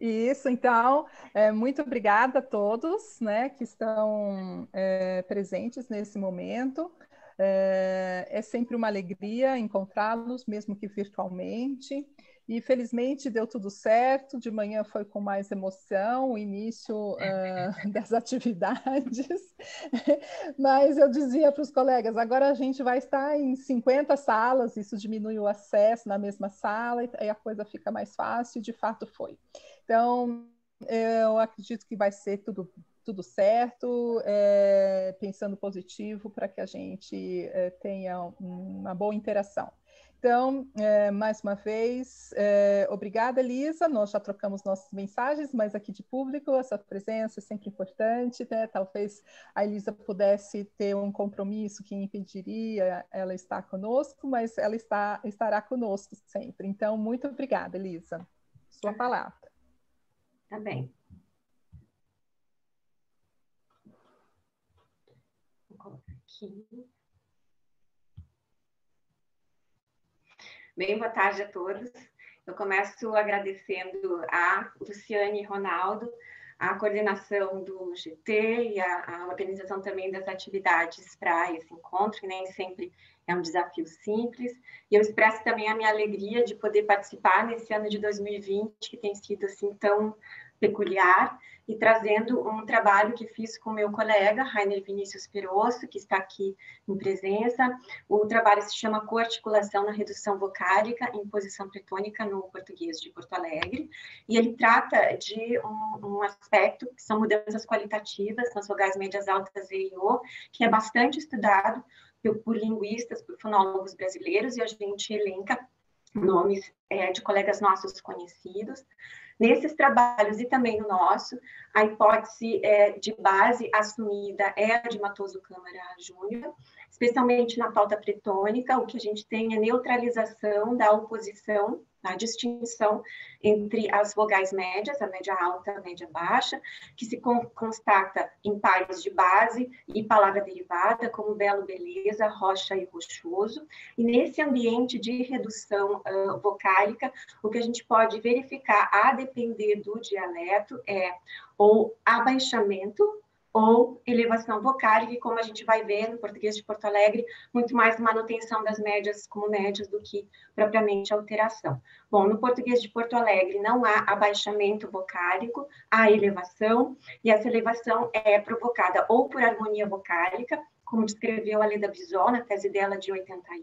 Isso, então, muito obrigada a todos, né, que estão presentes nesse momento. É sempre uma alegria encontrá-los, mesmo que virtualmente. E, felizmente, deu tudo certo. De manhã foi com mais emoção o início das atividades. Mas eu dizia para os colegas, agora a gente vai estar em 50 salas, isso diminui o acesso na mesma sala, e a coisa fica mais fácil, e de fato foi. Então, eu acredito que vai ser tudo certo, pensando positivo para que a gente tenha uma boa interação. Então, mais uma vez, obrigada, Elisa. Nós já trocamos nossas mensagens, mas aqui de público, essa presença é sempre importante, né? Talvez a Elisa pudesse ter um compromisso que impediria ela estar conosco, mas ela estará conosco sempre. Então, muito obrigada, Elisa. Sua palavra. Tá bem. Vou colocar aqui. Bem, boa tarde a todos. Eu começo agradecendo a Luciane e Ronaldo, a coordenação do GT e a organização também das atividades para esse encontro, que nem sempre é um desafio simples. E eu expresso também a minha alegria de poder participar nesse ano de 2020, que tem sido assim tão peculiar, e trazendo um trabalho que fiz com meu colega, Reiner Vinícius Perozzo, que está aqui em presença. O trabalho se chama Coarticulação na Redução Vocálica em Posição Pretônica no Português de Porto Alegre, e ele trata de um aspecto que são mudanças qualitativas nas vogais médias altas e O, que é bastante estudado por linguistas, por fonólogos brasileiros, e a gente elenca nomes de colegas nossos conhecidos. Nesses trabalhos e também no nosso, a hipótese de base assumida é a de Matoso Câmara Júnior, especialmente na pauta pretônica. O que a gente tem é neutralização da oposição, a distinção entre as vogais médias, a média alta, a média baixa, que se constata em pares de base e palavra derivada, como belo, beleza, rocha e rochoso. E nesse ambiente de redução vocálica, o que a gente pode verificar, a depender do dialeto, é ou abaixamento ou elevação vocálica, e como a gente vai ver no português de Porto Alegre, muito mais manutenção das médias como médias do que propriamente alteração. Bom, no português de Porto Alegre não há abaixamento vocálico, há elevação, e essa elevação é provocada ou por harmonia vocálica, como descreveu a Leda Bisol na tese dela de 81,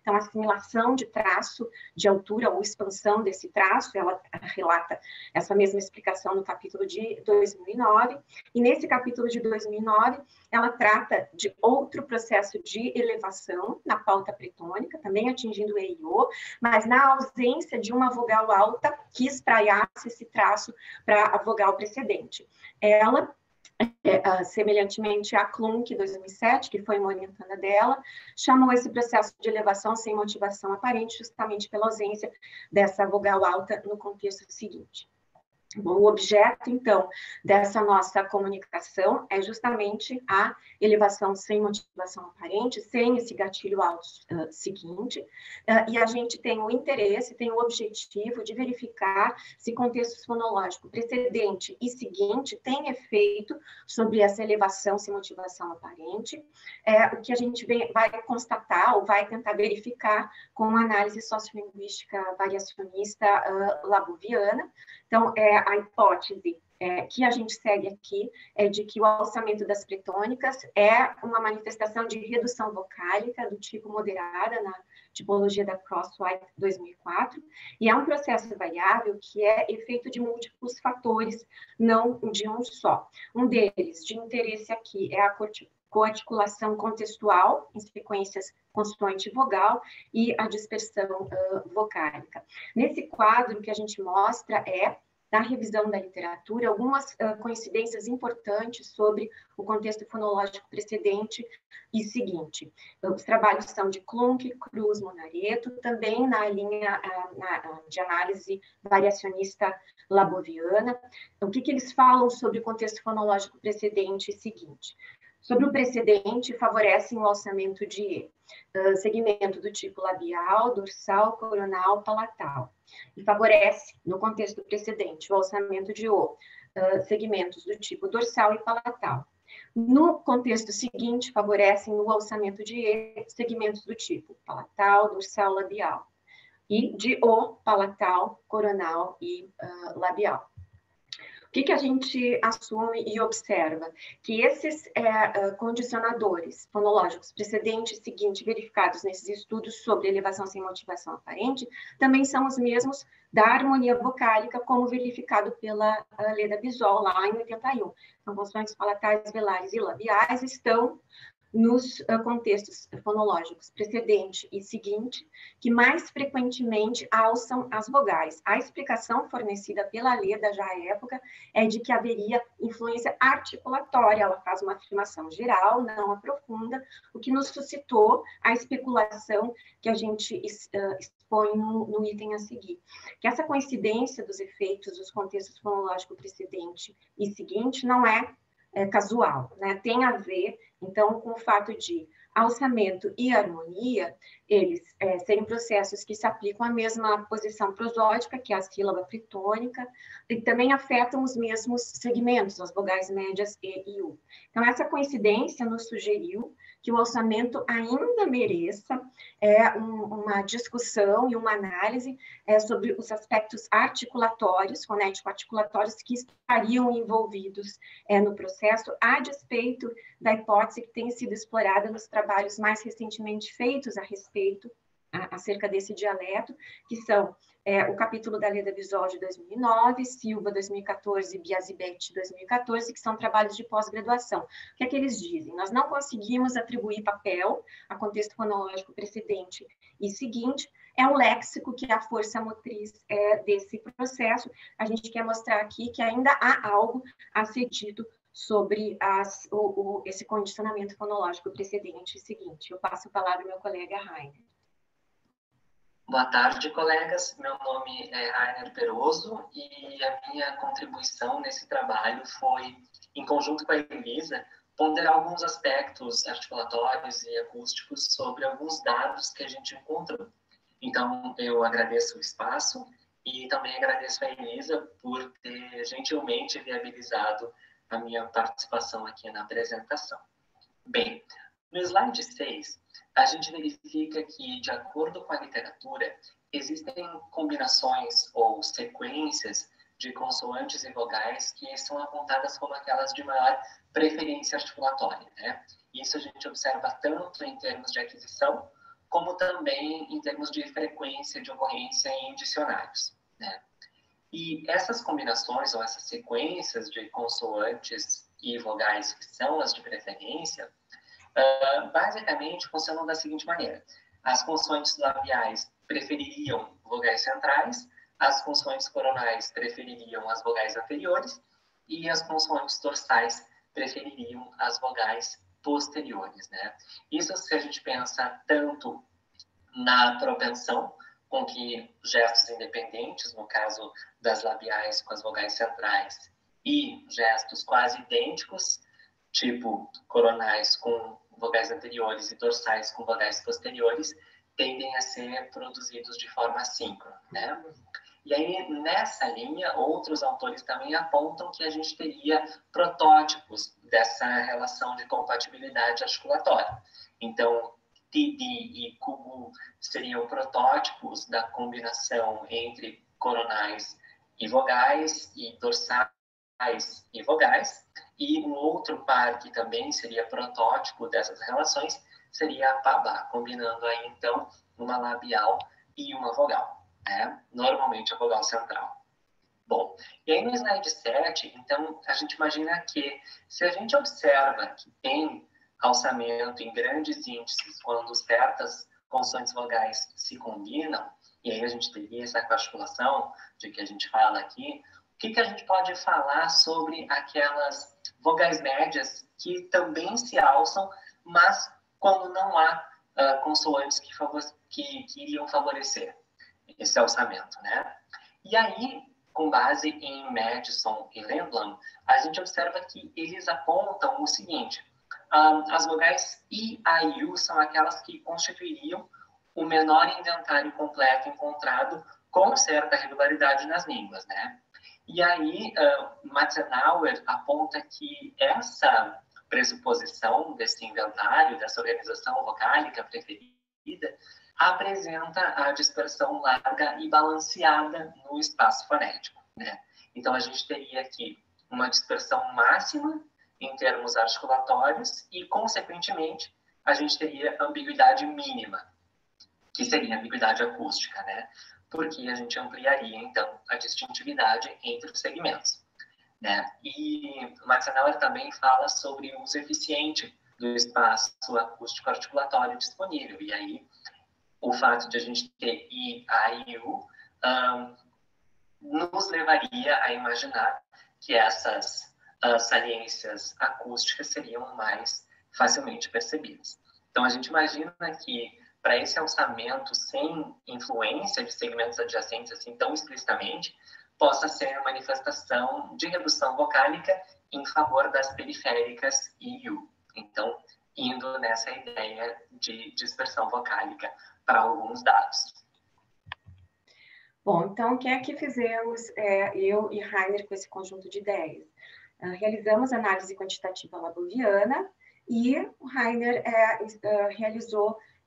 então a assimilação de traço de altura ou expansão desse traço, ela relata essa mesma explicação no capítulo de 2009, e nesse capítulo de 2009 ela trata de outro processo de elevação na pauta pretônica, também atingindo o E e O, mas na ausência de uma vogal alta que espraiasse esse traço para a vogal precedente. Ela, semelhantemente à Klunk, 2007, que foi uma orientanda dela, chamou esse processo de elevação sem motivação aparente, justamente pela ausência dessa vogal alta no contexto seguinte. Bom, o objeto, então, dessa nossa comunicação é justamente a elevação sem motivação aparente, sem esse gatilho alto seguinte, e a gente tem o interesse, tem o objetivo de verificar se contexto fonológico precedente e seguinte tem efeito sobre essa elevação sem motivação aparente, o que a gente vai constatar ou vai tentar verificar com análise sociolinguística variacionista laboviana. Então, a hipótese que a gente segue aqui é de que o alçamento das pretônicas é uma manifestação de redução vocálica do tipo moderada na tipologia da Crosswhite 2004, e é um processo variável que é efeito de múltiplos fatores, não de um só. Um deles, de interesse aqui, é a coarticulação contextual em sequências consoante vogal e a dispersão vocálica. Nesse quadro, o que a gente mostra é, na revisão da literatura, algumas coincidências importantes sobre o contexto fonológico precedente e seguinte. Os trabalhos são de Klunk, Cruz, Monareto, também na linha de análise variacionista laboviana. O que eles falam sobre o contexto fonológico precedente e seguinte? sobre o precedente favorecem o alçamento de segmento do tipo labial, dorsal, coronal, palatal, e favorece, no contexto precedente, o alçamento de segmentos do tipo dorsal e palatal. No contexto seguinte, favorecem o alçamento de segmentos do tipo palatal, dorsal, labial, e de palatal, coronal e labial. O que que a gente assume e observa? Que esses condicionadores fonológicos precedente e seguinte verificados nesses estudos sobre elevação sem motivação aparente também são os mesmos da harmonia vocálica, como verificado pela Leda Bisol lá em 81. Então, consoantes palatais, velares e labiais estão nos contextos fonológicos precedente e seguinte, que mais frequentemente alçam as vogais. A explicação fornecida pela Leda, já à época, é de que haveria influência articulatória. Ela faz uma afirmação geral, não aprofunda, o que nos suscitou a especulação que a gente expõe no item a seguir. Que essa coincidência dos efeitos dos contextos fonológico precedente e seguinte não é casual, né? Tem a ver, então, com o fato de alçamento e harmonia, eles serem processos que se aplicam à mesma posição prosódica, que é a sílaba fritônica, e também afetam os mesmos segmentos, as vogais médias E e U. Então, essa coincidência nos sugeriu que o alçamento ainda mereça uma discussão e uma análise sobre os aspectos articulatórios, fonético-articulatórios, que estariam envolvidos no processo, a despeito da hipótese que tem sido explorada nos trabalhos mais recentemente feitos a respeito, acerca desse dialeto, que são o capítulo da Leda Bisol de 2009, Silva 2014 e Biasibete 2014, que são trabalhos de pós-graduação. O que é que eles dizem? Nós não conseguimos atribuir papel a contexto fonológico precedente e seguinte, é um léxico que é a força motriz desse processo. A gente quer mostrar aqui que ainda há algo a ser dito sobre esse condicionamento fonológico precedente e seguinte. Eu passo a palavra ao meu colega Reiner. Boa tarde, colegas. Meu nome é Reiner Perozzo e a minha contribuição nesse trabalho foi, em conjunto com a Luísa, ponderar alguns aspectos articulatórios e acústicos sobre alguns dados que a gente encontrou. Então, eu agradeço o espaço e também agradeço a Luísa por ter gentilmente viabilizado a minha participação aqui na apresentação. Bem, no slide 6, a gente verifica que, de acordo com a literatura, existem combinações ou sequências de consoantes e vogais que são apontadas como aquelas de maior preferência articulatória, né? Isso a gente observa tanto em termos de aquisição, como também em termos de frequência de ocorrência em dicionários, né? E essas combinações ou essas sequências de consoantes e vogais que são as de preferência, basicamente funcionam da seguinte maneira. As consoantes labiais prefeririam vogais centrais, as consoantes coronais prefeririam as vogais anteriores e as consoantes dorsais prefeririam as vogais posteriores, né? Isso se a gente pensa tanto na propensão com que gestos independentes, no caso das labiais com as vogais centrais, e gestos quase idênticos, tipo coronais com vogais anteriores e dorsais com vogais posteriores, tendem a ser produzidos de forma assíncrona, né? E aí, nessa linha, outros autores também apontam que a gente teria protótipos dessa relação de compatibilidade articulatória. Então, Tibi e Kugu seriam protótipos da combinação entre coronais e vogais, e dorsais e vogais. E um outro par que também seria protótipo dessas relações seria a Pabá, combinando aí, então, uma labial e uma vogal, né? Normalmente a vogal central. Bom, e aí no slide 7, então, a gente imagina que, se a gente observa que tem alçamento em grandes índices quando certas consoantes vogais se combinam, e aí a gente teria essa articulação de que a gente fala aqui, o que que a gente pode falar sobre aquelas vogais médias que também se alçam, mas quando não há consoantes que iriam favorecer esse alçamento, né? E aí, com base em Madison e Lindblom, a gente observa que eles apontam o seguinte: as vogais I, A e U são aquelas que constituiriam o menor indentário completo encontrado com certa regularidade nas línguas, né? E aí, Matzenauer aponta que essa pressuposição desse inventário, dessa organização vocálica preferida, apresenta a dispersão larga e balanceada no espaço fonético, né? Então, a gente teria aqui uma dispersão máxima em termos articulatórios e, consequentemente, a gente teria ambiguidade mínima, que seria a ambiguidade acústica, né? Porque a gente ampliaria, então, a distintividade entre os segmentos, né? E Marcelo também fala sobre o uso eficiente do espaço acústico articulatório disponível. E aí, o fato de a gente ter I, A e U nos levaria a imaginar que essas saliências acústicas seriam mais facilmente percebidas. Então, a gente imagina que, para esse alçamento sem influência de segmentos adjacentes assim tão explicitamente, possa ser uma manifestação de redução vocálica em favor das periféricas IU. Então, indo nessa ideia de dispersão vocálica para alguns dados. Bom, então, o que é que fizemos, eu e Reiner, com esse conjunto de ideias? Realizamos análise quantitativa laboviana e o Reiner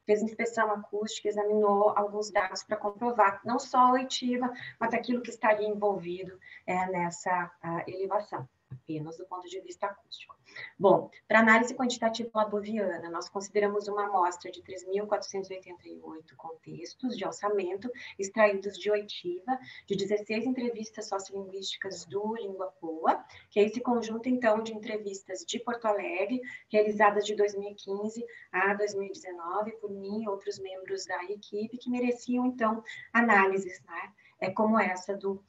fez inspeção acústica, examinou alguns dados para comprovar não só a oitiva, mas aquilo que estaria envolvido nessa elevação, apenas do ponto de vista acústico. Bom, para análise quantitativa laboviana, nós consideramos uma amostra de 3.488 contextos de alçamento extraídos de oitiva, de 16 entrevistas sociolinguísticas do Língua Poa, que é esse conjunto, então, de entrevistas de Porto Alegre, realizadas de 2015 a 2019, por mim e outros membros da equipe, que mereciam, então, análises, né? Como essa do...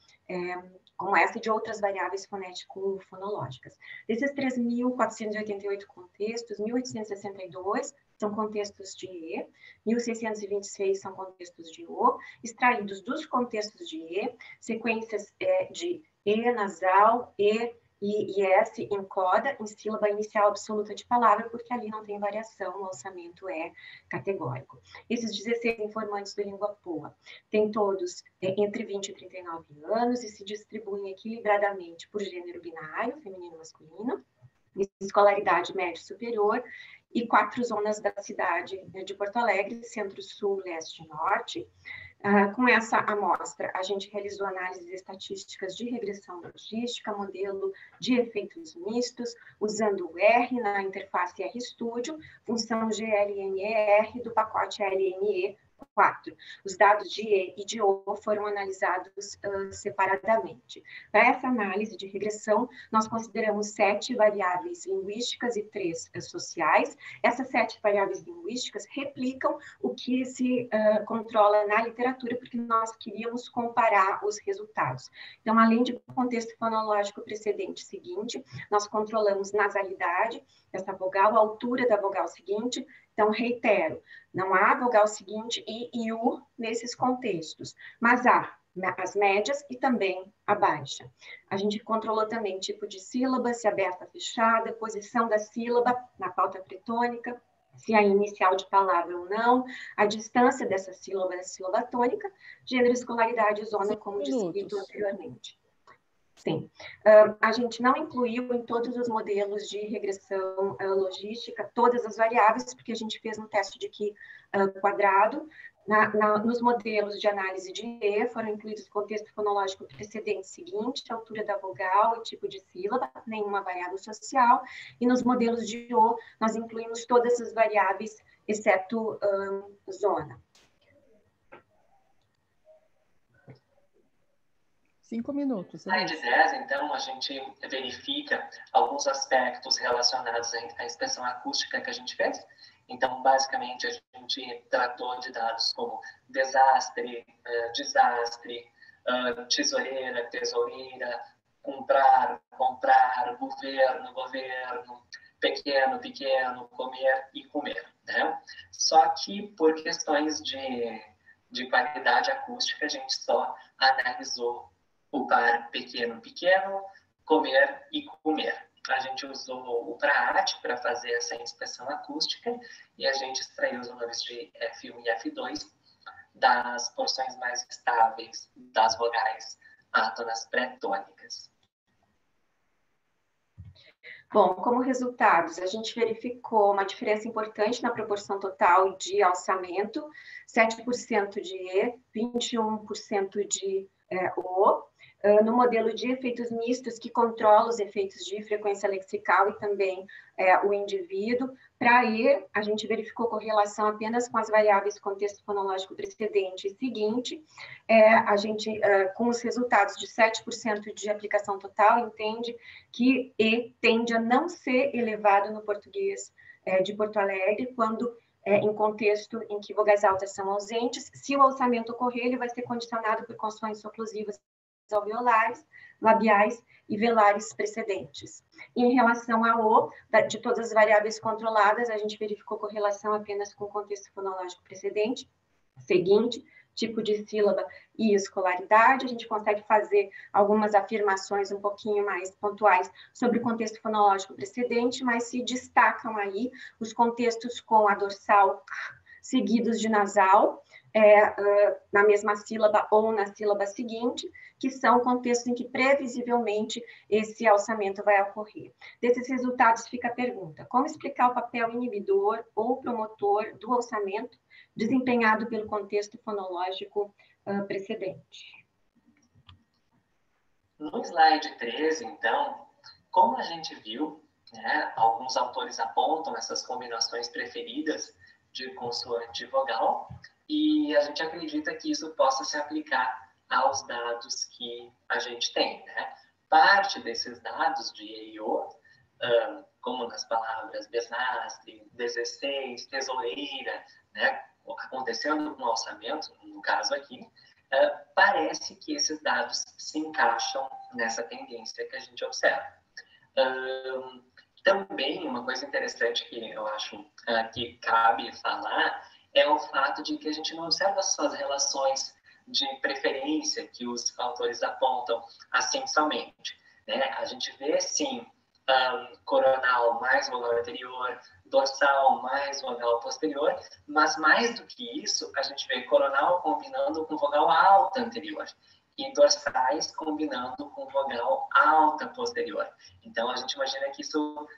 como essa e de outras variáveis fonético-fonológicas. Desses 3.488 contextos, 1.862 são contextos de E, 1.626 são contextos de O, extraídos dos contextos de E, sequências de E nasal, E e S em coda, em sílaba inicial absoluta de palavra, porque ali não tem variação, o alçamento é categórico. Esses 16 informantes do Língua Poa têm todos entre 20 e 39 anos e se distribuem equilibradamente por gênero binário, feminino e masculino, escolaridade média e superior, e 4 zonas da cidade de Porto Alegre, centro, sul, leste e norte. Com essa amostra, a gente realizou análises estatísticas de regressão logística, modelo de efeitos mistos, usando o R na interface RStudio, função GLNER do pacote LNE4. Os dados de E e de O foram analisados separadamente. Para essa análise de regressão, nós consideramos 7 variáveis linguísticas e 3 sociais. Essas 7 variáveis linguísticas replicam o que se controla na literatura, porque nós queríamos comparar os resultados. Então, além de contexto fonológico precedente seguinte, nós controlamos nasalidade dessa vogal, a altura da vogal seguinte. Então, reitero, não há vogal seguinte I e U nesses contextos, mas há as médias e também a baixa. A gente controlou também tipo de sílaba, se aberta, fechada, posição da sílaba na pauta pretônica, se é inicial de palavra ou não, a distância dessa sílaba da sílaba tônica, gênero, escolaridade e zona, como descrito anteriormente. Sim. A gente não incluiu em todos os modelos de regressão logística todas as variáveis, porque a gente fez um teste de Q quadrado. Nos modelos de análise de E foram incluídos o contexto fonológico precedente seguinte, a altura da vogal e tipo de sílaba, nenhuma variável social. E nos modelos de O, nós incluímos todas as variáveis, exceto zona. 5 minutos. Na área de 10, então, a gente verifica alguns aspectos relacionados à inspeção acústica que a gente fez. Então, basicamente, a gente tratou de dados como desastre, desastre, tesoureira, tesoureira, comprar, comprar, governo, governo, pequeno, pequeno, comer e comer, né? Só que, por questões de qualidade acústica, a gente só analisou o par pequeno, pequeno, comer e comer. a gente usou o Praat para fazer essa inspeção acústica e a gente extraiu os valores de F1 e F2 das porções mais estáveis das vogais átonas pré-tônicas. Bom, como resultados, a gente verificou uma diferença importante na proporção total de alçamento, 7% de E, 21% de O, no modelo de efeitos mistos que controla os efeitos de frequência lexical e também o indivíduo. Para E, a gente verificou correlação apenas com as variáveis contexto fonológico precedente e seguinte. A gente, com os resultados de 7% de aplicação total, entende que E tende a não ser elevado no português de Porto Alegre quando em contexto em que vogais altas são ausentes. Se o alçamento ocorrer, ele vai ser condicionado por consoantes oclusivas alveolares, labiais e velares precedentes. Em relação a O, de todas as variáveis controladas, a gente verificou correlação apenas com o contexto fonológico precedente, seguinte, tipo de sílaba e escolaridade. A gente consegue fazer algumas afirmações um pouquinho mais pontuais sobre o contexto fonológico precedente, mas se destacam aí os contextos com a dorsal seguidos de nasal, na mesma sílaba ou na sílaba seguinte, que são contextos em que previsivelmente esse alçamento vai ocorrer. Desses resultados fica a pergunta: como explicar o papel inibidor ou promotor do alçamento desempenhado pelo contexto fonológico precedente? No slide 13, então, como a gente viu, né, alguns autores apontam essas combinações preferidas de consoante e vogal, e a gente acredita que isso possa se aplicar aos dados que a gente tem, né? Parte desses dados de E e O, como nas palavras desastre, 16, tesoureira, né? Acontecendo um alçamento, no caso aqui, parece que esses dados se encaixam nessa tendência que a gente observa. Também, uma coisa interessante que eu acho que cabe falar é o fato de que a gente não observa só as relações de preferência que os autores apontam assim somente, né? A gente vê, sim, coronal mais vogal anterior, dorsal mais vogal posterior, mas mais do que isso, a gente vê coronal combinando com vogal alta anterior e dorsais combinando com vogal alta posterior. Então, a gente imagina que isso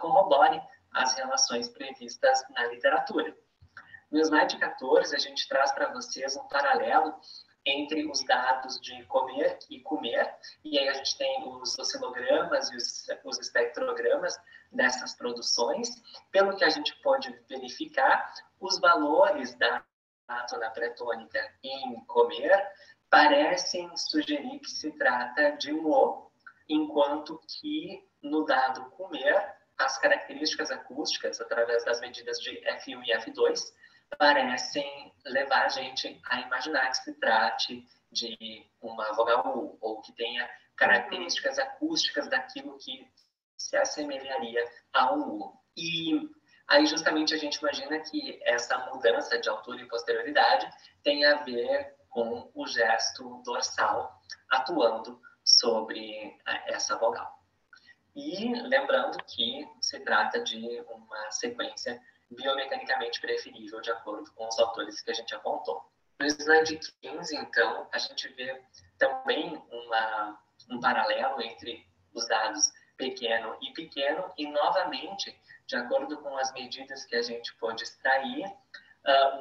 corrobore as relações previstas na literatura. No slide 14, a gente traz para vocês um paralelo entre os dados de comer e comer, e aí a gente tem os oscilogramas e os espectrogramas dessas produções. Pelo que a gente pode verificar, os valores da átona pré-tônica em comer parecem sugerir que se trata de um O, enquanto que no dado comer, as características acústicas, através das medidas de F1 e F2, parecem levar a gente a imaginar que se trate de uma vogal U, ou que tenha características acústicas daquilo que se assemelharia a um U. E aí, justamente, a gente imagina que essa mudança de altura e posterioridade tem a ver com o gesto dorsal atuando sobre essa vogal. E lembrando que se trata de uma sequência biomecanicamente preferível, de acordo com os autores que a gente apontou. No slide 15, então, a gente vê também um paralelo entre os dados pequeno, e novamente, de acordo com as medidas que a gente pôde extrair,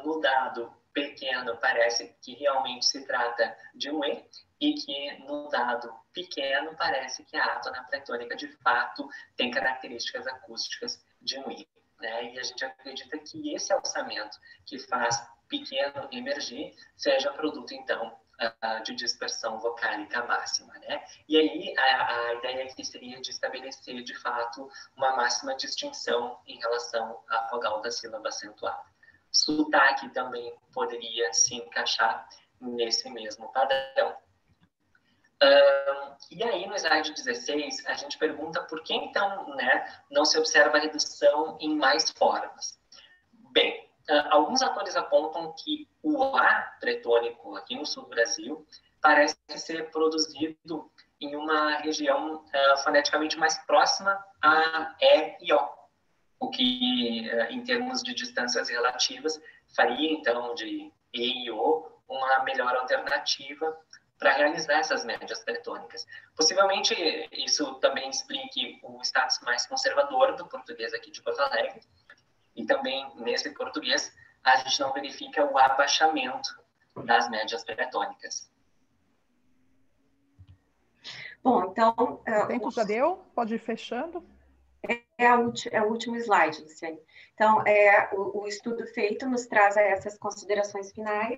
no dado pequeno parece que realmente se trata de um E, e que no dado pequeno parece que a átona pré-tônica de fato tem características acústicas de um I. Né? E a gente acredita que esse alçamento que faz pequeno emergir seja produto, então, de dispersão vocálica máxima. Né? E aí a ideia aqui seria de estabelecer, de fato, uma máxima distinção em relação à vogal da sílaba acentuada. Sotaque também poderia se encaixar nesse mesmo padrão. E aí, no slide 16, a gente pergunta por que, então, né, não se observa a redução em mais formas. Bem, alguns autores apontam que o A pré-tônico aqui no sul do Brasil parece ser produzido em uma região foneticamente mais próxima a E e O, o que, em termos de distâncias relativas, faria, então, de E e O uma melhor alternativa para realizar essas médias tetônicas. Possivelmente, isso também explique o status mais conservador do português aqui de Porto Alegre, e também, nesse português, a gente não verifica o abaixamento das médias tetônicas. Bom, então... Tempo já deu? Pode ir fechando. É o último slide, Luciane. Então, o estudo feito nos traz essas considerações finais.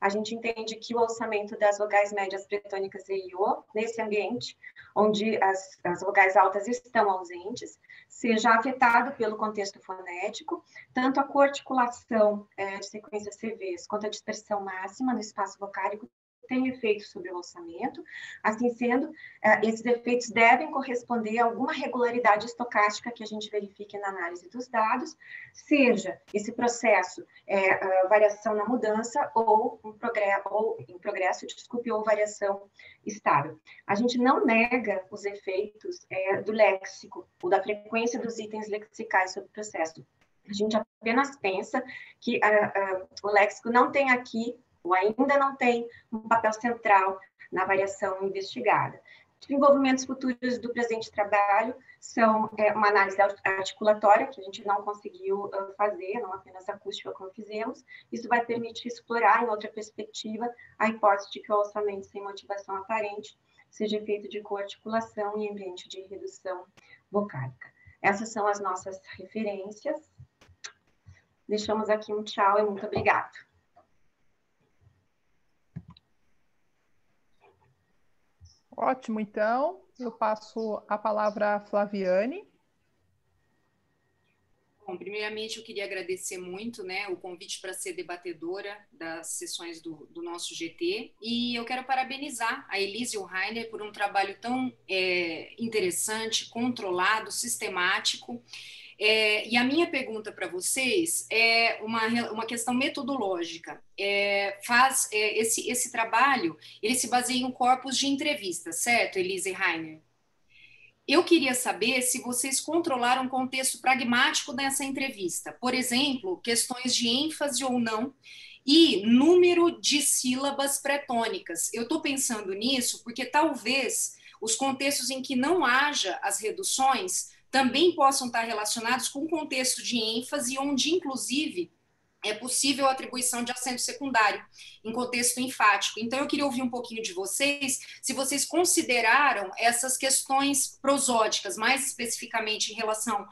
A gente entende que o alçamento das vogais médias pretônicas e IO, nesse ambiente onde as vogais altas estão ausentes, seja afetado pelo contexto fonético, tanto a coarticulação de sequências CVs quanto a dispersão máxima no espaço vocálico tem efeito sobre o alçamento. Assim sendo, esses efeitos devem corresponder a alguma regularidade estocástica que a gente verifique na análise dos dados, seja esse processo variação na mudança ou em progresso, ou variação estável. A gente não nega os efeitos do léxico ou da frequência dos itens lexicais sobre o processo. A gente apenas pensa que o léxico não tem aqui, ou ainda não tem, um papel central na variação investigada. Desenvolvimentos futuros do presente trabalho são uma análise articulatória, que a gente não conseguiu fazer, não apenas acústica como fizemos. Isso vai permitir explorar, em outra perspectiva, a hipótese de que o alçamento sem motivação aparente seja feito de coarticulação e ambiente de redução vocálica. Essas são as nossas referências. Deixamos aqui um tchau e muito obrigada. Ótimo, então, eu passo a palavra à Flaviane. Bom, primeiramente eu queria agradecer muito, né, o convite para ser debatedora das sessões do nosso GT, e eu quero parabenizar a Elise e o Reiner por um trabalho tão interessante, controlado, sistemático. E a minha pergunta para vocês é uma questão metodológica. Esse trabalho, ele se baseia em corpos de entrevista, certo, Elise e Reiner? Eu queria saber se vocês controlaram o contexto pragmático dessa entrevista. Por exemplo, questões de ênfase ou não, e número de sílabas pretônicas. Eu estou pensando nisso porque talvez os contextos em que não haja as reduções também possam estar relacionados com o contexto de ênfase, onde, inclusive, é possível a atribuição de acento secundário em contexto enfático. Então, eu queria ouvir um pouquinho de vocês, se vocês consideraram essas questões prosódicas, mais especificamente em relação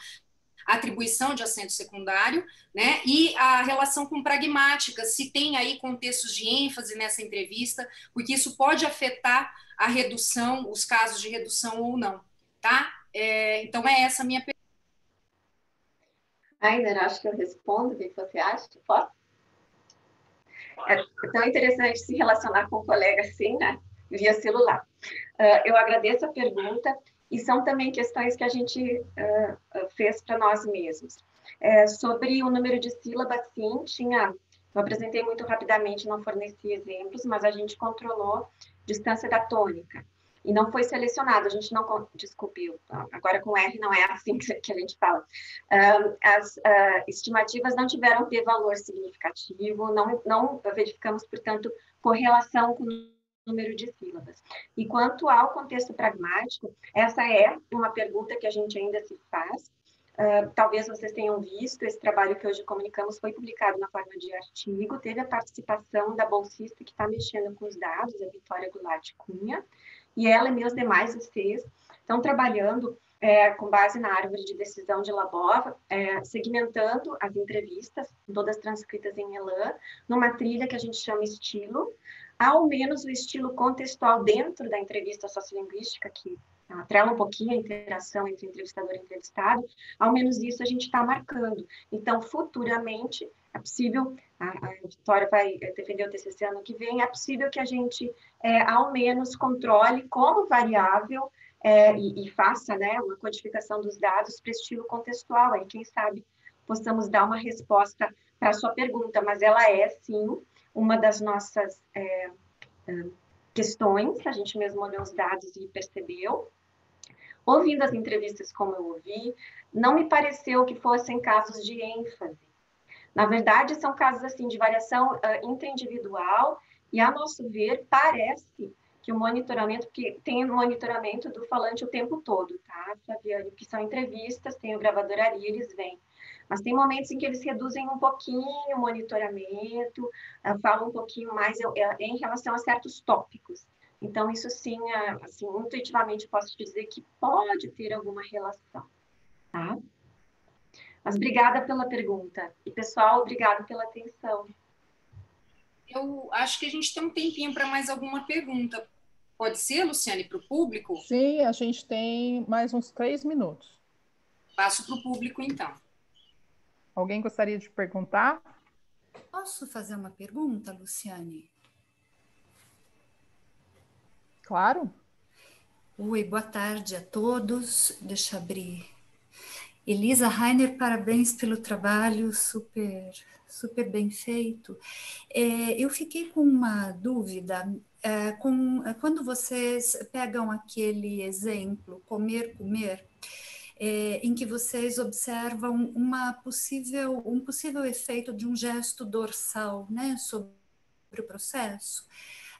à atribuição de acento secundário, né, e a relação com pragmática, se tem aí contextos de ênfase nessa entrevista, porque isso pode afetar a redução, os casos de redução ou não, tá? Então, é essa a minha pergunta. Ainda acho que eu respondo, o que você acha? Posso? É tão interessante se relacionar com um colega assim, né? Via celular. Eu agradeço a pergunta, e são também questões que a gente fez para nós mesmos. Sobre o número de sílabas, sim, tinha... Eu apresentei muito rapidamente, não forneci exemplos, mas a gente controlou distância da tônica. E não foi selecionado, a gente não... Desculpe, agora com R não é assim que a gente fala. As estimativas não tiveram p-valor significativo, não verificamos, portanto, correlação com o número de sílabas. E quanto ao contexto pragmático, essa é uma pergunta que a gente ainda se faz. Talvez vocês tenham visto, esse trabalho que hoje comunicamos foi publicado na forma de artigo, teve a participação da bolsista que está mexendo com os dados, a Vitória Goulart Cunha, e ela e meus demais vocês estão trabalhando com base na árvore de decisão de Labov, segmentando as entrevistas, todas transcritas em ELAN, numa trilha que a gente chama estilo, ao menos o estilo contextual dentro da entrevista sociolinguística, que atrela um pouquinho a interação entre entrevistador e entrevistado, ao menos isso a gente está marcando. Então, futuramente, é possível, a Vitória vai defender o TCC ano que vem, é possível que a gente, ao menos, controle como variável e faça, né, uma codificação dos dados para estilo contextual. Aí, quem sabe, possamos dar uma resposta para a sua pergunta, mas ela é, sim, uma das nossas... questões, a gente mesmo olhou os dados e percebeu. Ouvindo as entrevistas como eu ouvi, não me pareceu que fossem casos de ênfase. Na verdade, são casos assim de variação interindividual e, a nosso ver, parece que o monitoramento, porque tem o monitoramento do falante o tempo todo, tá, Flaviane? Que são entrevistas, tem o gravador ali, eles vêm. Mas tem momentos em que eles reduzem um pouquinho o monitoramento, falam um pouquinho mais em relação a certos tópicos. Então, isso sim, assim, intuitivamente posso dizer que pode ter alguma relação, tá? Mas obrigada pela pergunta. E, pessoal, obrigado pela atenção. Eu acho que a gente tem um tempinho para mais alguma pergunta. Pode ser, Luciane, para o público? Sim, a gente tem mais uns 3 minutos. Passo para o público, então. Alguém gostaria de perguntar? Posso fazer uma pergunta, Luciane? Claro. Oi, boa tarde a todos. Deixa eu abrir. Elisa Reiner, parabéns pelo trabalho, super bem feito. Eu fiquei com uma dúvida. Quando vocês pegam aquele exemplo, comer, em que vocês observam um possível efeito de um gesto dorsal, né, sobre o processo,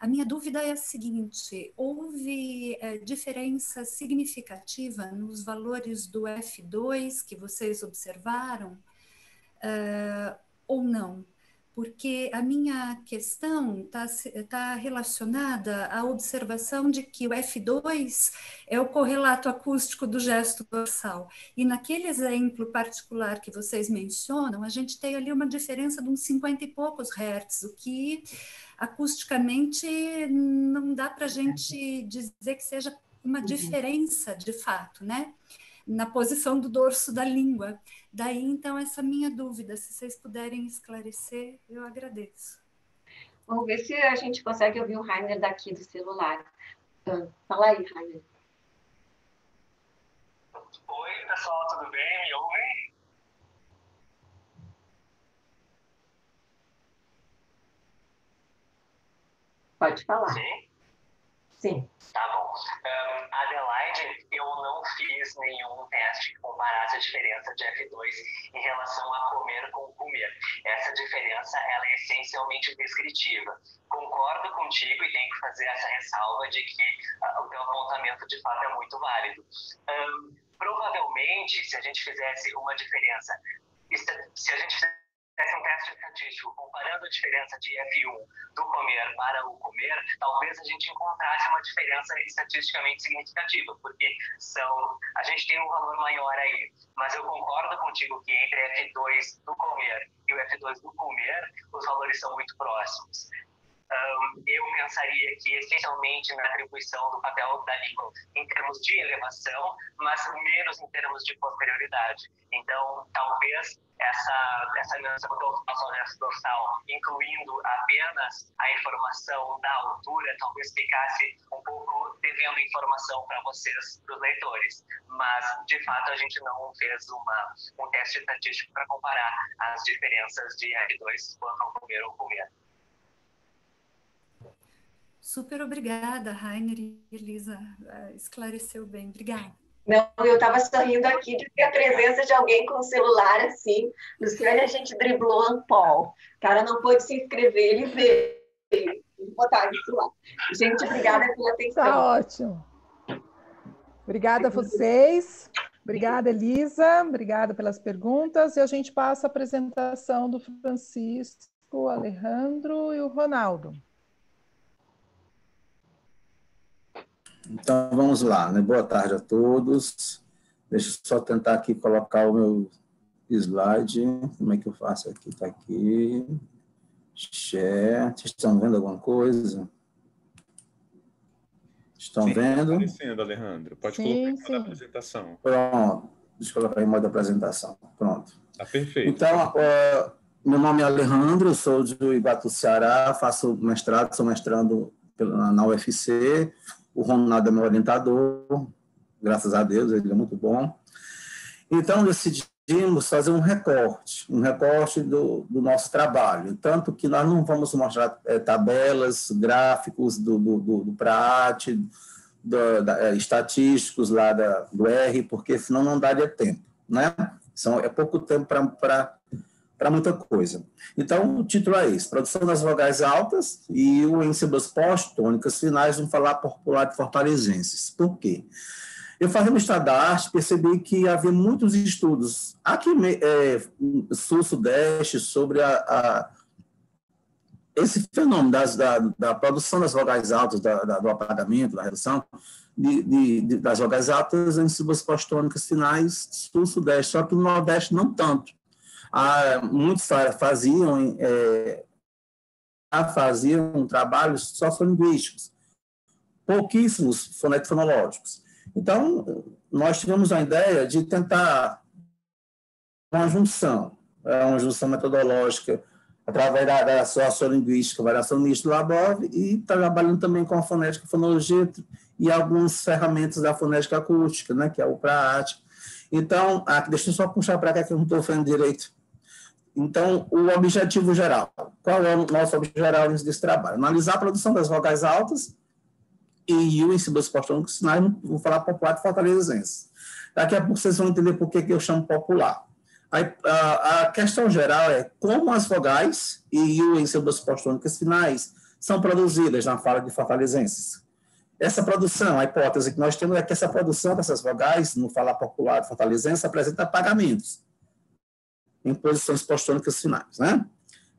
a minha dúvida é a seguinte: houve diferença significativa nos valores do F2 que vocês observaram ou não? Porque a minha questão está relacionada à observação de que o F2 é o correlato acústico do gesto dorsal. E naquele exemplo particular que vocês mencionam, a gente tem ali uma diferença de uns 50 e poucos hertz, o que acusticamente não dá para a gente dizer que seja uma diferença de fato, né? Na posição do dorso da língua. Daí, então, essa minha dúvida, se vocês puderem esclarecer, eu agradeço. Vamos ver se a gente consegue ouvir o Reiner daqui do celular. Fala aí, Reiner. Oi, pessoal, tudo bem? Me ouvem? Pode falar. Sim. Sim. Tá bom. Adelaide, eu não fiz nenhum teste que comparasse a diferença de F2 em relação a comer com comer. Essa diferença, ela é essencialmente descritiva. Concordo contigo e tenho que fazer essa ressalva de que o teu apontamento de fato é muito válido. Provavelmente, se a gente fizesse uma diferença, se a gente fizesse um teste estatístico comparando a diferença de F1 do comer para o comer, talvez a gente encontrasse uma diferença estatisticamente significativa, porque a gente tem um valor maior aí. Mas eu concordo contigo que entre F2 do comer e o F2 do comer, os valores são muito próximos. Eu pensaria que essencialmente na atribuição do papel da língua em termos de elevação, mas menos em termos de posterioridade. Então, talvez essa menção ao gesto dorsal, incluindo apenas a informação da altura, talvez ficasse um pouco devendo informação para vocês, para os leitores. Mas, de fato, a gente não fez um teste estatístico para comparar as diferenças de R2 quanto ao primeiro ou comer. Super obrigada, Rainer e Elisa, esclareceu bem, obrigada. Não, eu estava sorrindo aqui de ter a presença de alguém com o celular assim. Luciane, a gente driblou o Ampol. O cara não pôde se inscrever, ele veio. Vou botar isso lá. Gente, obrigada pela atenção. Tá ótimo. Obrigada a vocês. Obrigada, Elisa. Obrigada pelas perguntas. E a gente passa a apresentação do Francisco, o Alerrandro e o Ronaldo. Então, vamos lá, né? Boa tarde a todos. Deixa eu só tentar aqui colocar o meu slide. Como é que eu faço aqui? Está aqui. Share. Vocês estão vendo alguma coisa? Estão vendo? Está aparecendo, Alerrandro. Pode colocar em modo apresentação. Pronto. Deixa eu colocar em modo apresentação. Pronto. Está perfeito. Então, meu nome é Alerrandro, sou de Iguatu, Ceará, faço mestrado, sou mestrando na UFC. O Ronaldo é meu orientador, graças a Deus, ele é muito bom. Então, eu decidi decidimos fazer um recorte do nosso trabalho, tanto que nós não vamos mostrar tabelas, gráficos do Praat, estatísticos lá do R, porque senão não daria tempo, né? É pouco tempo para muita coisa. Então, o título é esse: Produção das Vogais Altas e o sílabas pós-tônicas finais no falar popular de fortalezenses. Por quê? Eu fazia um estado da arte, percebi que havia muitos estudos aqui sul-sudeste sobre esse fenômeno da produção das vogais altas, do apagamento, da redução das vogais altas em sílabas pós-tônicas finais sul-sudeste, só que no nordeste não tanto. Muitos faziam, trabalhos sociolinguísticos, pouquíssimos fonológicos. Então, nós tivemos a ideia de tentar uma junção metodológica através da sociolinguística, variacionista do Labov, e trabalhando também com a fonética, fonologia e algumas ferramentas da fonética acústica, né, que é o Praat. Então, deixa eu só puxar para cá que eu não estou falando direito. Então, o objetivo geral. Qual é o nosso objetivo geral desse trabalho? Analisar a produção das vogais altas e o sílabas pós-tônicas finais, vou falar popular de fortalezense. Daqui a pouco vocês vão entender por que eu chamo popular. A questão geral é como as vogais e o sílabas pós-tônicas finais são produzidas na fala de fortalezenses. Essa produção, a hipótese que nós temos é que essa produção dessas vogais no falar popular de fortalezense apresenta apagamentos em posições pós-tônicas finais, né?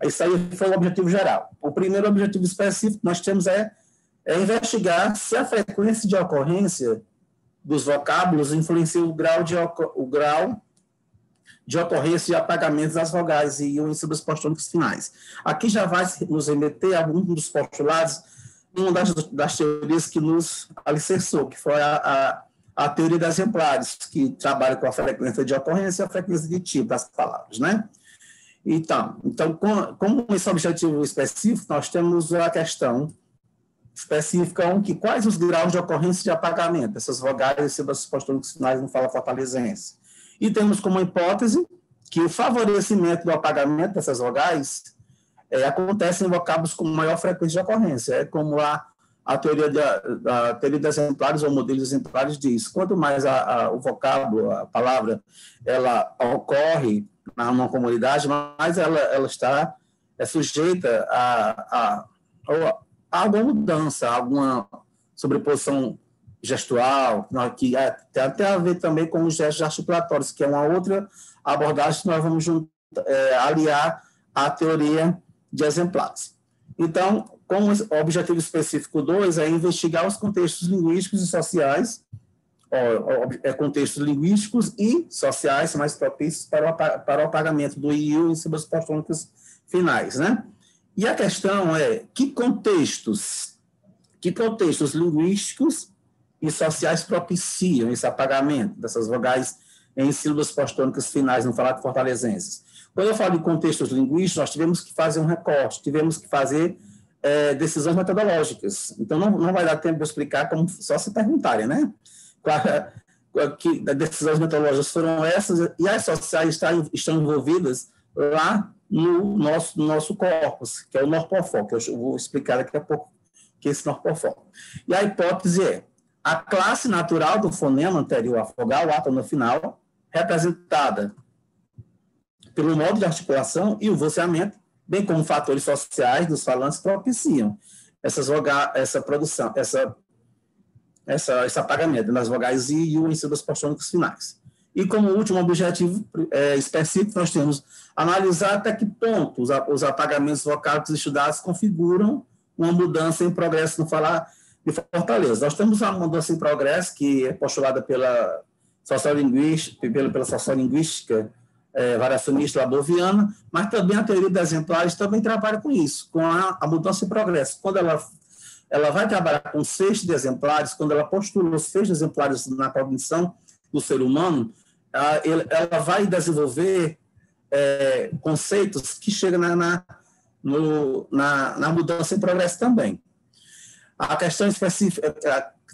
Isso aí foi o objetivo geral. O primeiro objetivo específico que nós temos é investigar se a frequência de ocorrência dos vocábulos influencia o grau de ocorrência de apagamentos das vogais e o sílabas pós-tônicas finais. Aqui já vai nos remeter a algum dos postulados, uma das teorias que nos alicerçou, que foi a teoria das exemplares, que trabalha com a frequência de ocorrência e a frequência de tipo das palavras, né? Então como esse objetivo específico, nós temos a questão específica que quais os graus de ocorrência de apagamento dessas vogais e sílabas pós-tônicas finais no fala fortalezense. E temos como hipótese que o favorecimento do apagamento dessas vogais acontece em vocábulos com maior frequência de ocorrência, como a teoria dos exemplares ou modelos exemplares diz. Quanto mais o vocábulo, a palavra, ela ocorre numa comunidade, mais ela está sujeita a alguma mudança, alguma sobreposição gestual, que tem até a ver também com os gestos articulatórios, que é uma outra abordagem que nós vamos aliar à teoria de exemplares. Então, como objetivo específico 2 é investigar os contextos linguísticos e sociais, contextos linguísticos e sociais mais propícios para o apagamento do IU em sílabas pós-tônicas finais, né? E a questão é que contextos linguísticos e sociais propiciam esse apagamento dessas vogais em sílabas pós-tônicas finais no falar de fortalezenses. Quando eu falo de contextos linguísticos, nós tivemos que fazer um recorte, tivemos que fazer decisões metodológicas. Então, não vai dar tempo de explicar, como só se perguntarem, né? Que decisões metodológicas foram essas, e as sociais estão envolvidas lá no nosso corpus, que é o Norcofó, que eu vou explicar daqui a pouco, que é esse Norcofó. E a hipótese é: a classe natural do fonema anterior a vogal, o átomo final, representada pelo modo de articulação e o voceamento, bem como fatores sociais dos falantes, propiciam esse apagamento nas vogais e o em sílabas pós-tônicas finais. E como último objetivo específico, nós temos analisar até que ponto os apagamentos vocálicos estudados configuram uma mudança em progresso no falar de Fortaleza. Nós temos uma mudança em progresso que é postulada pela sociolinguística variacionista laboviana, mas também a teoria dos exemplares também trabalha com isso, com a mudança em progresso. Quando ela vai trabalhar com seixos de exemplares, quando ela postula os seixos de exemplares na cognição do ser humano, ela vai desenvolver conceitos que chegam na mudança em progresso também. A questão específica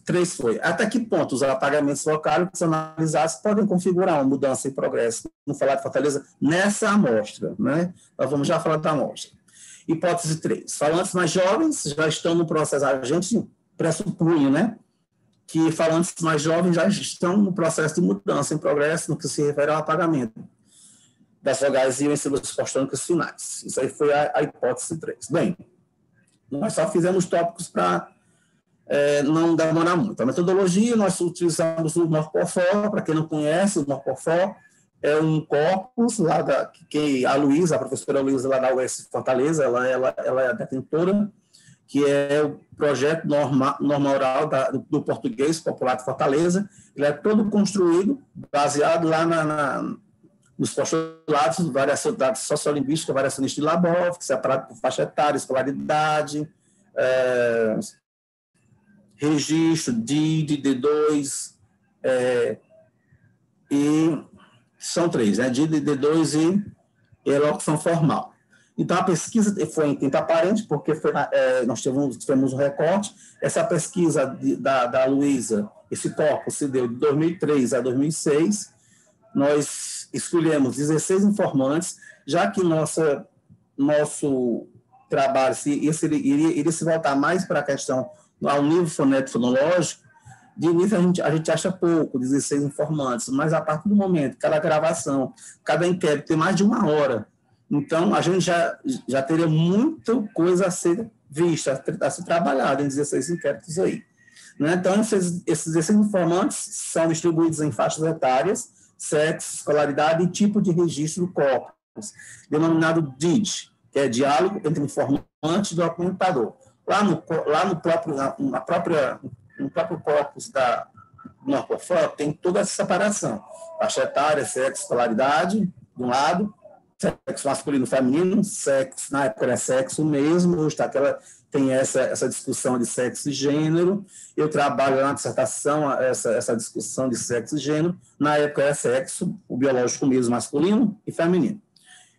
3 foi, até que ponto os apagamentos locais, se analisados, podem configurar uma mudança em progresso. Vamos falar de Fortaleza nessa amostra, né? Nós vamos já falar da amostra. Hipótese 3, falantes mais jovens já estão no processo, a gente pressupunha, né? Que falantes mais jovens já estão no processo de mudança em progresso no que se refere ao apagamento das vogais e sílabas postônicas finais. Isso aí foi a hipótese 3. Bem, nós só fizemos tópicos para não demorar muito. A metodologia, nós utilizamos o Norcofó, para quem não conhece, o Norcofó é um corpus lá que a Luísa, a professora Luísa lá da USP Fortaleza, ela é detentora, que é o projeto norma oral do português popular de Fortaleza. Ele é todo construído, baseado lá nos postulados de variação sociolinguística, variacionista de Labov, que separado por faixa etária, escolaridade, registro, DID, D2, e são 3, né? DID, D2 e locução formal. Então, a pesquisa foi em tinta aparente, porque nós tivemos um recorte. Essa pesquisa da Luísa, esse corpo se deu de 2003 a 2006, nós escolhemos 16 informantes, já que nosso trabalho iria se voltar mais para a questão ao nível fonético-fonológico. De início, a gente acha pouco, 16 informantes, mas a partir do momento, cada gravação, cada inquérito tem mais de uma hora, então a gente já teria muita coisa a ser vista, a ser trabalhada em 16 inquéritos aí. Né? Então, esses 16 informantes são distribuídos em faixas etárias, sexo, escolaridade e tipo de registro do corpus, denominado DID, que é diálogo entre o informante e o documentador. Lá no próprio corpus da Norcofó tem toda essa separação, faixa etária, sexo, escolaridade, de um lado, sexo masculino e feminino, sexo, na época era sexo mesmo, hoje tá, tem essa discussão de sexo e gênero, eu trabalho na dissertação essa discussão de sexo e gênero, na época era sexo, o biológico mesmo, masculino e feminino.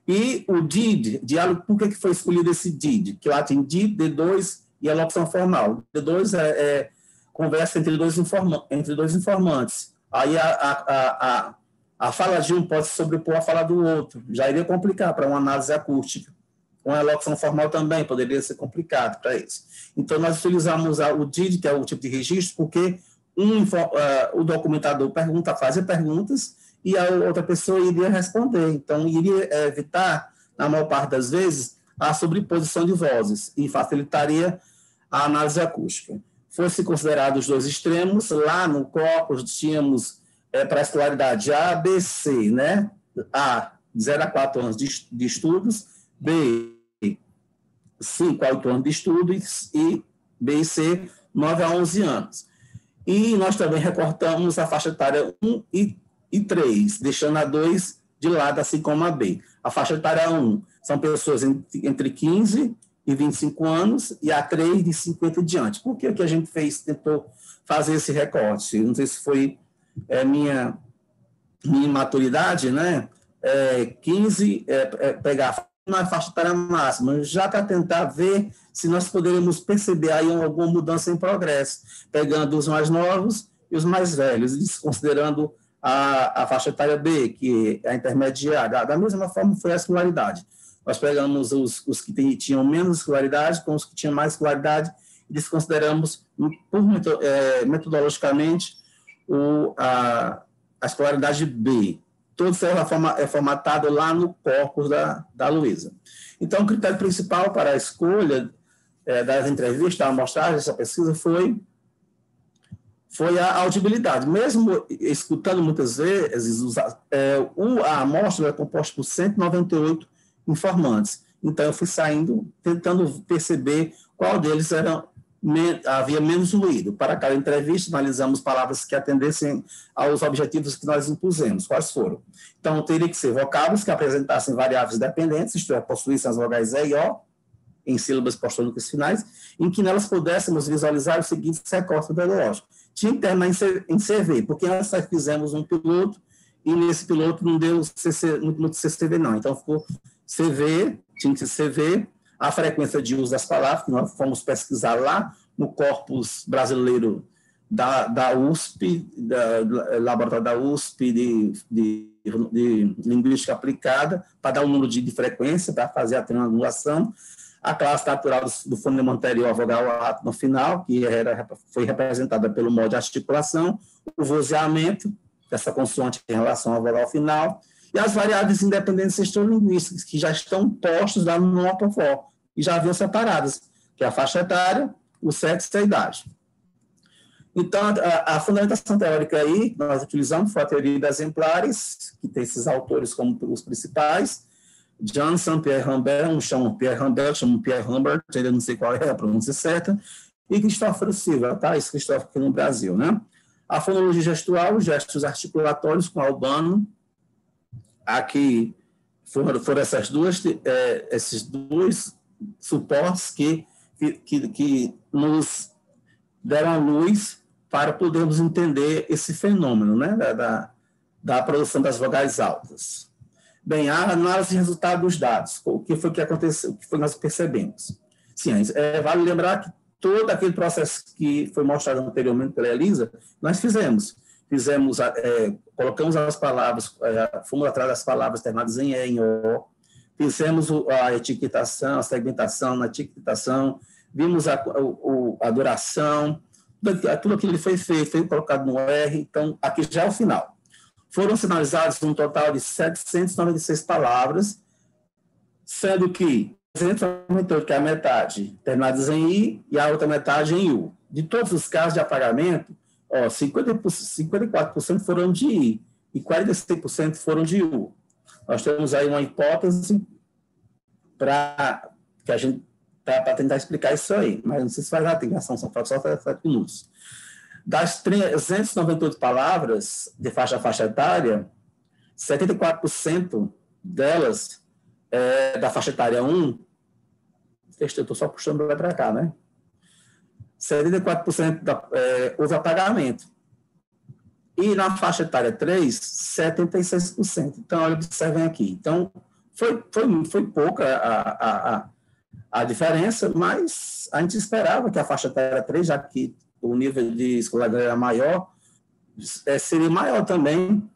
E o DID, diálogo, por que foi escolhido esse DID? Que lá tem DID, D2 e a locução formal. D2 é conversa entre dois informantes, aí a fala de um pode sobrepor a fala do outro, já iria complicar para uma análise acústica. Uma locução formal também poderia ser complicado para isso. Então, nós utilizamos o DID, que é o tipo de registro, porque o documentador fazia perguntas e a outra pessoa iria responder. Então, iria evitar, na maior parte das vezes, a sobreposição de vozes e facilitaria a análise acústica. Fosse considerado os dois extremos, lá no corpus tínhamos para a escolaridade A, B, C, né? A, 0 a 4 anos de estudos, B, 5 a 8 anos de estudos, e B e C, 9 a 11 anos. E nós também recortamos a faixa etária 1 e 3, deixando a 2 de lado, assim como a B. A faixa etária 1 são pessoas entre 15 e 25 anos, e a 3 de 50 e diante. Por que a gente tentou fazer esse recorte? Não sei se foi... minha imaturidade, né? 15, pegar na faixa etária máxima, já para tentar ver se nós poderíamos perceber aí alguma mudança em progresso, pegando os mais novos e os mais velhos, desconsiderando a faixa etária B, que é a intermediária. Da mesma forma foi a escolaridade. Nós pegamos os que tinham menos escolaridade com os que tinham mais escolaridade e desconsideramos, metodologicamente, a escolaridade B. Tudo isso é formatado lá no corpus da Luísa. Então, o critério principal para a escolha das entrevistas, da amostragem, dessa pesquisa, foi a audibilidade. Mesmo escutando muitas vezes, a amostra é composta por 198 informantes. Então, eu fui saindo, tentando perceber qual deles era... havia menos ruído. Para cada entrevista, analisamos palavras que atendessem aos objetivos que nós impusemos, quais foram. Então, teria que ser vocábulos que apresentassem variáveis dependentes, isto é, possuíssem as vogais E e O, em sílabas postônicas finais, em que nelas pudéssemos visualizar os seguintes recortes metodológicos. Tinha que terminar em CV, porque nós fizemos um piloto, e nesse piloto não deu CCV, não. Então, ficou CV, tinha que ser CV, a frequência de uso das palavras, que nós fomos pesquisar lá no corpus brasileiro da USP, laboratório da USP de linguística aplicada, para dar um número de frequência, para fazer a triangulação, a classe natural do fonema anterior, vogal A no final, que foi representada pelo modo de articulação, o vozeamento dessa consoante em relação ao vogal final, e as variáveis independentes sextolinguísticas, que já estão postas lá no Norcofó, e já haviam separadas, que é a faixa etária, o sexo e a idade. Então, a fundamentação teórica aí, que nós utilizamos, foi a teoria das exemplares, que tem esses autores como os principais, Johnson, Pierrehumbert, um chama Pierrehumbert, chama Pierrehumbert, ainda não sei qual é a pronúncia certa, e Cristóvão Silva, tá? Esse Cristóvão aqui no Brasil, né? A fonologia gestual, os gestos articulatórios com Albano, aqui foram essas duas, esses dois suportes que nos deram luz para podermos entender esse fenômeno, né, da produção das vogais altas. Bem, a análise de resultado dos dados, o que foi que aconteceu, o que foi que nós percebemos. Sim, vale lembrar que todo aquele processo que foi mostrado anteriormente pela Elisa, nós fizemos, colocamos as palavras, fomos atrás das palavras terminadas em E, em O, fizemos a etiquetação, a segmentação na etiquetação, vimos a duração, tudo aquilo que foi feito, foi colocado no R, então aqui já é o final. Foram sinalizados um total de 796 palavras, sendo que 398, que é a metade, terminadas em I, e a outra metade em U. De todos os casos de apagamento, 54% foram de I e 46% foram de U. Nós temos aí uma hipótese para tentar explicar isso aí, mas não sei se vai dar atenção, são só 7 minutos. Das 398 palavras de faixa a faixa etária, 74% delas é da faixa etária 1, eu estou só puxando para cá, né? 74% houve apagamento. E na faixa etária 3, 76%. Então, olha, observem aqui. Então, foi pouca a diferença, mas a gente esperava que a faixa etária 3, já que o nível de escolaridade era maior, seria maior também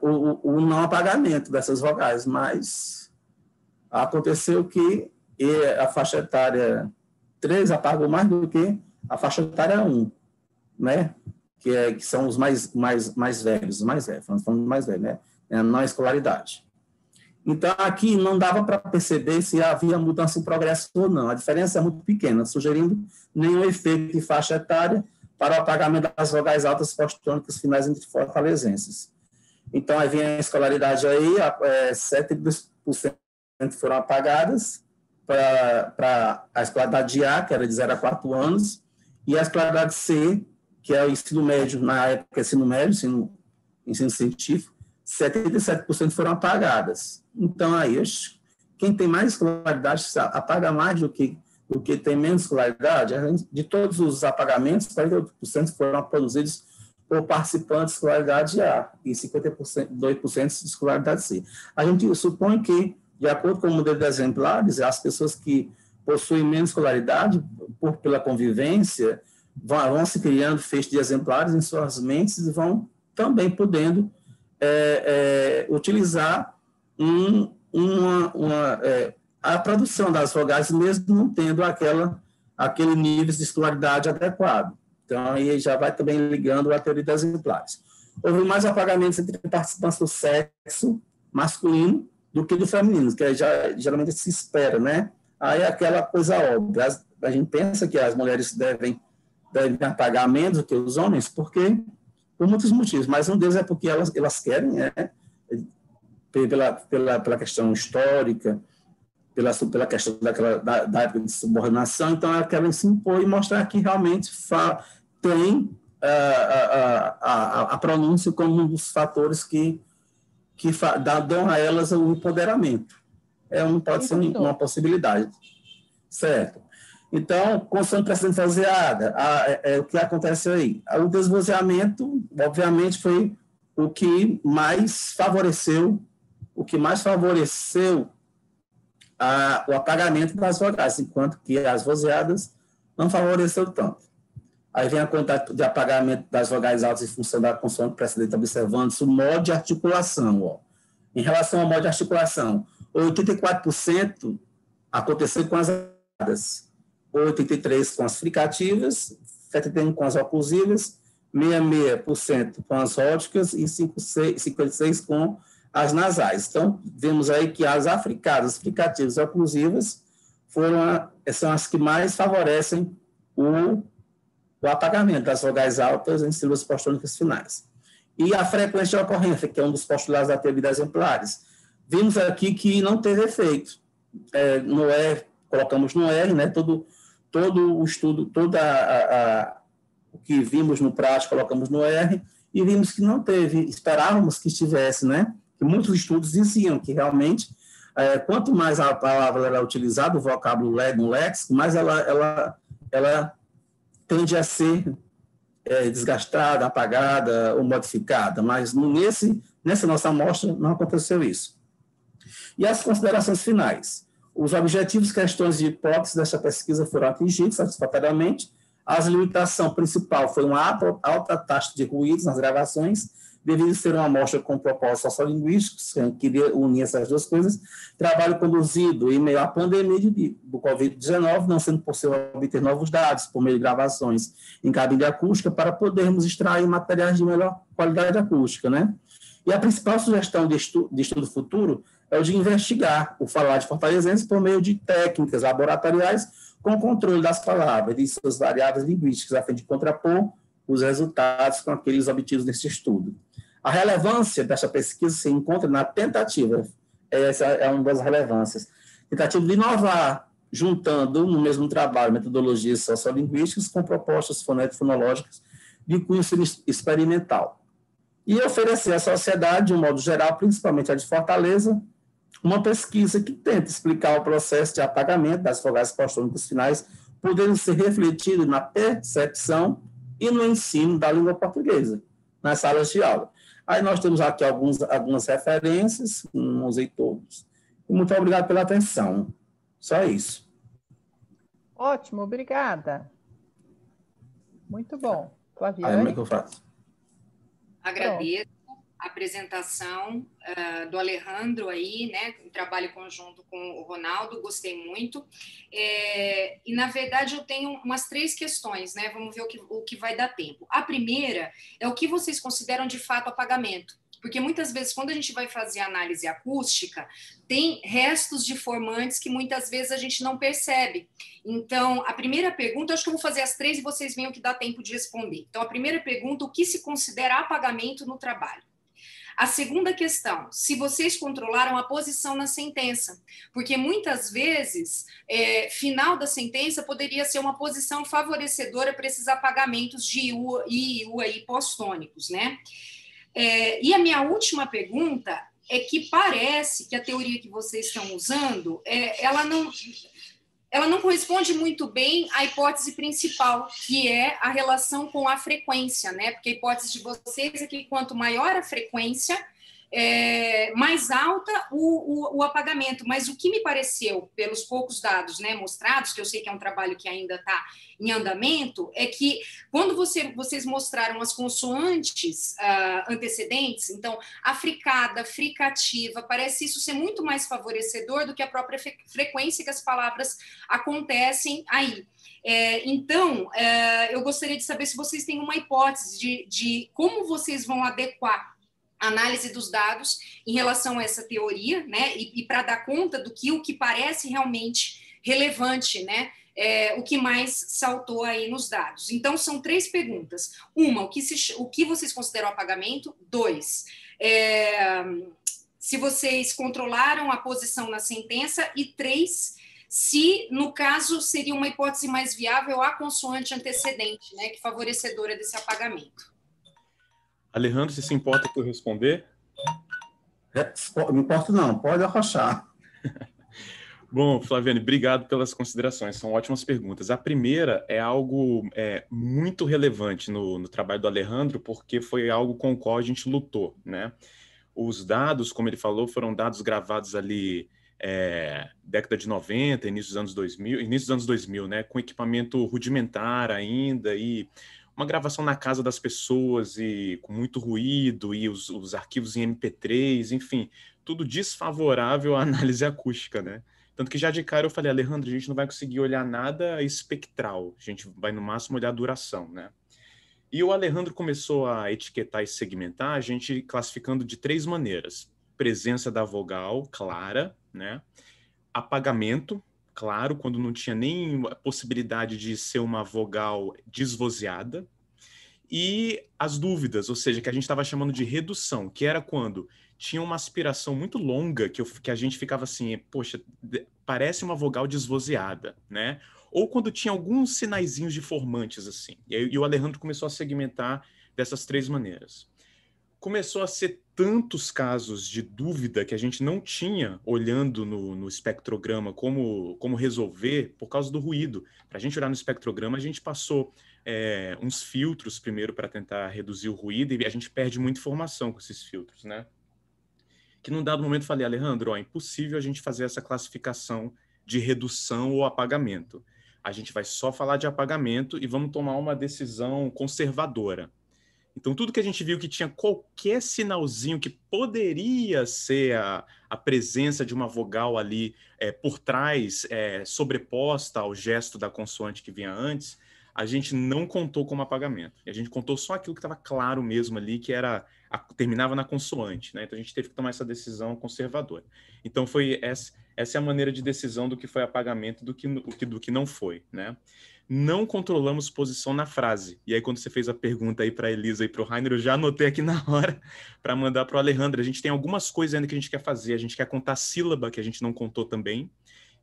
o não apagamento dessas vogais, mas aconteceu que a faixa etária 3 apagou mais do que a faixa etária 1, né? Que são os mais velhos, nós falamos mais velhos, né? A não escolaridade. Então, aqui não dava para perceber se havia mudança em progresso ou não. A diferença é muito pequena, sugerindo nenhum efeito de faixa etária para o apagamento das vogais altas postônicas finais entre fortalezenses. Então, aí vem a escolaridade aí, 72% foram apagadas para a escolaridade de A, que era de 0 a 4 anos, e a escolaridade C, que é o ensino médio, na época ensino médio, ensino científico, 77% foram apagadas. Então, aí, quem tem mais escolaridade apaga mais do que tem menos escolaridade. De todos os apagamentos, 48% foram produzidos por participantes de escolaridade A e 52% de escolaridade C. A gente supõe que, de acordo com o modelo de exemplares, as pessoas que possuem menos escolaridade, pela convivência, vão se criando feixes de exemplares em suas mentes e vão também podendo utilizar a produção das vogais, mesmo não tendo aquele nível de escolaridade adequado. Então, aí já vai também ligando a teoria das exemplares. Houve mais apagamentos entre participantes do sexo masculino do que do feminino, que geralmente se espera, né? Aí aquela coisa óbvia, a gente pensa que as mulheres devem apagar menos do que os homens, porque por muitos motivos, mas um deles é porque elas querem, pela questão histórica, pela questão da época de subordinação, então elas querem se impor e mostrar que realmente tem a pronúncia como um dos fatores que dão a elas o empoderamento. Pode ser uma possibilidade. Certo. Então, consoante precedente faseada, o que aconteceu aí? O desvozeamento, obviamente, foi o que mais favoreceu o apagamento das vogais, enquanto que as vozeadas não favoreceu tanto. Aí vem a conta de apagamento das vogais altas em função da consoante precedente observando-se o modo de articulação. Ó. Em relação ao modo de articulação, 84% aconteceu com as aradas, 83% com as fricativas, 71% com as oclusivas, 66% com as róticas e 56% com as nasais. Então, vemos aí que as africadas, fricativas e oclusivas são as que mais favorecem o apagamento das vogais altas em sílabas postônicas finais. E a frequência de ocorrência, que é um dos postulados da teoria das exemplares. Vimos aqui que não teve efeito. No R, colocamos no R, né? Todo o estudo, o que vimos no Praat, colocamos no R, e vimos que não teve, esperávamos que estivesse, né? Que muitos estudos diziam que realmente, quanto mais a palavra era utilizada, o vocábulo léxico, mais ela tende a ser desgastada, apagada ou modificada, mas nessa nossa amostra não aconteceu isso. E as considerações finais. Os objetivos, questões e hipóteses desta pesquisa foram atingidos satisfatoriamente. A limitação principal foi uma alta taxa de ruídos nas gravações, devido ser uma amostra com propósitos sociolinguísticos, que queria unir essas duas coisas. Trabalho conduzido em meio à pandemia do Covid-19, não sendo possível obter novos dados por meio de gravações em cabine acústica para podermos extrair materiais de melhor qualidade acústica, né? E a principal sugestão de estudo futuro é o de investigar o falar de fortalezenses por meio de técnicas laboratoriais com controle das palavras e suas variáveis linguísticas, a fim de contrapor os resultados com aqueles obtidos nesse estudo. A relevância desta pesquisa se encontra na tentativa, essa é uma das relevâncias, tentativa de inovar, juntando no mesmo trabalho metodologias sociolinguísticas com propostas fonético-fonológicas de cunho experimental. E oferecer à sociedade, de um modo geral, principalmente a de Fortaleza, uma pesquisa que tenta explicar o processo de apagamento das vogais postônicas finais, podendo ser refletido na percepção e no ensino da língua portuguesa, nas salas de aula. Aí nós temos aqui algumas referências, não usei todos. E muito obrigado pela atenção. Só isso. Ótimo, obrigada. Muito bom. Flaviane. Como é que eu faço? Agradeço a apresentação do Alerrandro aí, né, um trabalho conjunto com o Ronaldo, gostei muito. E, na verdade, eu tenho umas 3 questões, né, vamos ver o que vai dar tempo. A primeira é o que vocês consideram de fato apagamento, porque muitas vezes, quando a gente vai fazer análise acústica, tem restos de formantes que muitas vezes a gente não percebe. Então, a primeira pergunta, acho que eu vou fazer as 3 e vocês veem o que dá tempo de responder. Então, a primeira pergunta, o que se considera apagamento no trabalho? A segunda questão, se vocês controlaram a posição na sentença, porque muitas vezes, final da sentença poderia ser uma posição favorecedora para esses apagamentos de IU e IU aí postônicos, né? E a minha última pergunta é que parece que a teoria que vocês estão usando, ela não corresponde muito bem à hipótese principal, que é a relação com a frequência, né? Porque a hipótese de vocês é que quanto maior a frequência, mais alta o apagamento. Mas o que me pareceu, pelos poucos dados, né, mostrados, que eu sei que é um trabalho que ainda está em andamento, é que quando vocês mostraram as consoantes antecedentes, então, africada, fricativa, parece isso ser muito mais favorecedor do que a própria frequência que as palavras acontecem aí. Então, eu gostaria de saber se vocês têm uma hipótese de como vocês vão adequar análise dos dados em relação a essa teoria, né? E para dar conta do que o que parece realmente relevante, né? O que mais saltou aí nos dados. Então, são 3 perguntas. Uma, o que vocês consideram apagamento? 2, se vocês controlaram a posição na sentença. E 3, se, no caso, seria uma hipótese mais viável a consoante antecedente, né? Que favorecedora desse apagamento. Alerrandro, se importa que eu responder? Não importa não, pode arrochar. Bom, Flaviane, obrigado pelas considerações, são ótimas perguntas. A primeira é algo muito relevante no trabalho do Alerrandro, porque foi algo com o qual a gente lutou, né? Os dados, como ele falou, foram dados gravados ali década de 90, início dos anos 2000, né, com equipamento rudimentar ainda e uma gravação na casa das pessoas e com muito ruído e os arquivos em MP3, enfim, tudo desfavorável à análise acústica, né? Tanto que já de cara eu falei, Alerrandro, a gente não vai conseguir olhar nada espectral, a gente vai no máximo olhar a duração, né? E o Alerrandro começou a etiquetar e segmentar a gente classificando de três maneiras: presença da vogal clara, né? Apagamento, claro, quando não tinha nem a possibilidade de ser uma vogal desvozeada, e as dúvidas, ou seja, que a gente estava chamando de redução, que era quando tinha uma aspiração muito longa, que a gente ficava assim, poxa, parece uma vogal desvozeada, né? Ou quando tinha alguns sinaizinhos deformantes, assim. E o Alerrandro começou a segmentar dessas três maneiras. Começou a ser tantos casos de dúvida que a gente não tinha, olhando no espectrograma, como resolver por causa do ruído. Para a gente olhar no espectrograma, a gente passou uns filtros primeiro para tentar reduzir o ruído, e a gente perde muita informação com esses filtros, né? Que num dado momento eu falei, Alerrandro, ó, é impossível a gente fazer essa classificação de redução ou apagamento. A gente vai só falar de apagamento e vamos tomar uma decisão conservadora. Então, tudo que a gente viu que tinha qualquer sinalzinho que poderia ser a presença de uma vogal ali por trás, sobreposta ao gesto da consoante que vinha antes, a gente não contou como apagamento. A gente contou só aquilo que estava claro mesmo ali, que era terminava na consoante, né? Então, a gente teve que tomar essa decisão conservadora. Então, foi essa é a maneira de decisão do que foi apagamento e do que não foi, né? Não controlamos posição na frase. E aí, quando você fez a pergunta aí para a Elisa e para o Reiner, eu já anotei aqui na hora para mandar para o Alerrandro. A gente tem algumas coisas ainda que a gente quer fazer. A gente quer contar sílaba, que a gente não contou também.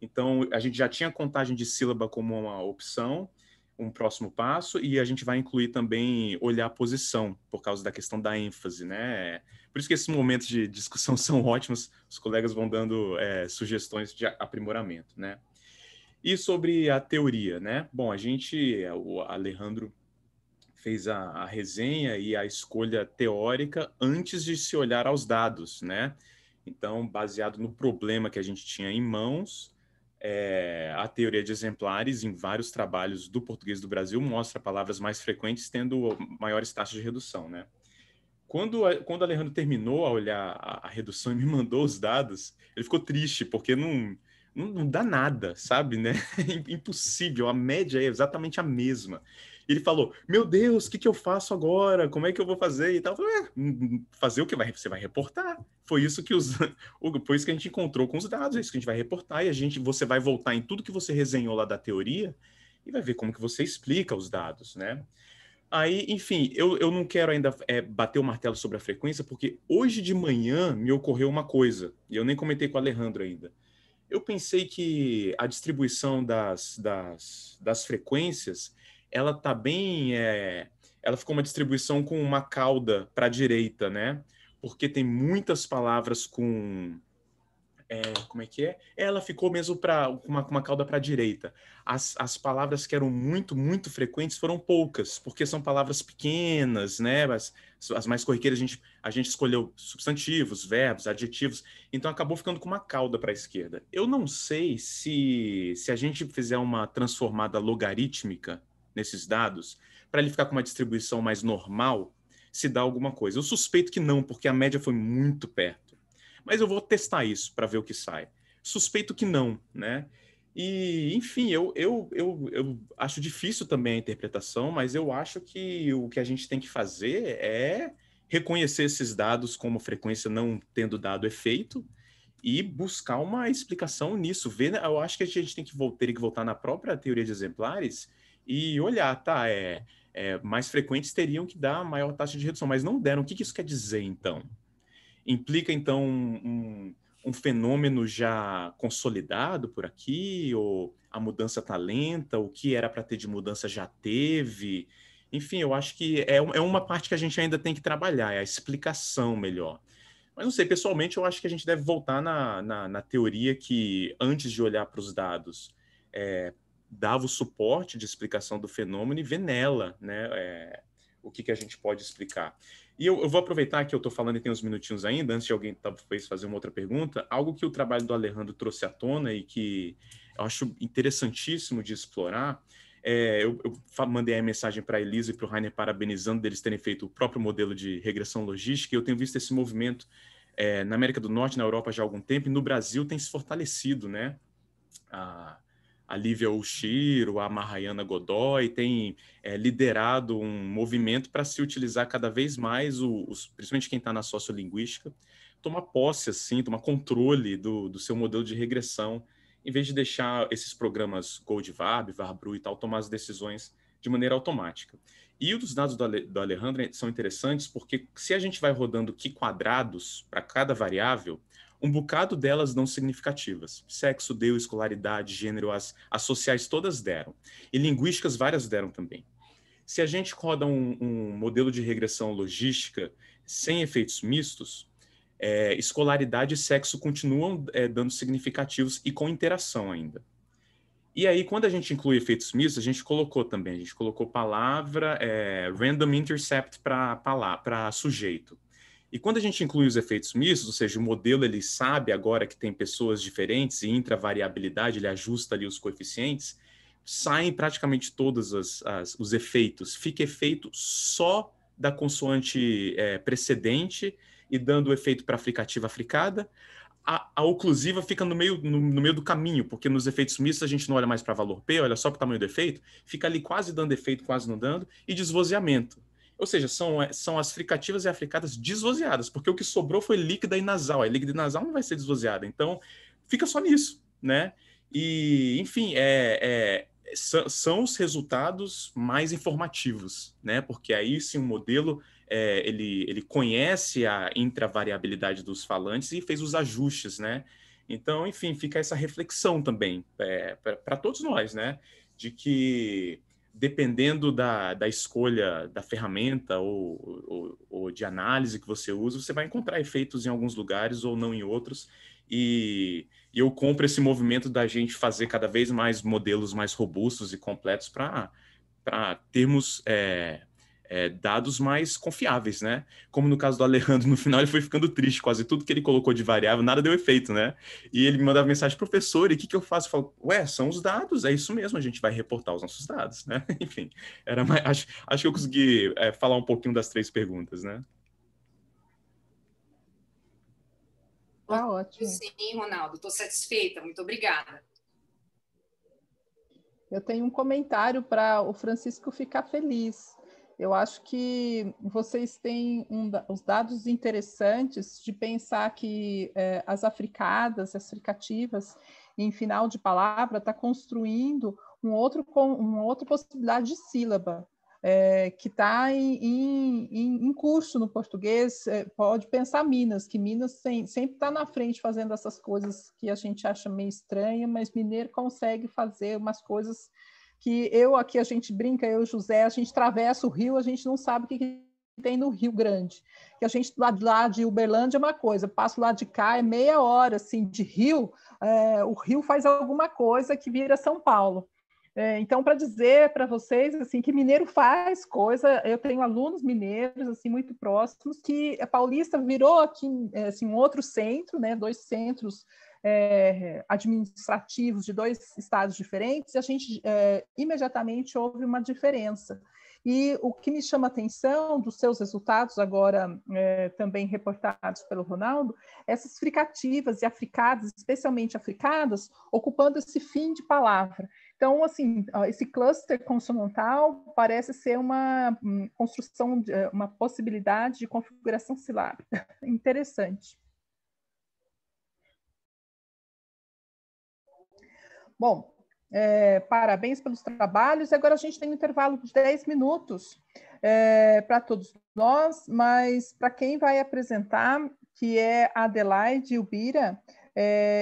Então, a gente já tinha contagem de sílaba como uma opção, um próximo passo, e a gente vai incluir também olhar a posição, por causa da questão da ênfase, né? Por isso que esses momentos de discussão são ótimos, os colegas vão dando sugestões de aprimoramento, né? E sobre a teoria, né? Bom, o Alerrandro fez a resenha e a escolha teórica antes de se olhar aos dados, né? Então, baseado no problema que a gente tinha em mãos, a teoria de exemplares em vários trabalhos do português do Brasil mostra palavras mais frequentes tendo maiores taxas de redução, né? Quando o Alerrandro terminou a olhar a redução e me mandou os dados, ele ficou triste, porque não dá nada, sabe, né? É impossível, a média é exatamente a mesma. Ele falou, meu Deus, o que eu faço agora? Como é que eu vou fazer? E tal. Eu falei, fazer o que você vai reportar. Foi isso que a gente encontrou com os dados, é isso que a gente vai reportar, e você vai voltar em tudo que você resenhou lá da teoria e vai ver como que você explica os dados, né? Aí, enfim, eu não quero ainda bater o martelo sobre a frequência, porque hoje de manhã me ocorreu uma coisa, e eu nem comentei com o Alerrandro ainda. Eu pensei que a distribuição das frequências, ela tá bem, ela ficou uma distribuição com uma cauda para a direita, né? Porque tem muitas palavras com, como é que é? Ela ficou mesmo com uma cauda para a direita. As palavras que eram muito, muito frequentes foram poucas, porque são palavras pequenas, né? As mais corriqueiras a gente escolheu substantivos, verbos, adjetivos, então acabou ficando com uma cauda para a esquerda. Eu não sei se a gente fizer uma transformada logarítmica nesses dados, para ele ficar com uma distribuição mais normal, se dá alguma coisa. Eu suspeito que não, porque a média foi muito perto. Mas eu vou testar isso para ver o que sai. Suspeito que não, né? E, enfim, eu acho difícil também a interpretação, mas eu acho que o que a gente tem que fazer é reconhecer esses dados como frequência não tendo dado efeito e buscar uma explicação nisso. Eu acho que a gente tem que voltar na própria teoria de exemplares e olhar, tá, mais frequentes teriam que dar maior taxa de redução, mas não deram. O que isso quer dizer, então? Implica, então, um fenômeno já consolidado por aqui? Ou a mudança tá lenta? O que era para ter de mudança já teve? Enfim, eu acho que é uma parte que a gente ainda tem que trabalhar, é a explicação melhor. Mas não sei, pessoalmente, eu acho que a gente deve voltar na teoria que, antes de olhar para os dados, dava o suporte de explicação do fenômeno e ver nela, né, o que a gente pode explicar. E eu vou aproveitar que eu estou falando e tem uns minutinhos ainda, antes de alguém talvez fazer uma outra pergunta, algo que o trabalho do Alerrandro trouxe à tona e que eu acho interessantíssimo de explorar. Eu mandei a mensagem para a Elisa e para o Reiner parabenizando deles terem feito o próprio modelo de regressão logística, e eu tenho visto esse movimento na América do Norte, na Europa já há algum tempo, e no Brasil tem se fortalecido, né? A Lívia Ushiro, a Mahayana Godoy, tem liderado um movimento para se utilizar cada vez mais, principalmente quem está na sociolinguística, tomar posse, assim, tomar controle do seu modelo de regressão, em vez de deixar esses programas Goldvarb, Varbru e tal tomar as decisões de maneira automática. E os dados do Alerrandro são interessantes, porque se a gente vai rodando que quadrados para cada variável, um bocado delas não significativas. Sexo deu, escolaridade, gênero, as sociais todas deram. E linguísticas várias deram também. Se a gente roda um modelo de regressão logística sem efeitos mistos, escolaridade e sexo continuam dando significativos e com interação ainda. E aí, quando a gente inclui efeitos mistos, a gente colocou palavra, random intercept para sujeito. E quando a gente inclui os efeitos mistos, ou seja, o modelo ele sabe agora que tem pessoas diferentes e intravariabilidade, ele ajusta ali os coeficientes, saem praticamente todos os efeitos. Fica efeito só da consoante precedente e dando efeito para fricativa fricada. A oclusiva fica no meio do caminho, porque nos efeitos mistos a gente não olha mais para valor P, olha só para o tamanho do efeito, fica ali quase dando efeito, quase não dando, e desvozeamento. Ou seja, são as fricativas e africadas desvozeadas, porque o que sobrou foi líquida e nasal. A líquida e nasal não vai ser desvozeada, então fica só nisso, né? E, enfim, são os resultados mais informativos, né? Porque aí sim o modelo ele conhece a intravariabilidade dos falantes e fez os ajustes, né? Então, enfim, fica essa reflexão também para todos nós, né? De que dependendo da escolha da ferramenta ou de análise que você usa, você vai encontrar efeitos em alguns lugares ou não em outros. E eu compro esse movimento da gente fazer cada vez mais modelos mais robustos e completos para termos dados mais confiáveis, né? Como no caso do Alerrandro, no final ele foi ficando triste, quase tudo que ele colocou de variável, nada deu efeito, né? E ele me mandava mensagem: professor, e o que eu faço? Eu falo: ué, são os dados, é isso mesmo, a gente vai reportar os nossos dados, né? Enfim, acho que eu consegui falar um pouquinho das três perguntas, né? Tá ótimo. Sim, Ronaldo, estou satisfeita, muito obrigada. Eu tenho um comentário para o Francisco ficar feliz. Eu acho que vocês têm os dados interessantes de pensar que as africadas, as fricativas, em final de palavra, está construindo uma outra possibilidade de sílaba. Que está em curso no português, pode pensar Minas, que Minas sempre está na frente fazendo essas coisas que a gente acha meio estranha, mas mineiro consegue fazer umas coisas que a gente brinca, eu e o José, a gente atravessa o rio, a gente não sabe o que tem no Rio Grande, que a gente lá de Uberlândia é uma coisa, passo lá de cá, é meia hora assim, de rio, o rio faz alguma coisa que vira São Paulo. Então, para dizer para vocês assim, que mineiro faz coisa, eu tenho alunos mineiros assim, muito próximos, que a Paulista virou aqui assim, um outro centro, né? Dois centros administrativos de dois estados diferentes, e a gente imediatamente houve uma diferença. E o que me chama a atenção dos seus resultados, agora também reportados pelo Ronaldo, essas fricativas e africadas, especialmente africadas, ocupando esse fim de palavra. Então, assim, esse cluster consonantal parece ser uma construção, uma possibilidade de configuração silábica. Interessante. Bom, parabéns pelos trabalhos. Agora a gente tem um intervalo de 10 minutos para todos nós, mas para quem vai apresentar, que é a Adelaide e o Bira,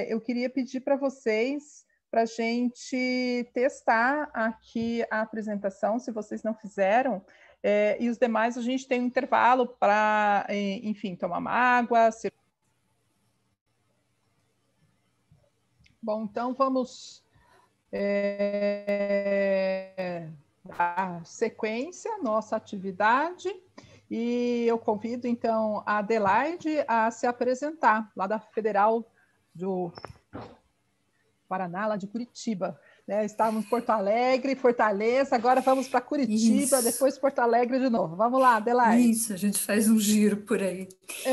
eu queria pedir para vocês para a gente testar aqui a apresentação, se vocês não fizeram, e os demais a gente tem um intervalo para, enfim, tomar uma água. Bom, então vamos dar sequência à nossa atividade E eu convido, então, a Adelaide a se apresentar, lá da Federal do Paraná, lá de Curitiba. Né? Estávamos em Porto Alegre, Fortaleza, agora vamos para Curitiba, depois Porto Alegre de novo. Vamos lá, Adelaide. Isso, a gente faz um giro por aí. Deixa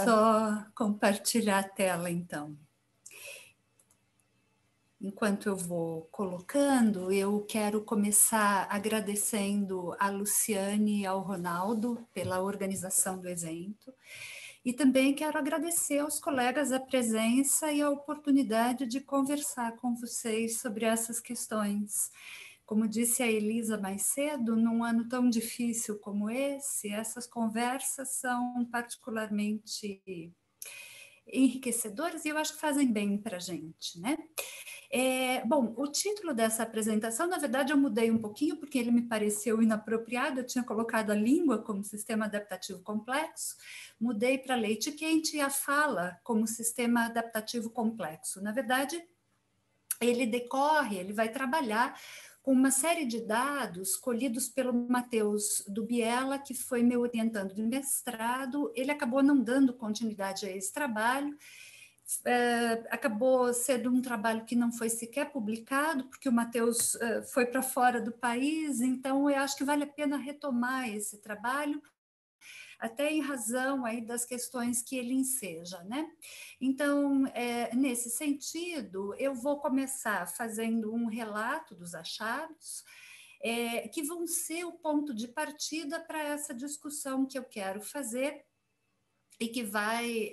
eu só compartilhar a tela, então. Enquanto eu vou colocando, eu quero começar agradecendo a Luciane e ao Ronaldo pela organização do evento e também quero agradecer aos colegas a presença e a oportunidade de conversar com vocês sobre essas questões. Como disse a Elisa mais cedo, num ano tão difícil como esse, essas conversas são particularmente enriquecedoras e eu acho que fazem bem para a gente, né? Bom, o título dessa apresentação, na verdade, eu mudei um pouquinho porque ele me pareceu inapropriado, eu tinha colocado a língua como sistema adaptativo complexo, mudei para leite quente e a fala como sistema adaptativo complexo. Na verdade, ele decorre, ele vai trabalhar com uma série de dados colhidos pelo Matheus Dubiela, que foi meu orientando de mestrado. Ele acabou não dando continuidade a esse trabalho, acabou sendo um trabalho que não foi sequer publicado, porque o Matheus foi para fora do país, então eu acho que vale a pena retomar esse trabalho, até em razão aí das questões que ele enseja, né? Então, nesse sentido, eu vou começar fazendo um relato dos achados, que vão ser o ponto de partida para essa discussão que eu quero fazer e que vai,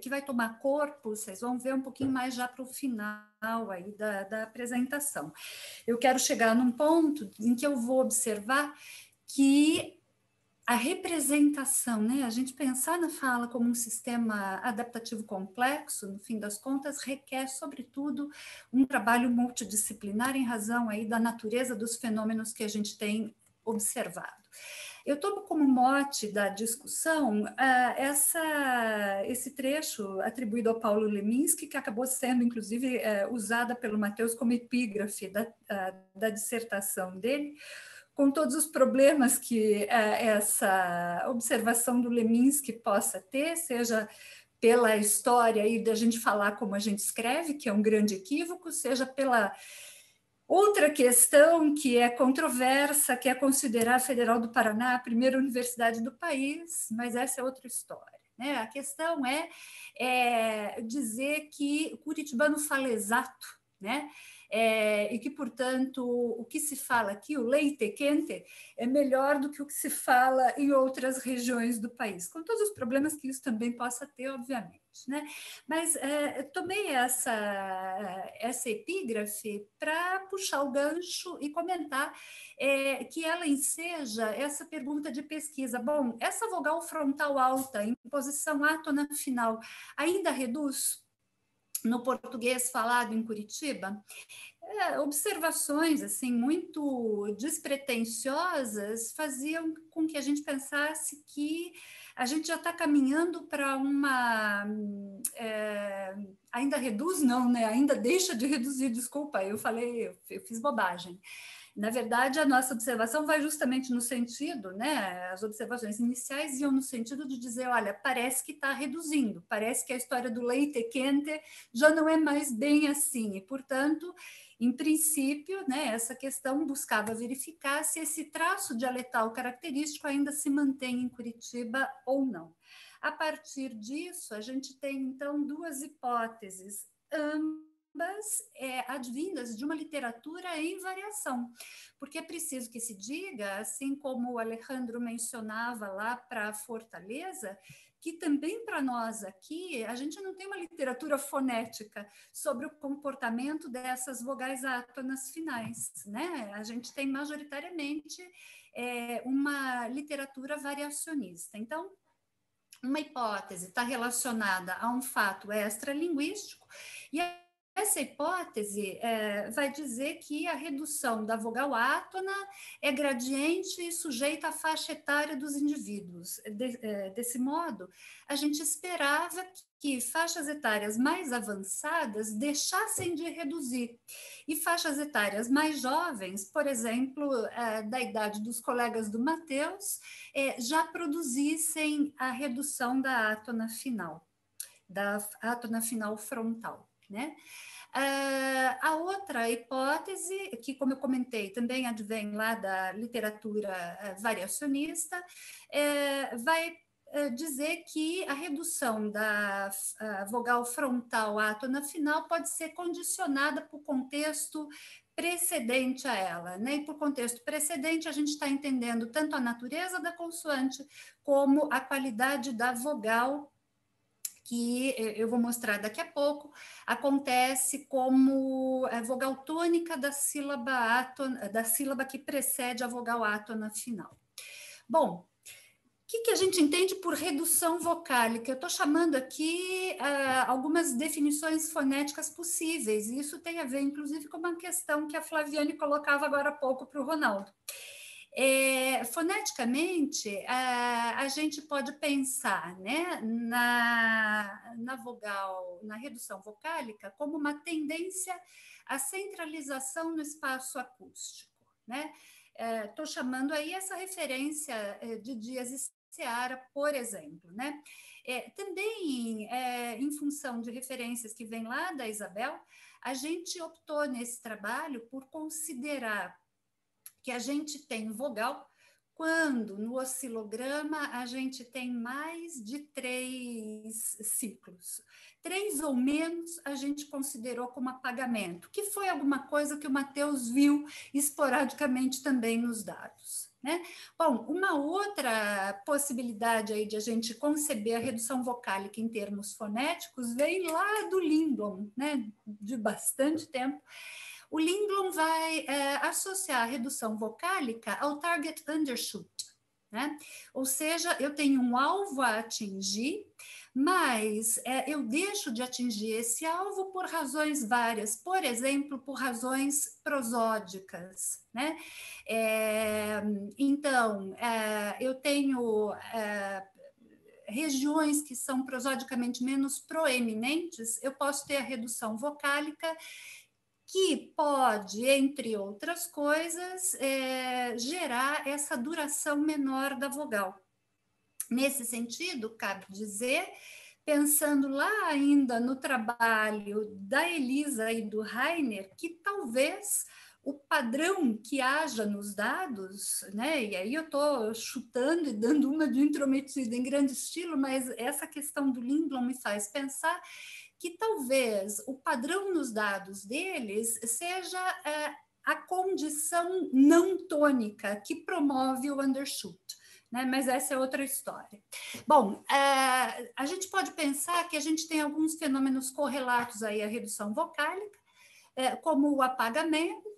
que vai tomar corpo, vocês vão ver um pouquinho mais já para o final aí da apresentação. Eu quero chegar num ponto em que eu vou observar que a representação, né? A gente pensar na fala como um sistema adaptativo complexo, no fim das contas, requer, sobretudo, um trabalho multidisciplinar em razão aí da natureza dos fenômenos que a gente tem observado. Eu tomo como mote da discussão esse trecho atribuído ao Paulo Leminski, que acabou sendo, inclusive, usada pelo Matheus como epígrafe da dissertação dele, com todos os problemas que essa observação do Leminski possa ter, seja pela história aí da gente falar como a gente escreve, que é um grande equívoco, seja pela outra questão que é controversa, que é considerar a Federal do Paraná a primeira universidade do país, mas essa é outra história. Né? A questão é dizer que o curitibano fala exato, né? E que, portanto, o que se fala aqui, o leite quente, é melhor do que o que se fala em outras regiões do país, com todos os problemas que isso também possa ter, obviamente, né? Mas tomei essa epígrafe para puxar o gancho e comentar que ela enseja essa pergunta de pesquisa. Bom, essa vogal frontal alta em posição átona final ainda reduz no português falado em Curitiba, observações assim muito despretensiosas faziam com que a gente pensasse que a gente já está caminhando para uma... ainda reduz, não, né? Ainda deixa de reduzir, desculpa, eu fiz bobagem. Na verdade, a nossa observação vai justamente no sentido, né? As observações iniciais iam no sentido de dizer, olha, parece que está reduzindo, parece que a história do leite quente já não é mais bem assim. E, portanto, em princípio, né, essa questão buscava verificar se esse traço dialetal característico ainda se mantém em Curitiba ou não. A partir disso, a gente tem, então, duas hipóteses, ambas advindas de uma literatura em variação, porque é preciso que se diga, assim como o Alerrandro mencionava lá para Fortaleza, que também para nós aqui, a gente não tem uma literatura fonética sobre o comportamento dessas vogais átonas finais, né? A gente tem majoritariamente uma literatura variacionista. Então, uma hipótese está relacionada a um fato extralinguístico e a Essa hipótese vai dizer que a redução da vogal átona é gradiente e sujeita à faixa etária dos indivíduos. Desse modo, a gente esperava que faixas etárias mais avançadas deixassem de reduzir e faixas etárias mais jovens, por exemplo, da idade dos colegas do Matheus, já produzissem a redução da átona final frontal. Né? A outra hipótese, que como eu comentei também advém lá da literatura variacionista, vai dizer que a redução da vogal frontal à átona final pode ser condicionada por contexto precedente a ela, né? E por contexto precedente a gente está entendendo tanto a natureza da consoante como a qualidade da vogal, que eu vou mostrar daqui a pouco, acontece como a vogal tônica da sílaba que precede a vogal átona final. Bom, o que a gente entende por redução vocálica? Eu estou chamando aqui algumas definições fonéticas possíveis, e isso tem a ver, inclusive, com uma questão que a Flaviane colocava agora há pouco para o Ronaldo. Foneticamente, a gente pode pensar, né, na redução vocálica como uma tendência à centralização no espaço acústico, né? Estou chamando aí essa referência de Dias e Seara, por exemplo, né? Também, em função de referências que vem lá da Isabel, a gente optou nesse trabalho por considerar que a gente tem vogal quando no oscilograma a gente tem mais de 3 ciclos. 3 ou menos a gente considerou como apagamento, que foi alguma coisa que o Matheus viu esporadicamente também nos dados, né? Bom, uma outra possibilidade aí de a gente conceber a redução vocálica em termos fonéticos vem lá do Lindblom, né? De bastante tempo. O Lindblom vai associar a redução vocálica ao target undershoot, né? Ou seja, eu tenho um alvo a atingir, mas eu deixo de atingir esse alvo por razões várias, por exemplo, por razões prosódicas, né? Então, eu tenho regiões que são prosodicamente menos proeminentes, eu posso ter a redução vocálica, que pode, entre outras coisas, gerar essa duração menor da vogal. Nesse sentido, cabe dizer, pensando lá ainda no trabalho da Elisa e do Reiner, que talvez o padrão que haja nos dados, né? E aí eu estou chutando e dando uma de intrometida em grande estilo, mas essa questão do Lindblom me faz pensar que talvez o padrão nos dados deles seja a condição não tônica que promove o undershoot, né? Mas essa é outra história. Bom, a gente pode pensar que a gente tem alguns fenômenos correlatos aí à redução vocálica, como o apagamento,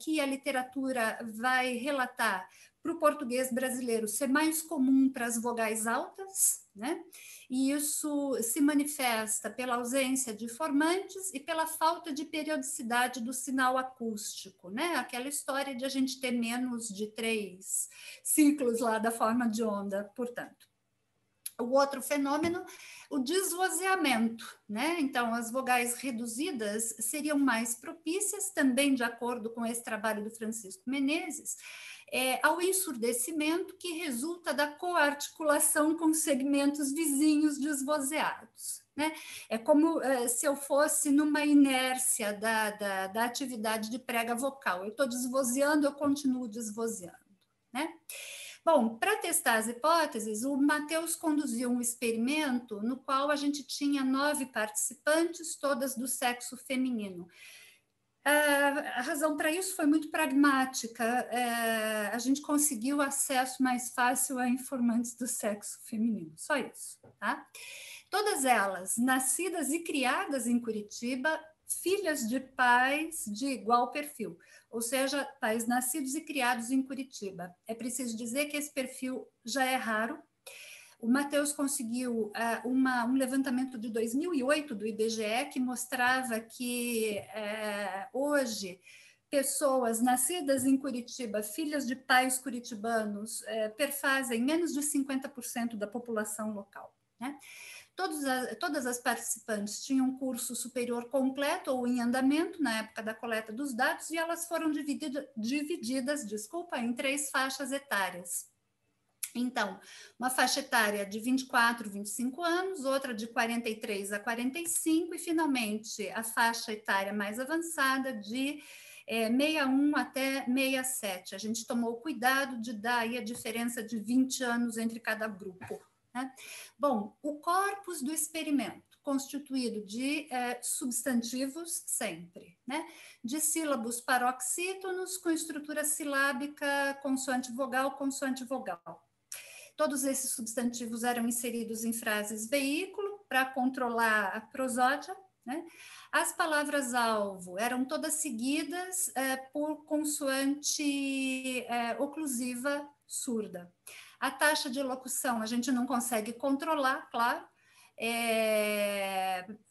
que a literatura vai relatar para o português brasileiro ser mais comum para as vogais altas, né? E isso se manifesta pela ausência de formantes e pela falta de periodicidade do sinal acústico, né? Aquela história de a gente ter menos de 3 ciclos lá da forma de onda, portanto. O outro fenômeno, o desvozeamento, né? Então, as vogais reduzidas seriam mais propícias, também de acordo com esse trabalho do Francisco Menezes, ao ensurdecimento que resulta da coarticulação com segmentos vizinhos desvozeados, né? É como se eu fosse numa inércia da atividade de prega vocal. Eu estou desvozeando, eu continuo desvozeando, né? Bom, para testar as hipóteses, o Matheus conduziu um experimento no qual a gente tinha 9 participantes, todas do sexo feminino. A razão para isso foi muito pragmática. A gente conseguiu acesso mais fácil a informantes do sexo feminino, só isso, tá? Todas elas, nascidas e criadas em Curitiba, filhas de pais de igual perfil, ou seja, pais nascidos e criados em Curitiba. É preciso dizer que esse perfil já é raro, O Matheus conseguiu um levantamento de 2008 do IBGE que mostrava que hoje pessoas nascidas em Curitiba, filhas de pais curitibanos, perfazem menos de 50% da população local, né? Todas as participantes tinham um curso superior completo ou em andamento na época da coleta dos dados, e elas foram divididas em 3 faixas etárias. Então, uma faixa etária de 24 a 25 anos, outra de 43 a 45 e, finalmente, a faixa etária mais avançada de 61 até 67. A gente tomou o cuidado de dar aí a diferença de 20 anos entre cada grupo, né? Bom, o corpus do experimento, constituído de substantivos sempre, né? De sílabos paroxítonos com estrutura silábica consoante-vogal, consoante-vogal. Todos esses substantivos eram inseridos em frases veículo para controlar a prosódia, né? As palavras-alvo eram todas seguidas por consoante oclusiva surda. A taxa de locução a gente não consegue controlar, claro,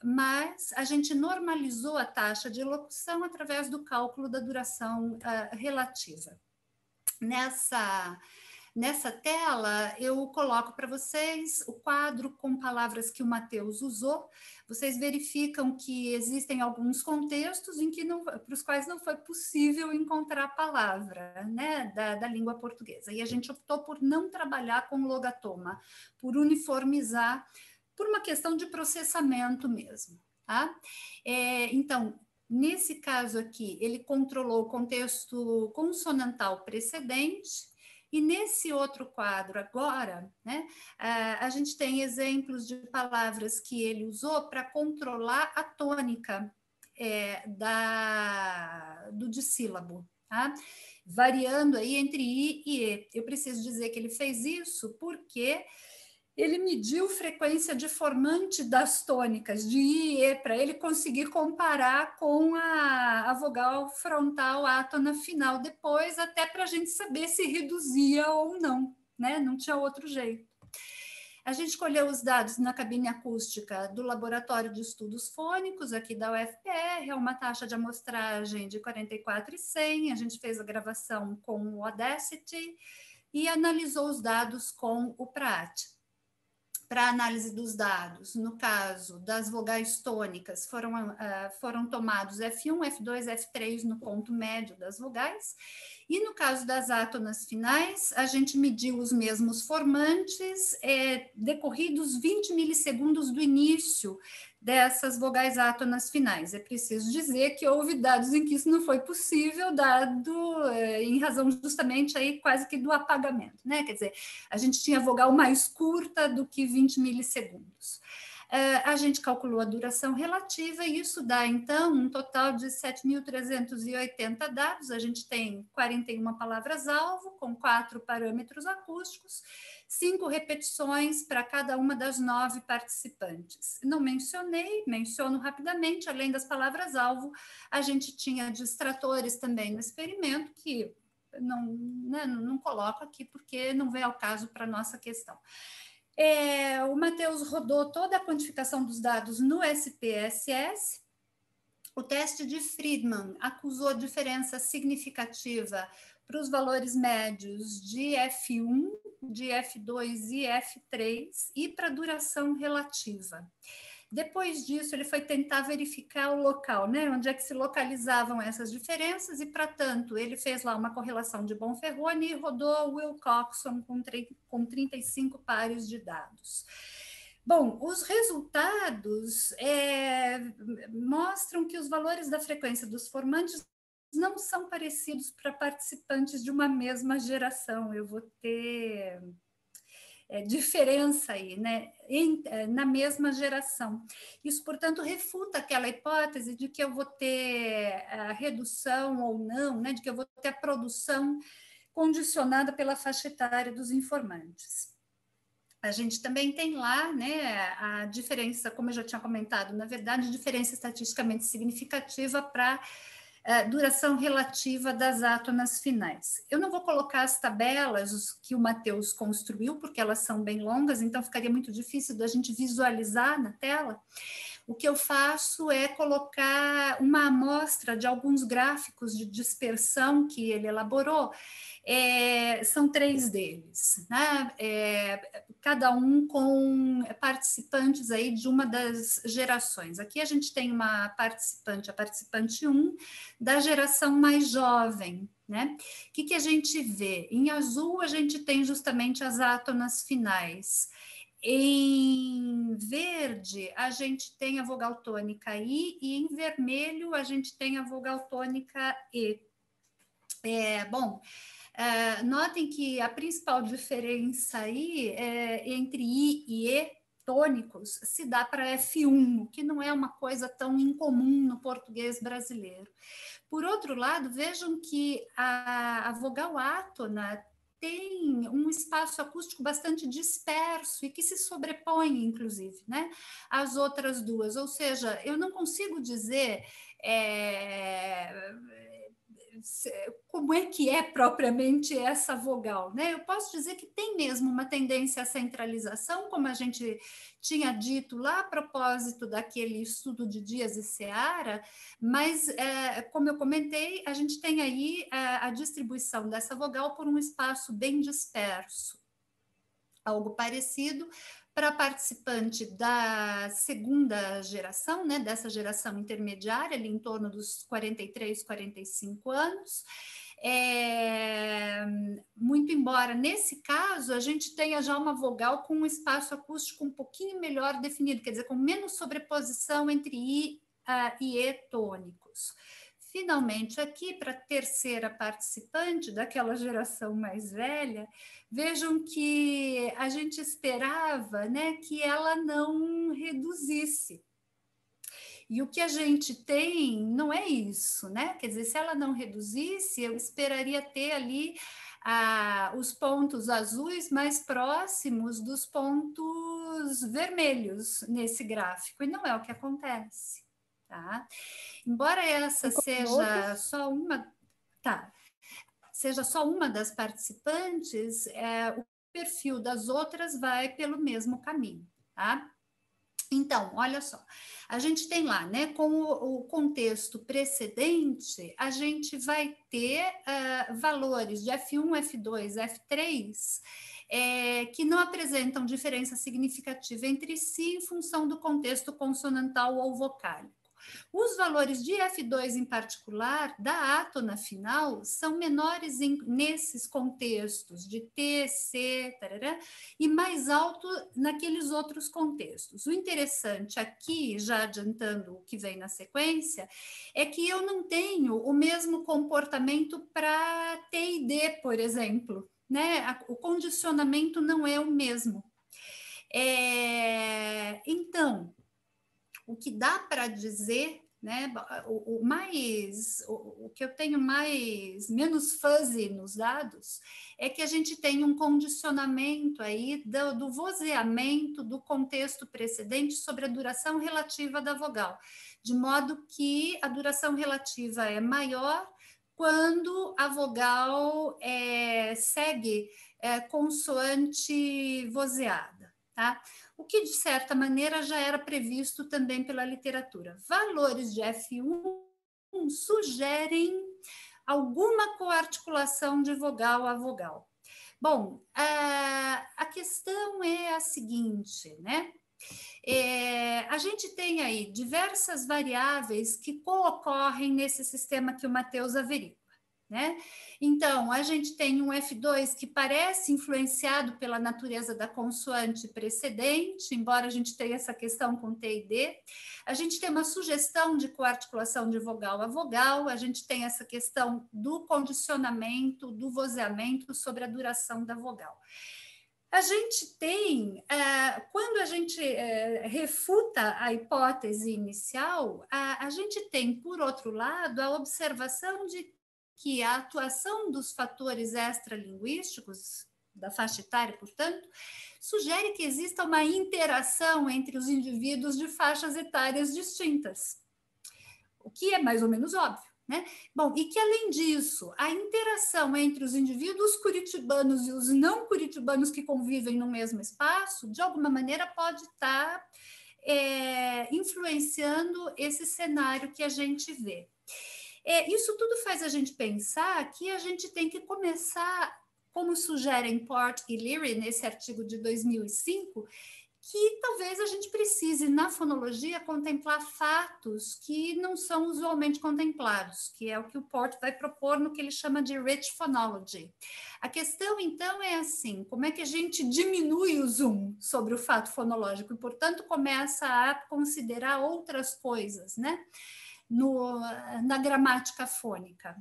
mas a gente normalizou a taxa de locução através do cálculo da duração relativa. Nessa tela, eu coloco para vocês o quadro com palavras que o Matheus usou. Vocês verificam que existem alguns contextos em que para os quais não foi possível encontrar a palavra, né, da língua portuguesa. E a gente optou por não trabalhar com logatoma, por uniformizar, por uma questão de processamento mesmo, tá? Então, nesse caso aqui, ele controlou o contexto consonantal precedente. E nesse outro quadro agora, né, a gente tem exemplos de palavras que ele usou para controlar a tônica do dissílabo, tá? Variando aí entre I e E. Eu preciso dizer que ele fez isso porque ele mediu frequência deformante das tônicas de I e E para ele conseguir comparar com a vogal frontal átona final depois, até para a gente saber se reduzia ou não, né? Não tinha outro jeito. A gente colheu os dados na cabine acústica do Laboratório de Estudos Fônicos, aqui da UFPR, uma taxa de amostragem de 44,100, a gente fez a gravação com o Audacity e analisou os dados com o Praat. Para análise dos dados, no caso das vogais tônicas, foram tomados F1, F2, F3 no ponto médio das vogais. E no caso das átonas finais, a gente mediu os mesmos formantes decorridos 20 milissegundos do início dessas vogais átonas finais. É preciso dizer que houve dados em que isso não foi possível, em razão justamente aí quase que do apagamento, né? Quer dizer, a gente tinha vogal mais curta do que 20 milissegundos. A gente calculou a duração relativa e isso dá, então, um total de 7.380 dados. A gente tem 41 palavras-alvo com 4 parâmetros acústicos, 5 repetições para cada uma das 9 participantes. Não mencionei, menciono rapidamente, além das palavras-alvo, a gente tinha distratores também no experimento que não coloco aqui porque não vem ao caso para a nossa questão. O Matheus rodou toda a quantificação dos dados no SPSS. O teste de Friedman acusou diferença significativa para os valores médios de F1, de F2 e F3 e para a duração relativa. Depois disso, ele foi tentar verificar o local, né? Onde é que se localizavam essas diferenças e, para tanto, ele fez lá uma correlação de Bonferroni e rodou Wilcoxon com 35 pares de dados. Bom, os resultados mostram que os valores da frequência dos formantes não são parecidos para participantes de uma mesma geração. Eu vou ter diferença aí, né, na mesma geração. Isso, portanto, refuta aquela hipótese de que eu vou ter a redução ou não, né, de que eu vou ter a produção condicionada pela faixa etária dos informantes. A gente também tem lá, né, a diferença, como eu já tinha comentado, na verdade, diferença estatisticamente significativa para duração relativa das átonas finais. Eu não vou colocar as tabelas que o Matheus construiu, porque elas são bem longas, então ficaria muito difícil da gente visualizar na tela. O que eu faço é colocar uma amostra de alguns gráficos de dispersão que ele elaborou, são 3 deles, né? Cada um com participantes aí de uma das gerações. Aqui a gente tem uma participante, a participante 1, da geração mais jovem, né? O que que a gente vê? Em azul a gente tem justamente as átonas finais. Em verde, a gente tem a vogal tônica I, e em vermelho, a gente tem a vogal tônica E. Notem que a principal diferença aí entre I e E tônicos se dá para F1, o que não é uma coisa tão incomum no português brasileiro. Por outro lado, vejam que a vogal átona tem um espaço acústico bastante disperso e que se sobrepõe, inclusive, né, às outras duas. Ou seja, eu não consigo dizer como é que é propriamente essa vogal, né? Eu posso dizer que tem mesmo uma tendência à centralização, como a gente tinha dito lá a propósito daquele estudo de Dias e Seara, mas, como eu comentei, a gente tem aí a distribuição dessa vogal por um espaço bem disperso. Algo parecido para a participante da segunda geração, né, dessa geração intermediária, ali em torno dos 43, 45 anos. Muito embora, nesse caso, a gente tenha já uma vogal com um espaço acústico um pouquinho melhor definido, quer dizer, com menos sobreposição entre I e E tônicos. Finalmente, aqui para a terceira participante daquela geração mais velha, vejam que a gente esperava, né, que ela não reduzisse. E o que a gente tem não é isso, né? Quer dizer, se ela não reduzisse, eu esperaria ter ali os pontos azuis mais próximos dos pontos vermelhos nesse gráfico, e não é o que acontece. Tá? Embora essa seja só uma das participantes, o perfil das outras vai pelo mesmo caminho, tá? Então, olha só, a gente tem lá, né, com o contexto precedente, a gente vai ter valores de F1, F2, F3, que não apresentam diferença significativa entre si em função do contexto consonantal ou vocálico. Os valores de F2, em particular, da átona final, são menores nesses contextos de T, C, tarará, e mais alto naqueles outros contextos. O interessante aqui, já adiantando o que vem na sequência, é que eu não tenho o mesmo comportamento para T e D, por exemplo, né? O condicionamento não é o mesmo. Então, o que dá para dizer, né, o que eu tenho menos fuzzy nos dados é que a gente tem um condicionamento aí do vozeamento do contexto precedente sobre a duração relativa da vogal, de modo que a duração relativa é maior quando a vogal segue consoante vozeada, tá? O que, de certa maneira, já era previsto também pela literatura. Valores de F1 sugerem alguma coarticulação de vogal a vogal. Bom, a questão é a seguinte, né? A gente tem aí diversas variáveis que co-ocorrem nesse sistema que o Matheus averigua, né? Então, a gente tem um F2 que parece influenciado pela natureza da consoante precedente, embora a gente tenha essa questão com T e D. A gente tem uma sugestão de coarticulação de vogal a vogal, a gente tem essa questão do condicionamento, do vozeamento sobre a duração da vogal. A gente tem, quando a gente refuta a hipótese inicial, a gente tem, por outro lado, a observação de que a atuação dos fatores extralinguísticos, da faixa etária, portanto, sugere que exista uma interação entre os indivíduos de faixas etárias distintas, o que é mais ou menos óbvio, Né? Bom, e que além disso, a interação entre os indivíduos curitibanos e os não curitibanos que convivem no mesmo espaço, de alguma maneira pode estar influenciando esse cenário que a gente vê. Isso tudo faz a gente pensar que a gente tem que começar, como sugerem Port e Leary nesse artigo de 2005, que talvez a gente precise, na fonologia, contemplar fatos que não são usualmente contemplados, que é o que o Port vai propor no que ele chama de rich phonology. A questão, então, é assim, como é que a gente diminui o zoom sobre o fato fonológico e, portanto, começa a considerar outras coisas, né, na gramática fônica?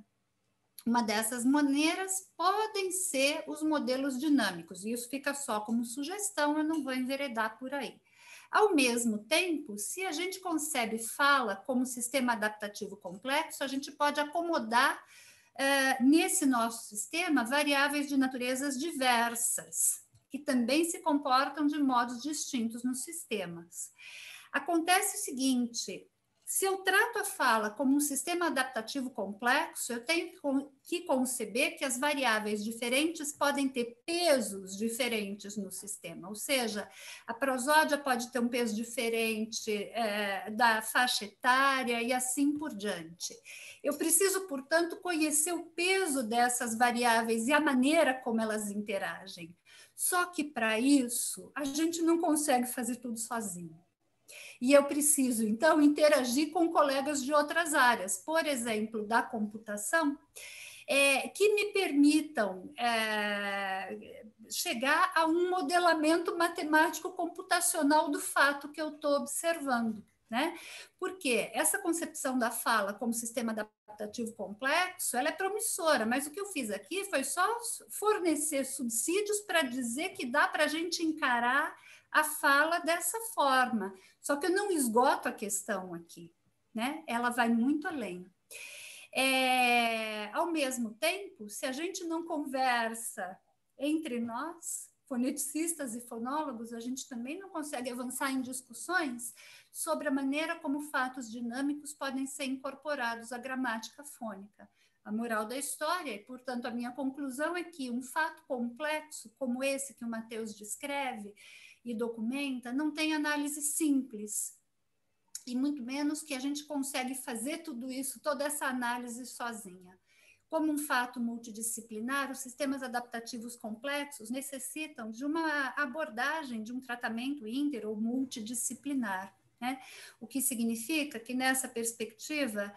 Uma dessas maneiras podem ser os modelos dinâmicos, e isso fica só como sugestão, eu não vou enveredar por aí. Ao mesmo tempo, se a gente concebe fala como sistema adaptativo complexo, a gente pode acomodar nesse nosso sistema variáveis de naturezas diversas, que também se comportam de modos distintos nos sistemas. Acontece o seguinte... Se eu trato a fala como um sistema adaptativo complexo, eu tenho que conceber que as variáveis diferentes podem ter pesos diferentes no sistema, ou seja, a prosódia pode ter um peso diferente da faixa etária e assim por diante. Eu preciso, portanto, conhecer o peso dessas variáveis e a maneira como elas interagem. Só que, para isso, a gente não consegue fazer tudo sozinho. E eu preciso, então, interagir com colegas de outras áreas, por exemplo, da computação, que me permitam chegar a um modelamento matemático computacional do fato que eu estou observando, né? Porque essa concepção da fala como sistema adaptativo complexo, ela é promissora, mas o que eu fiz aqui foi só fornecer subsídios para dizer que dá para a gente encarar a fala dessa forma, só que eu não esgoto a questão aqui, né? Ela vai muito além. Ao mesmo tempo, se a gente não conversa entre nós, foneticistas e fonólogos, a gente também não consegue avançar em discussões sobre a maneira como fatos dinâmicos podem ser incorporados à gramática fônica. A moral da história, e portanto a minha conclusão é que um fato complexo como esse que o Matheus descreve e documenta, não tem análise simples, e muito menos que a gente consegue fazer tudo isso, toda essa análise sozinha. Como um fato multidisciplinar, os sistemas adaptativos complexos necessitam de uma abordagem, de um tratamento inter ou multidisciplinar, né? O que significa que nessa perspectiva,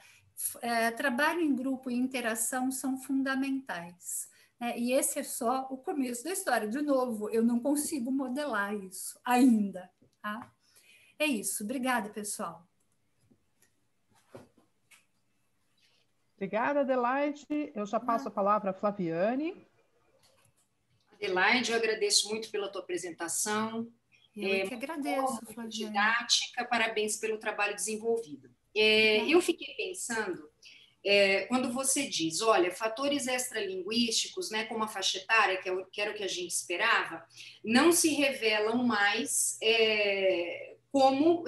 trabalho em grupo e interação são fundamentais. E esse é só o começo da história. De novo, eu não consigo modelar isso ainda. Tá? É isso. Obrigada, pessoal. Obrigada, Adelaide. Eu já passo a palavra à Flaviane. Adelaide, eu agradeço muito pela tua apresentação. Eu que agradeço, muito Flaviane. Didática, parabéns pelo trabalho desenvolvido. Eu fiquei pensando... quando você diz, olha, fatores extralinguísticos, né, como a faixa etária, que era o que a gente esperava, não se revelam mais como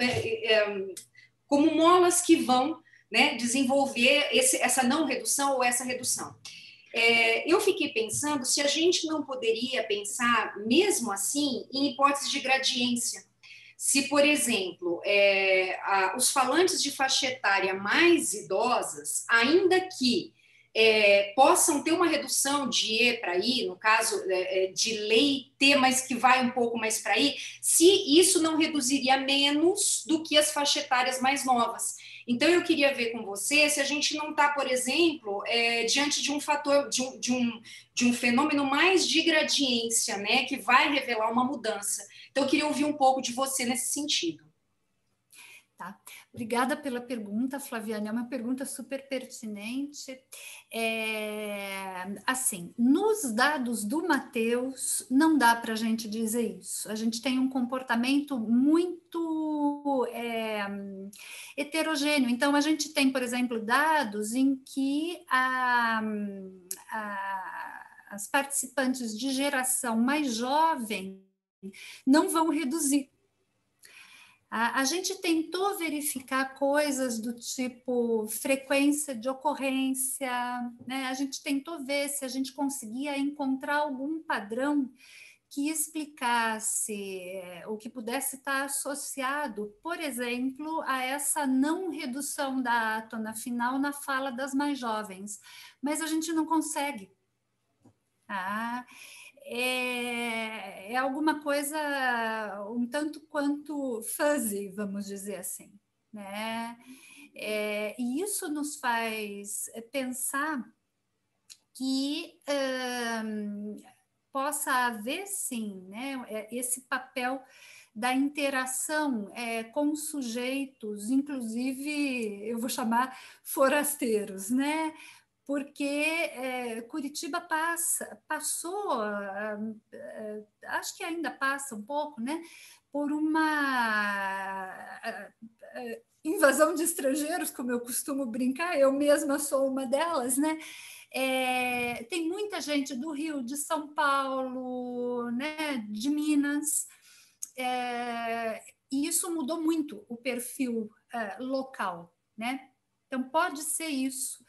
molas que vão, né, desenvolver essa não redução ou essa redução. Eu fiquei pensando se a gente não poderia pensar, mesmo assim, em hipóteses de gradiência. Se, por exemplo, os falantes de faixa etária mais idosas, ainda que possam ter uma redução de E para I, no caso de leite, mas que vai um pouco mais para I, se isso não reduziria menos do que as faixas etárias mais novas. Então, eu queria ver com você se a gente não está, por exemplo, diante de um fator, de um fenômeno mais de gradiência, né, que vai revelar uma mudança. Então, eu queria ouvir um pouco de você nesse sentido. Tá. Obrigada pela pergunta, Flaviane. É uma pergunta super pertinente. Assim, nos dados do Matheus, não dá para a gente dizer isso. A gente tem um comportamento muito heterogêneo. Então, a gente tem, por exemplo, dados em que as participantes de geração mais jovem não vão reduzir. A gente tentou verificar coisas do tipo frequência de ocorrência, né? A gente tentou ver se a gente conseguia encontrar algum padrão que explicasse ou que pudesse estar associado, por exemplo, a essa não redução da átona final na fala das mais jovens, mas a gente não consegue. Ah, é alguma coisa um tanto quanto fuzzy, vamos dizer assim, né? E isso nos faz pensar que possa haver, sim, né, esse papel da interação com sujeitos, inclusive, eu vou chamar forasteiros, né? Porque Curitiba passou, acho que ainda passa um pouco, né, por uma invasão de estrangeiros, como eu costumo brincar, eu mesma sou uma delas, né? Tem muita gente do Rio, de São Paulo, né, de Minas, e isso mudou muito o perfil local, né? Então, pode ser isso.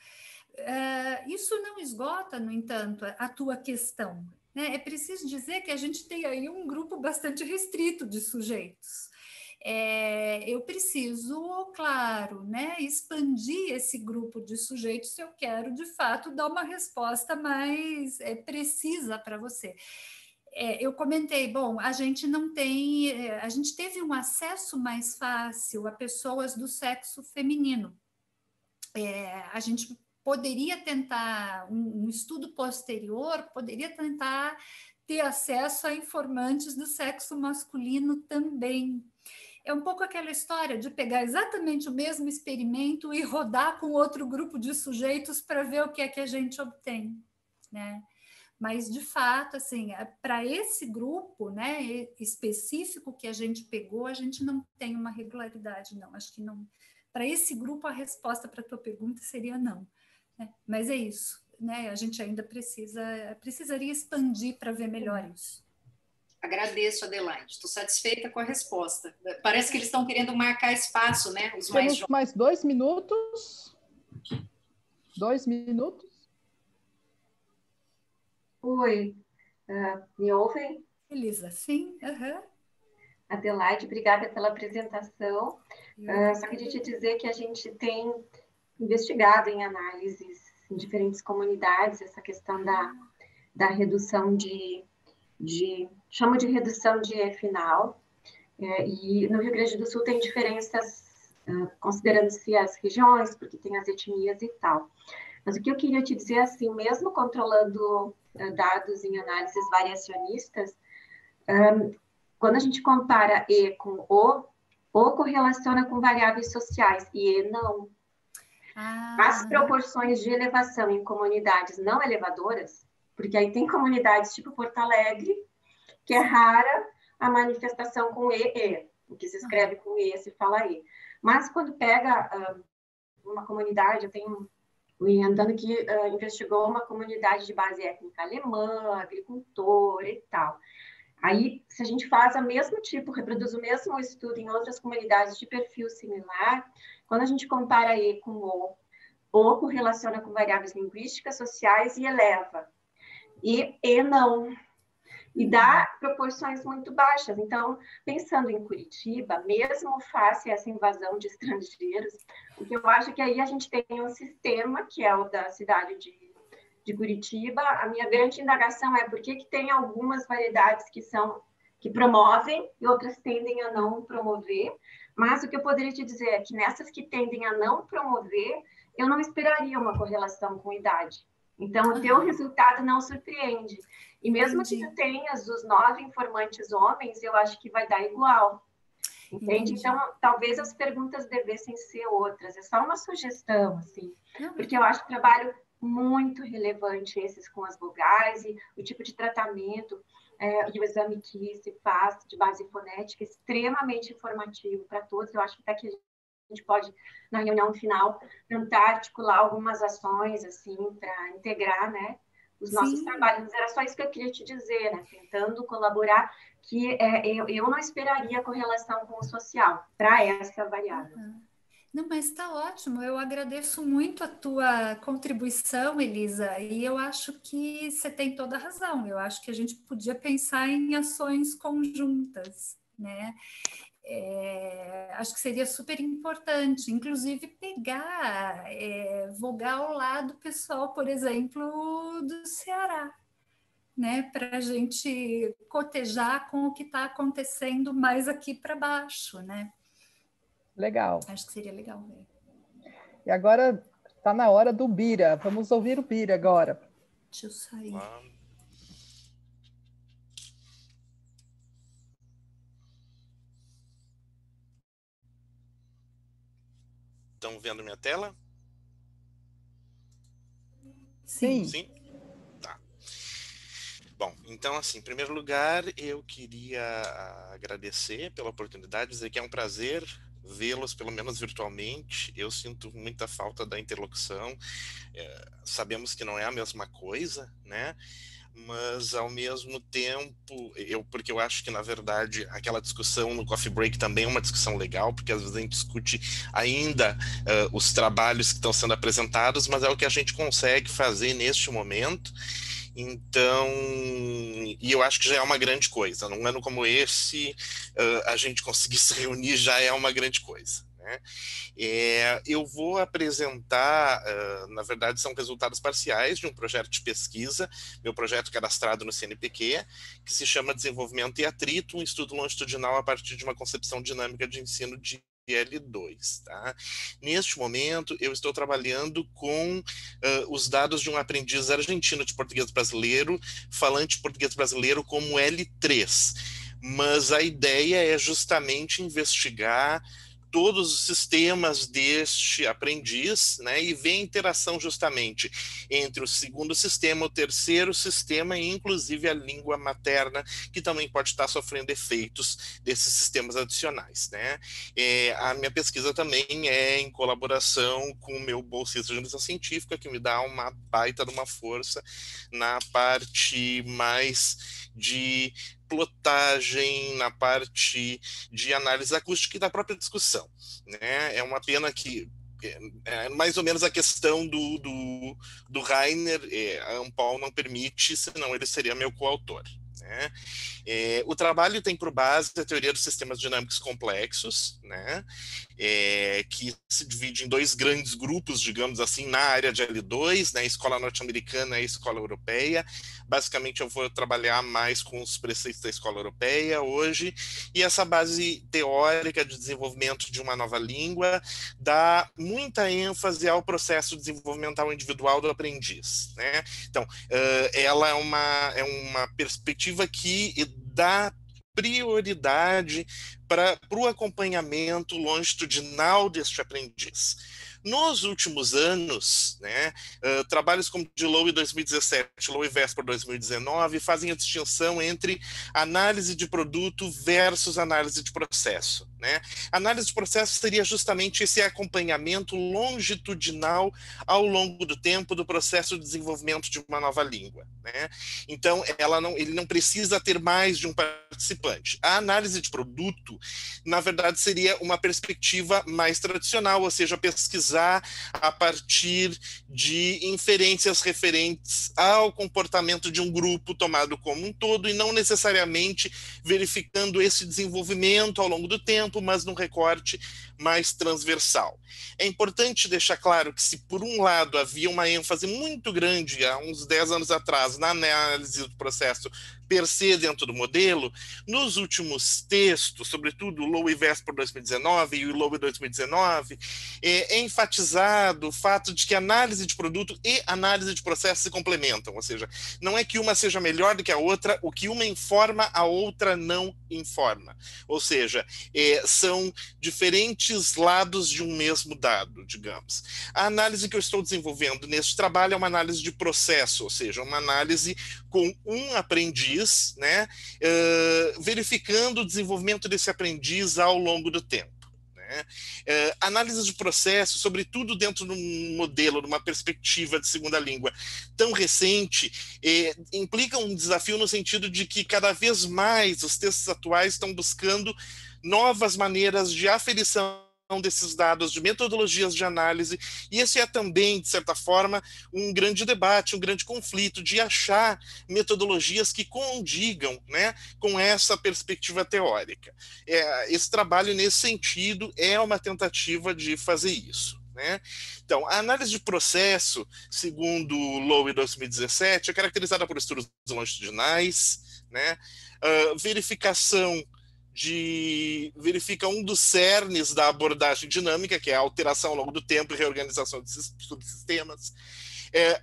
Isso não esgota, no entanto, a tua questão, né? É preciso dizer que a gente tem aí um grupo bastante restrito de sujeitos. Eu preciso, claro, né, expandir esse grupo de sujeitos se eu quero, de fato, dar uma resposta mais precisa para você. Eu comentei, bom, a gente não tem, a gente teve um acesso mais fácil a pessoas do sexo feminino. A gente poderia tentar, um estudo posterior, poderia tentar ter acesso a informantes do sexo masculino também. É um pouco aquela história de pegar exatamente o mesmo experimento e rodar com outro grupo de sujeitos para ver o que é que a gente obtém, né? Mas, de fato, assim, para esse grupo, né, específico que a gente pegou, a gente não tem uma regularidade, não. Acho que não. Para esse grupo, a resposta para a tua pergunta seria não. Mas é isso, né? A gente ainda precisaria expandir para ver melhor isso. Agradeço, Adelaide. Estou satisfeita com a resposta. Parece que eles estão querendo marcar espaço, né? Os mais jovens. Mais 2 minutos. 2 minutos. Oi, me ouvem? Elisa, sim. Uhum. Adelaide, obrigada pela apresentação. Só queria te dizer que a gente tem investigado em análises em diferentes comunidades essa questão da redução chama de redução de E final, e no Rio Grande do Sul tem diferenças, considerando-se as regiões, porque tem as etnias e tal. Mas o que eu queria te dizer, assim, mesmo controlando dados em análises variacionistas, quando a gente compara E com O correlaciona com variáveis sociais, e E não. As proporções de elevação em comunidades não elevadoras, porque aí tem comunidades tipo Porto Alegre, que é rara a manifestação com EE, o que se escreve com E, se fala E. Mas quando pega uma comunidade, eu tenho um orientando que investigou uma comunidade de base étnica alemã, agricultora e tal. Aí, se a gente faz o mesmo tipo, reproduz o mesmo estudo em outras comunidades de perfil similar, quando a gente compara E com O correlaciona com variáveis linguísticas, sociais e eleva. E E não. E dá proporções muito baixas. Então, pensando em Curitiba, mesmo face a essa invasão de estrangeiros, o que eu acho que aí a gente tem um sistema, que é o da cidade de Curitiba. A minha grande indagação é por que tem algumas variedades que promovem e outras tendem a não promover. Mas o que eu poderia te dizer é que nessas que tendem a não promover, eu não esperaria uma correlação com idade. Então, o teu resultado não surpreende. E mesmo que tu tenhas os 9 informantes homens, eu acho que vai dar igual. Entende? Entendi. Então, talvez as perguntas devessem ser outras. É só uma sugestão, assim. Porque eu acho o trabalho muito relevante esses com as vogais e o tipo de tratamento e o exame que se faz de base fonética extremamente informativo para todos. Eu acho que até que a gente pode, na reunião final, tentar articular algumas ações, assim, para integrar, né, os nossos trabalhos. Mas era só isso que eu queria te dizer, né, tentando colaborar, que eu não esperaria correlação com o social para essa variável. Não, mas está ótimo, eu agradeço muito a tua contribuição, Elisa, e eu acho que você tem toda a razão, eu acho que a gente podia pensar em ações conjuntas, né? Acho que seria super importante, inclusive pegar, vogal lá do pessoal, por exemplo, do Ceará, né? Para a gente cotejar com o que está acontecendo mais aqui para baixo, né? Legal. Acho que seria legal ver. E agora está na hora do Bira. Vamos ouvir o Bira agora. Deixa eu sair. Estão vendo minha tela? Sim. Sim? Tá. Bom, então, assim, em primeiro lugar, eu queria agradecer pela oportunidade, dizer que é um prazer vê-los, pelo menos virtualmente. Eu sinto muita falta da interlocução, sabemos que não é a mesma coisa, né? Mas, ao mesmo tempo, porque eu acho que, na verdade, aquela discussão no Coffee Break também é uma discussão legal, porque às vezes a gente discute ainda os trabalhos que estão sendo apresentados, mas é o que a gente consegue fazer neste momento. Então, e eu acho que já é uma grande coisa. Num ano como esse, a gente conseguir se reunir já é uma grande coisa, né? Eu vou apresentar, na verdade, são resultados parciais de um projeto de pesquisa, meu projeto cadastrado no CNPq, que se chama Desenvolvimento e Atrito, um estudo longitudinal a partir de uma concepção dinâmica de ensino de L2, tá? Neste momento, eu estou trabalhando com os dados de um aprendiz argentino de português brasileiro, falante de português brasileiro como L3, mas a ideia é justamente investigar todos os sistemas deste aprendiz, né, e ver a interação justamente entre o segundo sistema, o terceiro sistema e inclusive a língua materna, que também pode estar sofrendo efeitos desses sistemas adicionais, né. A minha pesquisa também é em colaboração com o meu bolsista de iniciação científica, que me dá uma baita de uma força na parte mais de plotagem, na parte de análise acústica e da própria discussão, né? É uma pena que é mais ou menos a questão do Reiner, a Ampol não permite, senão ele seria meu coautor, né? O trabalho tem por base a teoria dos sistemas dinâmicos complexos, né? Que se divide em dois grandes grupos, digamos assim, na área de L2, né? Escola norte-americana e escola europeia. Basicamente, eu vou trabalhar mais com os preceitos da escola europeia hoje, e essa base teórica de desenvolvimento de uma nova língua dá muita ênfase ao processo desenvolvimental individual do aprendiz, né? Então, ela é uma perspectiva que dá prioridade para o acompanhamento longitudinal deste aprendiz. Nos últimos anos, né, trabalhos como de Low em 2017, Low e Vesper em 2019, fazem a distinção entre análise de produto versus análise de processo, né? Análise de processo seria justamente esse acompanhamento longitudinal ao longo do tempo do processo de desenvolvimento de uma nova língua, né? Então, ele não precisa ter mais de um participante. A análise de produto, na verdade, seria uma perspectiva mais tradicional, ou seja, pesquisar a partir de inferências referentes ao comportamento de um grupo tomado como um todo, e não necessariamente verificando esse desenvolvimento ao longo do tempo, mas num recorte mais transversal. É importante deixar claro que, se por um lado havia uma ênfase muito grande há uns 10 anos atrás na análise do processo per se dentro do modelo, nos últimos textos, sobretudo o Low e Vesper 2019 e o Low 2019, é enfatizado o fato de que análise de produto e análise de processo se complementam, ou seja, não é que uma seja melhor do que a outra, o que uma informa, a outra não informa, ou seja, são diferentes lados de um mesmo dado, digamos. A análise que eu estou desenvolvendo neste trabalho é uma análise de processo, ou seja, uma análise com um aprendiz, né, verificando o desenvolvimento desse aprendiz ao longo do tempo, né? Né? Análise de processo, sobretudo dentro de um modelo, de uma perspectiva de segunda língua tão recente, implica um desafio no sentido de que cada vez mais os textos atuais estão buscando novas maneiras de aferição desses dados, de metodologias de análise, e esse é também, de certa forma, um grande debate, um grande conflito de achar metodologias que condigam, né, com essa perspectiva teórica. Esse trabalho, nesse sentido, é uma tentativa de fazer isso. Né? Então, a análise de processo, segundo Low em 2017, é caracterizada por estudos longitudinais, né? Verifica um dos cernes da abordagem dinâmica, que é a alteração ao longo do tempo e reorganização de subsistemas.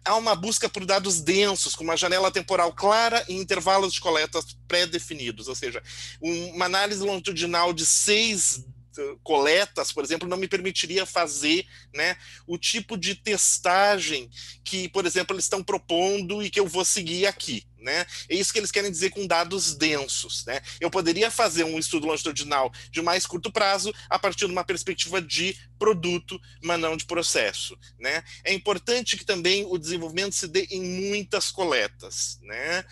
Há uma busca por dados densos, com uma janela temporal clara e intervalos de coletas pré-definidos, ou seja, uma análise longitudinal de 6 coletas, por exemplo, não me permitiria fazer, né, o tipo de testagem que, por exemplo, eles estão propondo e que eu vou seguir aqui. Né? É isso que eles querem dizer com dados densos. Né? Eu poderia fazer um estudo longitudinal de mais curto prazo a partir de uma perspectiva de produto, mas não de processo. Né? É importante que também o desenvolvimento se dê em muitas coletas. Né?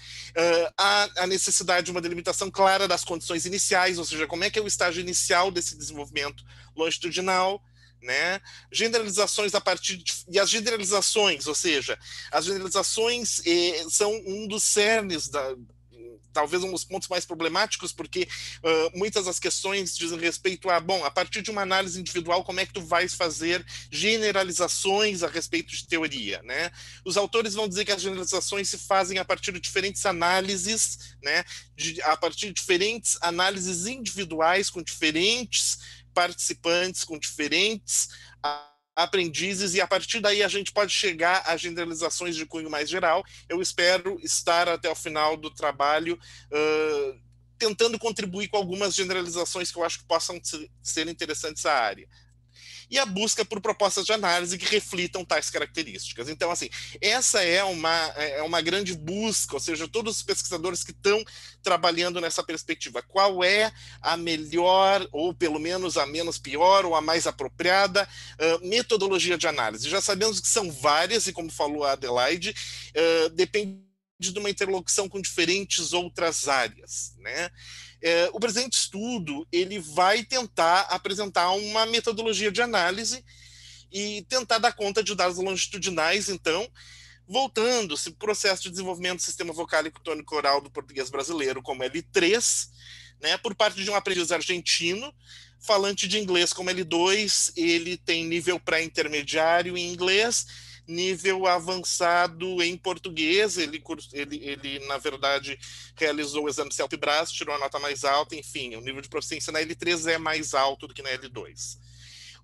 Há a necessidade de uma delimitação clara das condições iniciais, ou seja, como é que é o estágio inicial desse desenvolvimento longitudinal. Né? Generalizações a partir de, as generalizações são um dos cernes da, talvez um dos pontos mais problemáticos, porque muitas das questões dizem respeito a, bom, a partir de uma análise individual, como é que tu vais fazer generalizações a respeito de teoria, né? Os autores vão dizer que as generalizações se fazem a partir de diferentes análises, né? A partir de diferentes análises individuais com diferentes participantes, com diferentes aprendizes, e a partir daí a gente pode chegar a generalizações de cunho mais geral. Eu espero estar até o final do trabalho tentando contribuir com algumas generalizações que eu acho que possam ser interessantes à área. E a busca por propostas de análise que reflitam tais características. Então, assim, essa é uma grande busca, ou seja, todos os pesquisadores que estão trabalhando nessa perspectiva. Qual é a melhor, ou pelo menos a menos pior, ou a mais apropriada metodologia de análise? Já sabemos que são várias, e como falou a Adelaide, depende de uma interlocução com diferentes outras áreas, né? O presente estudo ele vai tentar apresentar uma metodologia de análise e tentar dar conta de dados longitudinais, então, voltando-se para o processo de desenvolvimento do sistema vocálico tônico oral do português brasileiro como L3, né, por parte de um aprendiz argentino, falante de inglês como L2, ele tem nível pré-intermediário em inglês, nível avançado em português, ele na verdade realizou o exame CELP-BRAS, tirou a nota mais alta, enfim, o nível de proficiência na L3 é mais alto do que na L2.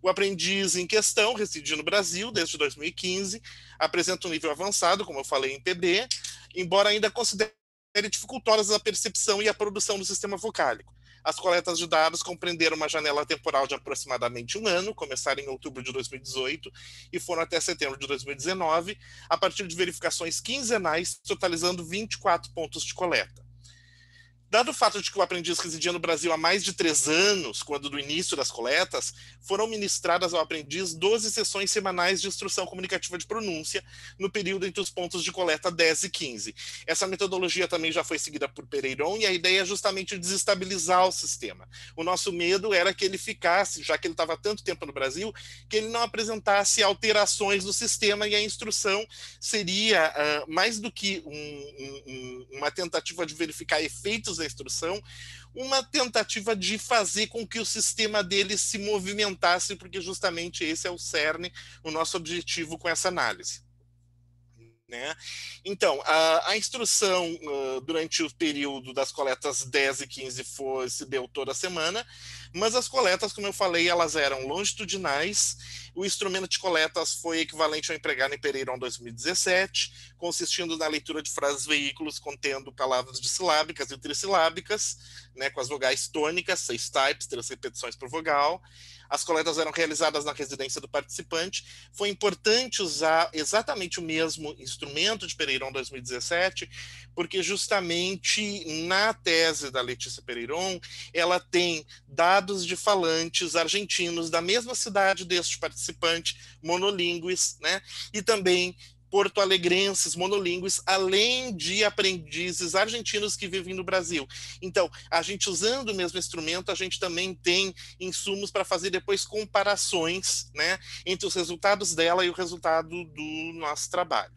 O aprendiz em questão reside no Brasil desde 2015, apresenta um nível avançado, como eu falei, em PB, embora ainda considere dificultosas a percepção e a produção do sistema vocálico. As coletas de dados compreenderam uma janela temporal de aproximadamente um ano, começaram em outubro de 2018 e foram até setembro de 2019, a partir de verificações quinzenais, totalizando 24 pontos de coleta. Dado o fato de que o aprendiz residia no Brasil há mais de 3 anos, quando do início das coletas, foram ministradas ao aprendiz 12 sessões semanais de instrução comunicativa de pronúncia, no período entre os pontos de coleta 10 e 15. Essa metodologia também já foi seguida por Pereiron, e a ideia é justamente desestabilizar o sistema. O nosso medo era que ele ficasse, já que ele estava há tanto tempo no Brasil, que ele não apresentasse alterações no sistema, e a instrução seria mais do que uma tentativa de verificar efeitos da instrução, uma tentativa de fazer com que o sistema dele se movimentasse, porque justamente esse é o cerne, o nosso objetivo com essa análise. Né? Então, a instrução durante o período das coletas 10 e 15 se deu toda semana, mas as coletas, como eu falei, elas eram longitudinais. O instrumento de coletas foi equivalente ao empregado em Pereiron 2017, consistindo na leitura de frases veículos contendo palavras dissilábicas e trissilábicas, né, com as vogais tônicas, 6 types, 3 repetições por vogal. As coletas eram realizadas na residência do participante. Foi importante usar exatamente o mesmo instrumento de Pereiron 2017, porque justamente na tese da Letícia Pereiron, ela tem dados derivados de falantes argentinos da mesma cidade deste participante, monolíngues, né? E também porto-alegrenses, monolíngues, além de aprendizes argentinos que vivem no Brasil. Então, a gente usando o mesmo instrumento, a gente também tem insumos para fazer depois comparações, né, entre os resultados dela e o resultado do nosso trabalho.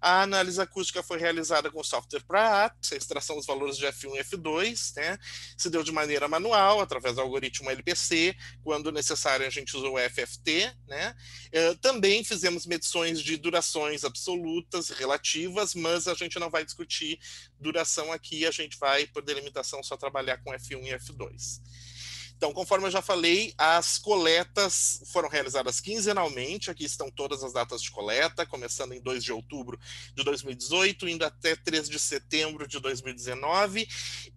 A análise acústica foi realizada com o software Praat, a extração dos valores de F1 e F2, né? Se deu de maneira manual, através do algoritmo LPC, quando necessário a gente usou o FFT, né? Também fizemos medições de durações absolutas, relativas, mas a gente não vai discutir duração aqui, a gente vai, por delimitação, só trabalhar com F1 e F2. Então, conforme eu já falei, as coletas foram realizadas quinzenalmente, aqui estão todas as datas de coleta, começando em 2 de outubro de 2018, indo até 3 de setembro de 2019.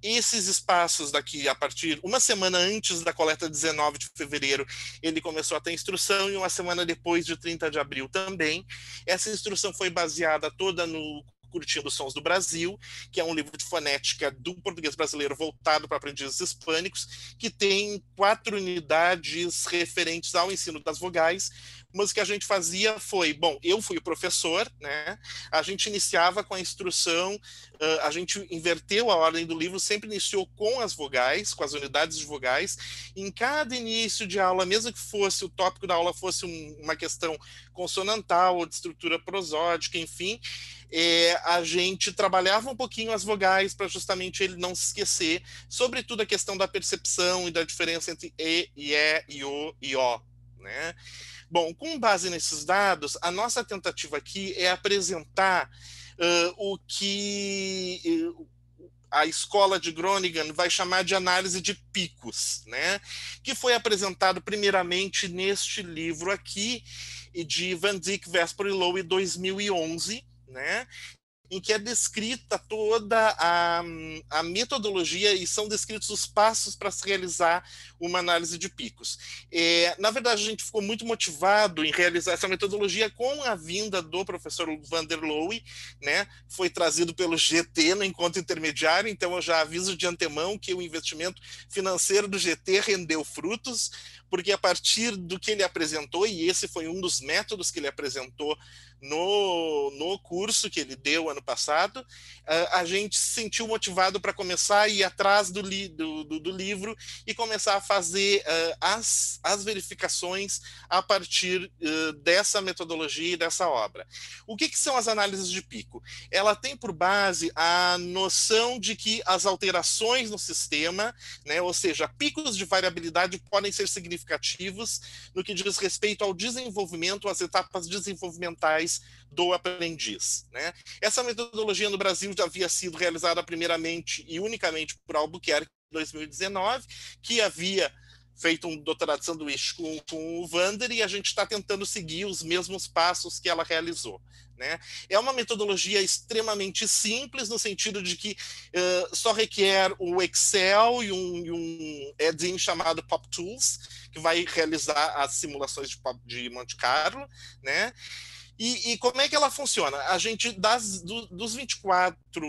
Esses espaços daqui, a partir, uma semana antes da coleta 19 de fevereiro, ele começou a ter instrução, e uma semana depois, de 30 de abril também. Essa instrução foi baseada toda no Curtindo os Sons do Brasil, que é um livro de fonética do português brasileiro voltado para aprendizes hispânicos, que tem 4 unidades referentes ao ensino das vogais, mas o que a gente fazia foi, bom, eu fui o professor, né? A gente iniciava com a instrução, a gente inverteu a ordem do livro, sempre iniciou com as vogais, com as unidades de vogais. Em cada início de aula, mesmo que fosse o tópico da aula fosse uma questão consonantal ou de estrutura prosódica, enfim, a gente trabalhava um pouquinho as vogais para justamente ele não se esquecer, sobretudo a questão da percepção e da diferença entre E e E e O e O, né? Bom, com base nesses dados, a nossa tentativa aqui é apresentar o que a escola de Groningen vai chamar de análise de picos, né? Que foi apresentado primeiramente neste livro aqui, de Van Dyck, Vesper e Low, em 2011, né? Em que é descrita toda a metodologia e são descritos os passos para se realizar uma análise de picos. Na verdade, a gente ficou muito motivado em realizar essa metodologia com a vinda do professor Vander Looy, né? Foi trazido pelo GT no encontro intermediário, então eu já aviso de antemão que o investimento financeiro do GT rendeu frutos, porque a partir do que ele apresentou, e esse foi um dos métodos que ele apresentou no curso que ele deu ano passado, a gente se sentiu motivado para começar a ir atrás do livro e começar a fazer as verificações a partir dessa metodologia e dessa obra. O que são as análises de pico? Ela tem por base a noção de que as alterações no sistema, né, ou seja, picos de variabilidade podem ser significativos no que diz respeito ao desenvolvimento, às etapas desenvolvimentais do aprendiz, né? Essa metodologia no Brasil já havia sido realizada primeiramente e unicamente por Albuquerque em 2019, que havia feito um doutorado de sanduíche com o Vander, e a gente está tentando seguir os mesmos passos que ela realizou, né? É uma metodologia extremamente simples, no sentido de que só requer o Excel e um add-in chamado Pop Tools, que vai realizar as simulações de Monte Carlo, né? E como é que ela funciona? A gente, das 24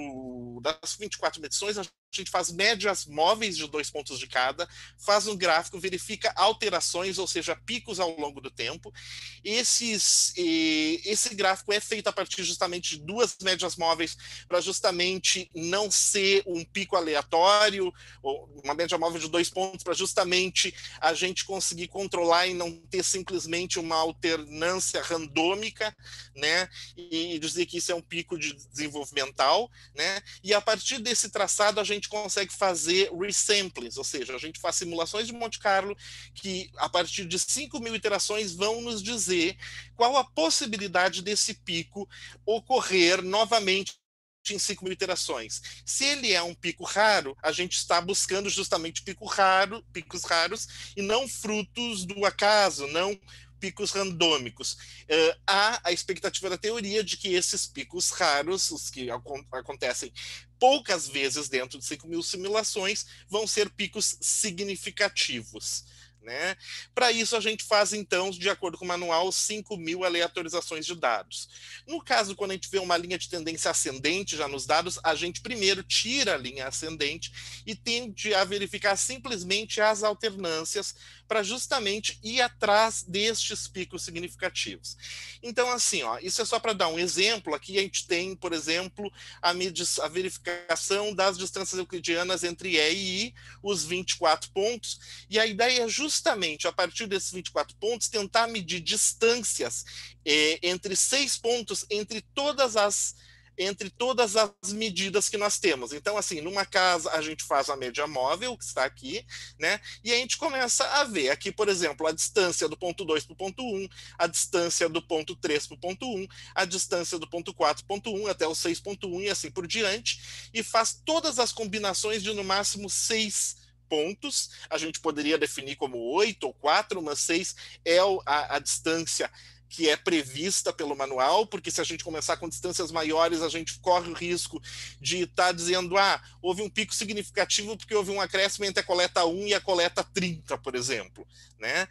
medições, a gente faz médias móveis de 2 pontos de cada, faz um gráfico, verifica alterações, ou seja, picos ao longo do tempo. Esse gráfico é feito a partir justamente de 2 médias móveis, para justamente não ser um pico aleatório, ou uma média móvel de 2 pontos, para justamente a gente conseguir controlar e não ter simplesmente uma alternância randômica, né? E dizer que isso é um pico de desenvolvimental, né? E a partir desse traçado, a gente consegue fazer resamplings, ou seja, a gente faz simulações de Monte Carlo que, a partir de 5.000 iterações, vão nos dizer qual a possibilidade desse pico ocorrer novamente em 5.000 iterações. Se ele é um pico raro, a gente está buscando justamente picos raros e não frutos do acaso, não picos randômicos. Há a expectativa da teoria de que esses picos raros, os que acontecem poucas vezes dentro de 5.000 simulações, vão ser picos significativos, né? Para isso, a gente faz, então, de acordo com o manual, 5.000 aleatorizações de dados. No caso, quando a gente vê uma linha de tendência ascendente já nos dados, a gente primeiro tira a linha ascendente e tende a verificar simplesmente as alternâncias para justamente ir atrás destes picos significativos. Então, assim, ó, isso é só para dar um exemplo. Aqui a gente tem, por exemplo, a verificação das distâncias euclidianas entre E e I, os 24 pontos, e a ideia é justamente, a partir desses 24 pontos, tentar medir distâncias entre 6 pontos, entre todas as medidas que nós temos. Então, assim, numa casa a gente faz a média móvel, que está aqui, né? E a gente começa a ver aqui, por exemplo, a distância do ponto 2 para o ponto 1, a distância do ponto 3 para o ponto 1, a distância do ponto 4 para o ponto 1 até o 6.1 e assim por diante, e faz todas as combinações de no máximo 6 pontos. A gente poderia definir como 8 ou 4, mas 6 é a distância que é prevista pelo manual, porque se a gente começar com distâncias maiores, a gente corre o risco de estar dizendo, ah, houve um pico significativo porque houve um acréscimo entre a coleta 1 e a coleta 30, por exemplo, né?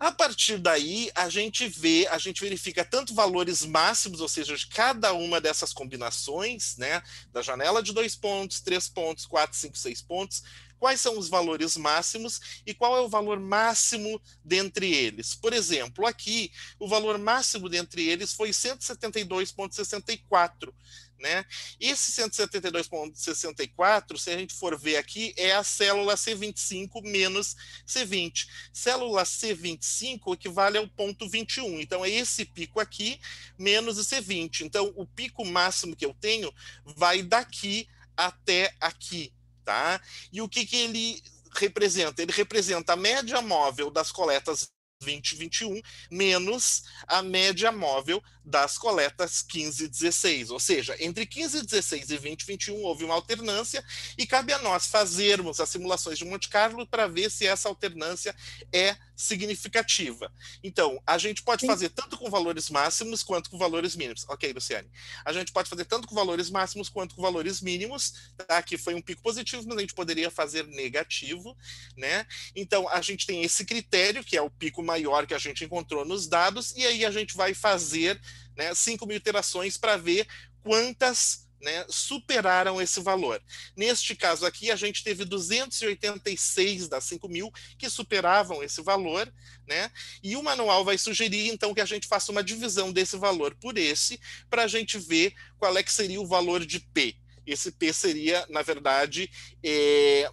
A partir daí, a gente verifica tanto valores máximos, ou seja, de cada uma dessas combinações, né, da janela de 2 pontos, 3 pontos, 4, 5, 6 pontos, quais são os valores máximos e qual é o valor máximo dentre eles. Por exemplo, aqui, o valor máximo dentre eles foi 172,64, né? Esse 172,64, se a gente for ver aqui, é a célula C25 menos C20. Célula C25 equivale ao ponto 21. Então, é esse pico aqui menos o C20. Então, o pico máximo que eu tenho vai daqui até aqui. Tá? E o que que ele representa? Ele representa a média móvel das coletas 20 e 21 menos a média móvel das coletas 15 e 16. Ou seja, entre 15 e 16 e 20 e 21 houve uma alternância e cabe a nós fazermos as simulações de Monte Carlo para ver se essa alternância é significativa. Então, a gente pode fazer tanto com valores máximos quanto com valores mínimos. Ok, Luciane. A gente pode fazer tanto com valores máximos quanto com valores mínimos. Tá? Aqui foi um pico positivo, mas a gente poderia fazer negativo, né? Então, a gente tem esse critério, que é o pico maior que a gente encontrou nos dados, e aí a gente vai fazer, né, 5.000 iterações para ver quantas, né, superaram esse valor. Neste caso aqui, a gente teve 286 das 5.000 que superavam esse valor, né? E o manual vai sugerir, então, que a gente faça uma divisão desse valor por esse, para a gente ver qual é que seria o valor de P. Esse P seria, na verdade,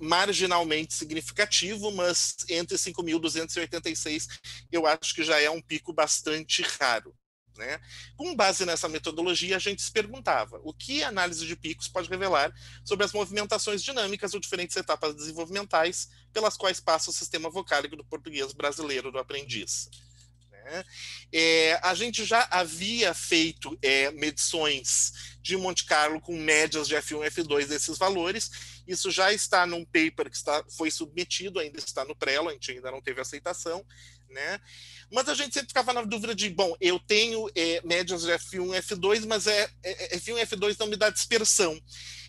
marginalmente significativo, mas entre 5.286 eu acho que já é um pico bastante raro, né? Com base nessa metodologia, a gente se perguntava o que a análise de picos pode revelar sobre as movimentações dinâmicas ou diferentes etapas desenvolvimentais pelas quais passa o sistema vocálico do português brasileiro do aprendiz. Né? A gente já havia feito medições de Monte Carlo com médias de F1 e F2 desses valores. Isso já está num paper que foi submetido, ainda está no prelo, a gente ainda não teve aceitação, né? Mas a gente sempre ficava na dúvida de, bom, eu tenho médias de F1 e F2, mas F1 e F2 não me dá dispersão.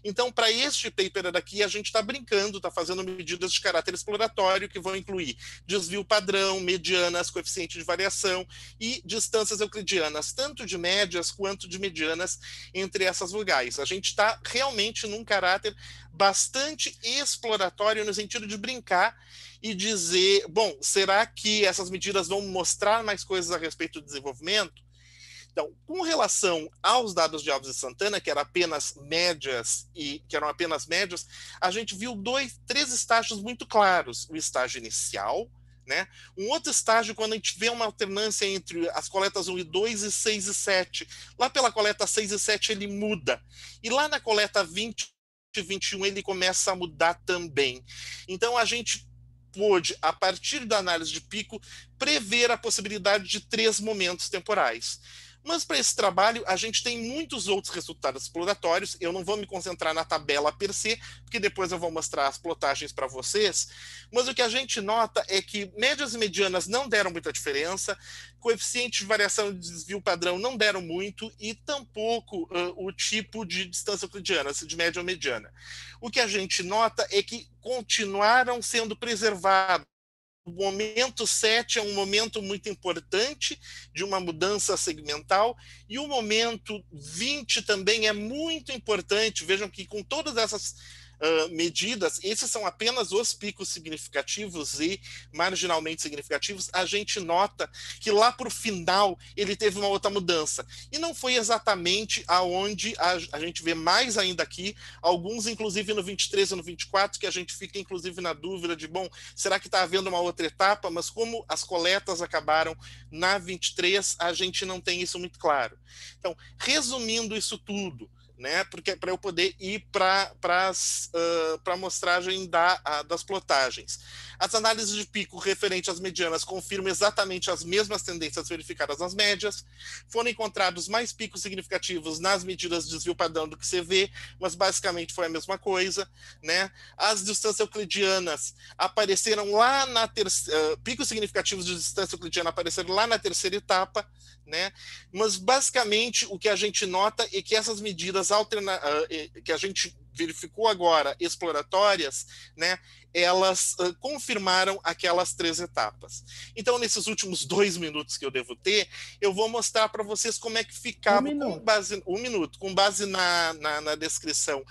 Então, para este paper daqui, a gente está brincando, está fazendo medidas de caráter exploratório que vão incluir desvio padrão, medianas, coeficiente de variação e distâncias euclidianas, tanto de médias quanto de medianas entre essas vogais. A gente está realmente num caráter bastante exploratório, no sentido de brincar e dizer, bom, será que essas medidas vão mostrar mais coisas a respeito do desenvolvimento? Então, com relação aos dados de Alves e Santana, que eram apenas médias, a gente viu 3 estágios muito claros. O estágio inicial, né? Um outro estágio, quando a gente vê uma alternância entre as coletas 1 e 2 e 6 e 7. Lá pela coleta 6 e 7 ele muda. E lá na coleta 20 e 21 ele começa a mudar também. Então, a gente pôde, a partir da análise de pico, prever a possibilidade de 3 momentos temporais. Mas para esse trabalho, a gente tem muitos outros resultados exploratórios. Eu não vou me concentrar na tabela per se, porque depois eu vou mostrar as plotagens para vocês. Mas o que a gente nota é que médias e medianas não deram muita diferença, coeficiente de variação de desvio padrão não deram muito, e tampouco o tipo de distância euclidiana, se de média ou mediana. O que a gente nota é que continuaram sendo preservados O momento 7 é um momento muito importante de uma mudança segmental, e o momento 20 também é muito importante. Vejam que com todas essas medidas, esses são apenas os picos significativos e marginalmente significativos, a gente nota que lá para o final ele teve uma outra mudança, e não foi exatamente aonde a gente vê mais ainda aqui, alguns inclusive no 23 e no 24, que a gente fica inclusive na dúvida de, bom, será que está havendo uma outra etapa? Mas como as coletas acabaram na 23, a gente não tem isso muito claro. Então, resumindo isso tudo, né, porque para eu poder ir para a amostragem das plotagens. As análises de pico referente às medianas confirmam exatamente as mesmas tendências verificadas nas médias. Foram encontrados mais picos significativos nas medidas de desvio padrão do que CV, mas basicamente foi a mesma coisa, né? As distâncias euclidianas apareceram lá na terceira, picos significativos de distância euclidiana apareceram lá na terceira etapa, né? Mas basicamente o que a gente nota é que essas medidas que a gente verificou agora, exploratórias, né, elas confirmaram aquelas três etapas. Então, nesses últimos 2 minutos que eu devo ter, eu vou mostrar para vocês como é que ficava, com base na descrição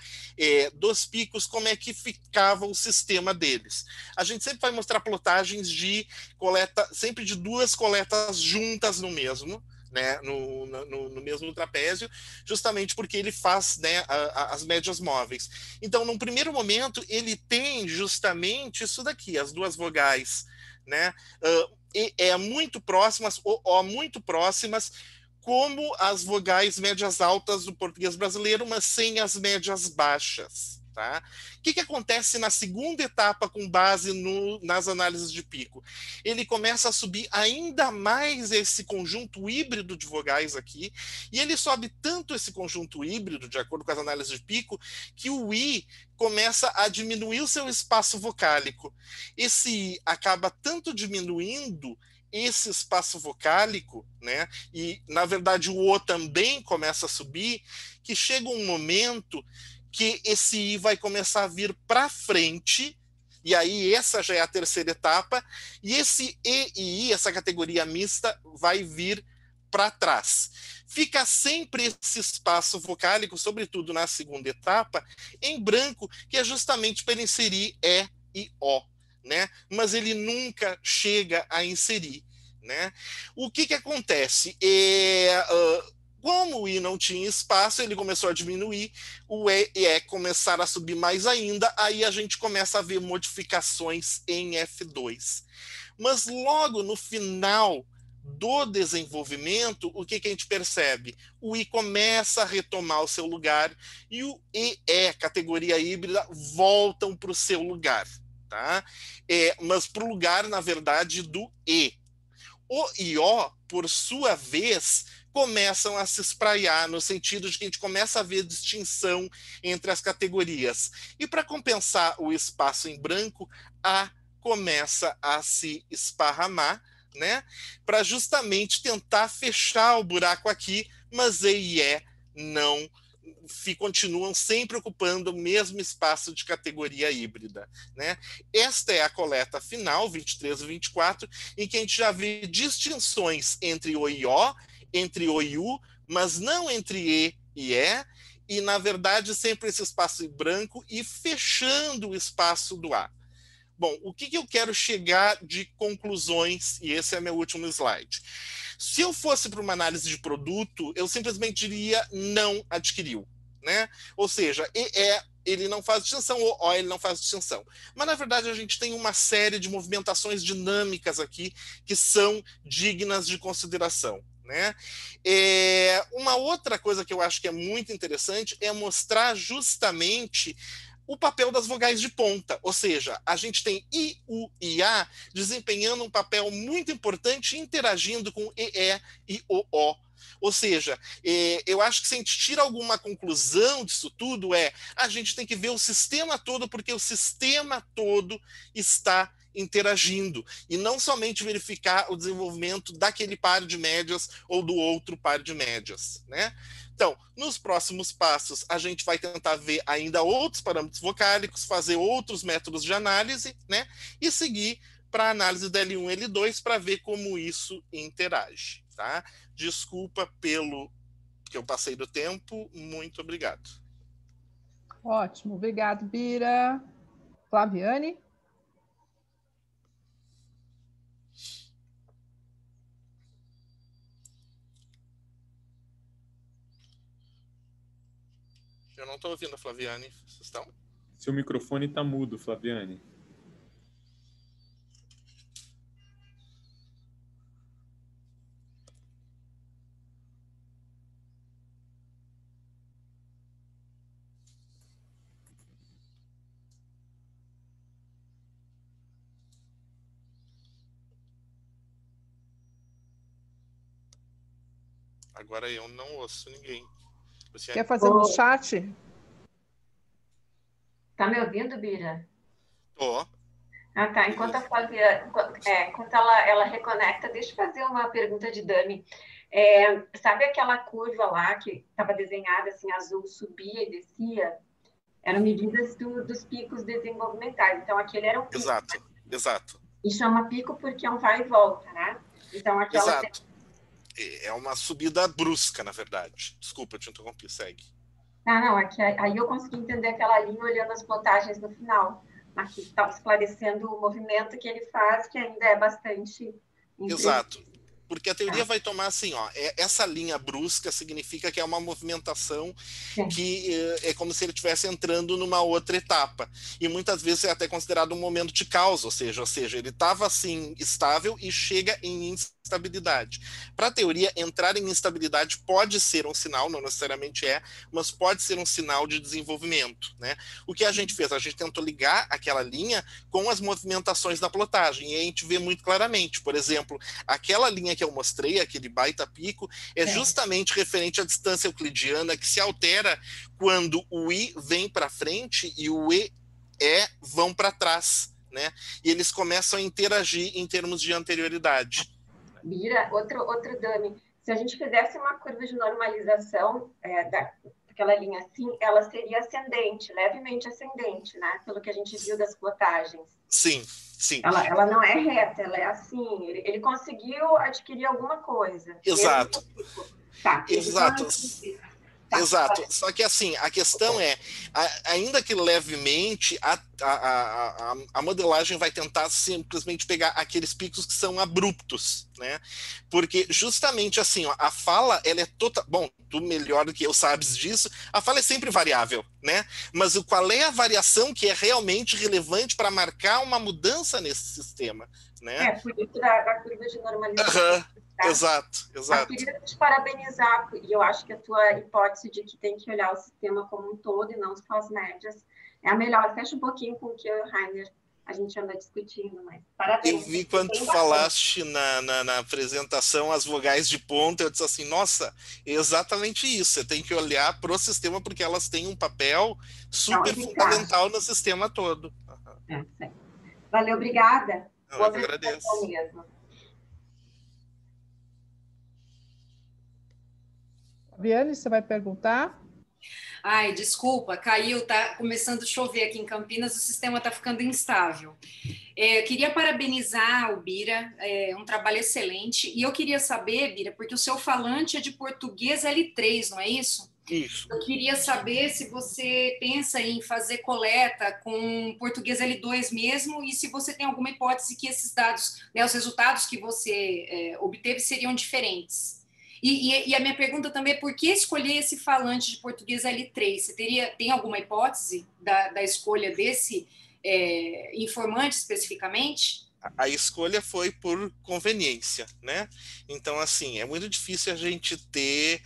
dos picos, como é que ficava o sistema deles. A gente sempre vai mostrar plotagens de coleta, sempre de duas coletas juntas no mesmo, né, no mesmo trapézio, justamente porque ele faz, né, as médias móveis. Então, num primeiro momento, ele tem justamente isso daqui, as duas vogais, né, muito próximas, ou muito próximas, como as vogais médias altas do português brasileiro, mas sem as médias baixas. Tá? O que acontece na segunda etapa com base nas análises de pico? Ele começa a subir ainda mais esse conjunto híbrido de vogais aqui, e ele sobe tanto esse conjunto híbrido, de acordo com as análises de pico, que o I começa a diminuir o seu espaço vocálico. Esse I acaba tanto diminuindo esse espaço vocálico, né? E, na verdade, o O também começa a subir, que chega um momento que esse I vai começar a vir para frente, e aí essa já é a terceira etapa, e esse E e I, essa categoria mista, vai vir para trás. Fica sempre esse espaço vocálico, sobretudo na segunda etapa, em branco, que é justamente para inserir E e O, né? Mas ele nunca chega a inserir, né? O que acontece? Como o I não tinha espaço, ele começou a diminuir, o E e E começaram a subir mais ainda, aí a gente começa a ver modificações em F2. Mas logo no final do desenvolvimento, o que a gente percebe? O I começa a retomar o seu lugar e o E e E, categoria híbrida, voltam para o seu lugar, tá? Mas para o lugar, na verdade, do E. O e O, por sua vez, começam a se espraiar, no sentido de que a gente começa a ver distinção entre as categorias. E para compensar o espaço em branco, A começa a se esparramar, né? Para justamente tentar fechar o buraco aqui, mas E e E não continuam sempre ocupando o mesmo espaço de categoria híbrida, né? Esta é a coleta final, 23 e 24, em que a gente já vê distinções entre O e O, entre O e U, mas não entre E e E, e na verdade sempre esse espaço em branco e fechando o espaço do A. Bom, o que eu quero chegar de conclusões, e esse é meu último slide. Se eu fosse para uma análise de produto, eu simplesmente diria não adquiriu, né? Ou seja, ele não faz distinção, ou ele não faz distinção. Mas, na verdade, a gente tem uma série de movimentações dinâmicas aqui que são dignas de consideração, né? Uma outra coisa que eu acho que é muito interessante é mostrar justamente o papel das vogais de ponta, ou seja, a gente tem I, U e A desempenhando um papel muito importante, interagindo com E e O. Ou seja, eu acho que se a gente tira alguma conclusão disso tudo, a gente tem que ver o sistema todo, porque o sistema todo está interagindo, e não somente verificar o desenvolvimento daquele par de médias ou do outro par de médias, né? Então, nos próximos passos, a gente vai tentar ver ainda outros parâmetros vocálicos, fazer outros métodos de análise, né? E seguir para análise da L1 e L2 para ver como isso interage, tá? Desculpa pelo que eu passei do tempo, muito obrigado. Ótimo, obrigado, Bira. Flaviane? Eu não estou ouvindo a Flaviane. Vocês estão? Seu microfone está mudo, Flaviane. Agora eu não ouço ninguém. Você quer fazer um chat? Tá me ouvindo, Bira? Tô. Ah, tá. Enquanto a Flávia, enquanto ela reconecta, deixa eu fazer uma pergunta de Dani. É, sabe aquela curva lá que estava desenhada assim, azul, subia e descia? Eram medidas dos picos desenvolvimentais. Então, aquele era um pico. Exato, exato. E chama pico porque é um vai e volta, né? Então, aquela... Exato. É uma subida brusca, na verdade. Desculpa, eu te interrompi, segue. Ah, não, aqui, aí eu consegui entender aquela linha olhando as plotagens no final. Aqui estava esclarecendo o movimento que ele faz, que ainda é bastante... Exato, porque a teoria vai tomar assim, ó, essa linha brusca significa que é uma movimentação que é como se ele estivesse entrando numa outra etapa. E muitas vezes é até considerado um momento de caos, ou seja, ele estava assim, estável e chega em instabilidade. Para a teoria, entrar em instabilidade pode ser um sinal, não necessariamente é, mas pode ser um sinal de desenvolvimento, né? O que a gente fez? A gente tentou ligar aquela linha com as movimentações da plotagem, e a gente vê muito claramente, por exemplo, aquela linha que eu mostrei, aquele baita pico, é justamente referente à distância euclidiana que se altera quando o I vem para frente e o E, vão para trás, né? E eles começam a interagir em termos de anterioridade. Bira, outro dummy. Se a gente fizesse uma curva de normalização daquela linha assim, ela seria ascendente, levemente ascendente, né? Pelo que a gente viu das plotagens. Sim, sim. Ela não é reta, ela é assim. Ele conseguiu adquirir alguma coisa. Exato. Tá. Exato. Exato, só que assim, a questão é, ainda que levemente, a modelagem vai tentar simplesmente pegar aqueles picos que são abruptos, né? Porque justamente assim, ó, a fala, ela é total... Bom, tu melhor do que eu sabes disso, a fala é sempre variável, né? Mas qual é a variação que é realmente relevante para marcar uma mudança nesse sistema, né? É, por isso da curva de normalização. Uhum. Tá? Exato, exato. Eu queria te parabenizar, e eu acho que a tua hipótese de que tem que olhar o sistema como um todo e não só as médias é a melhor. Fecha um pouquinho com o que eu e o Reiner a gente anda discutindo, mas parabéns. Eu vi quando tu falaste na apresentação as vogais de ponta, eu disse assim, nossa, é exatamente isso, você tem que olhar para o sistema porque elas têm um papel super fundamental no sistema todo. Uhum. É, valeu, obrigada. Eu agradeço. Viane, você vai perguntar? Ai, desculpa, caiu, tá começando a chover aqui em Campinas, o sistema tá ficando instável. Eu queria parabenizar o Bira, é um trabalho excelente, e eu queria saber, Bira, porque o seu falante é de português L3, não é isso? Isso. Eu queria saber se você pensa em fazer coleta com português L2 mesmo e se você tem alguma hipótese que esses dados, né, os resultados que você obteve seriam diferentes. E a minha pergunta também é por que escolher esse falante de português L3? Você tem alguma hipótese da escolha desse informante especificamente? A escolha foi por conveniência, né? Então, assim, é muito difícil a gente ter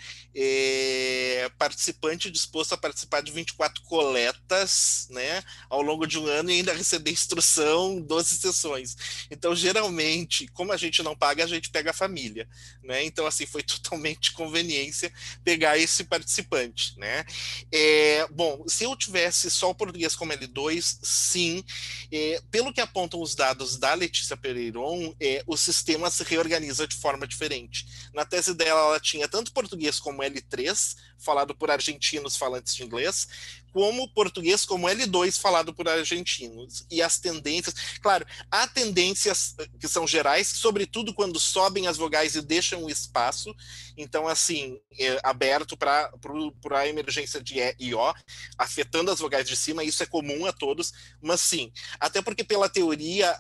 participante disposto a participar de 24 coletas, né, ao longo de um ano e ainda receber instrução 12 sessões. Então, geralmente, como a gente não paga, a gente pega a família, né? Então, assim, foi totalmente conveniência pegar esse participante, né? Bom, se eu tivesse só o português como L2, sim, pelo que apontam os dados da Letícia Pereiron, o sistema se reorganiza de forma diferente. Na tese dela, ela tinha tanto português como L3, falado por argentinos falantes de inglês, como português como L2, falado por argentinos. E as tendências... Claro, há tendências que são gerais, sobretudo quando sobem as vogais e deixam o espaço. Então, assim, aberto para a emergência de E e O, afetando as vogais de cima. Isso é comum a todos, mas sim. Até porque, pela teoria,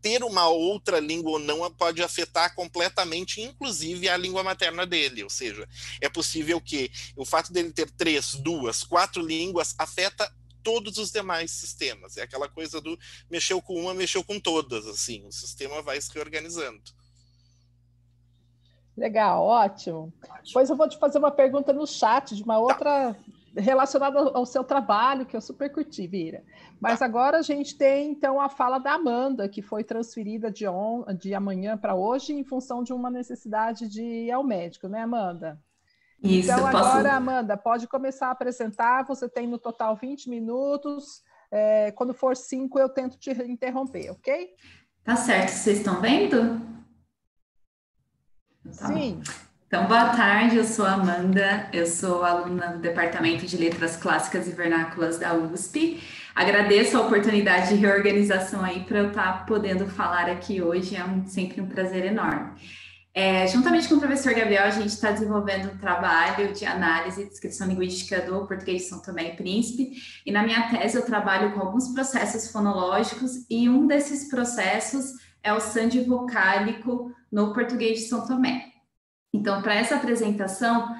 ter uma outra língua ou não pode afetar completamente, inclusive, a língua materna dele. Ou seja, é possível que o fato dele ter 3, 2, 4 línguas afeta todos os demais sistemas. É aquela coisa do mexeu com uma, mexeu com todas, assim. O sistema vai se reorganizando. Legal, ótimo. Pois eu vou te fazer uma pergunta no chat de uma outra... Tá. Relacionado ao seu trabalho, que eu super curti, Bira. Mas agora a gente tem, então, a fala da Amanda, que foi transferida de amanhã para hoje em função de uma necessidade de ir ao médico, né, Amanda? Isso, então, agora, Amanda, pode começar a apresentar. Você tem, no total, 20 minutos. Quando for 5, eu tento te interromper, ok? Tá certo. Vocês estão vendo? Tá. Sim. Então, boa tarde, eu sou a Amanda, eu sou aluna do Departamento de Letras Clássicas e Vernáculas da USP. Agradeço a oportunidade de reorganização aí para eu estar podendo falar aqui hoje, é sempre um prazer enorme. Juntamente com o professor Gabriel, a gente está desenvolvendo um trabalho de análise e descrição linguística do português de São Tomé e Príncipe, e na minha tese eu trabalho com alguns processos fonológicos, e um desses processos é o sande vocálico no português de São Tomé. Então, para essa apresentação,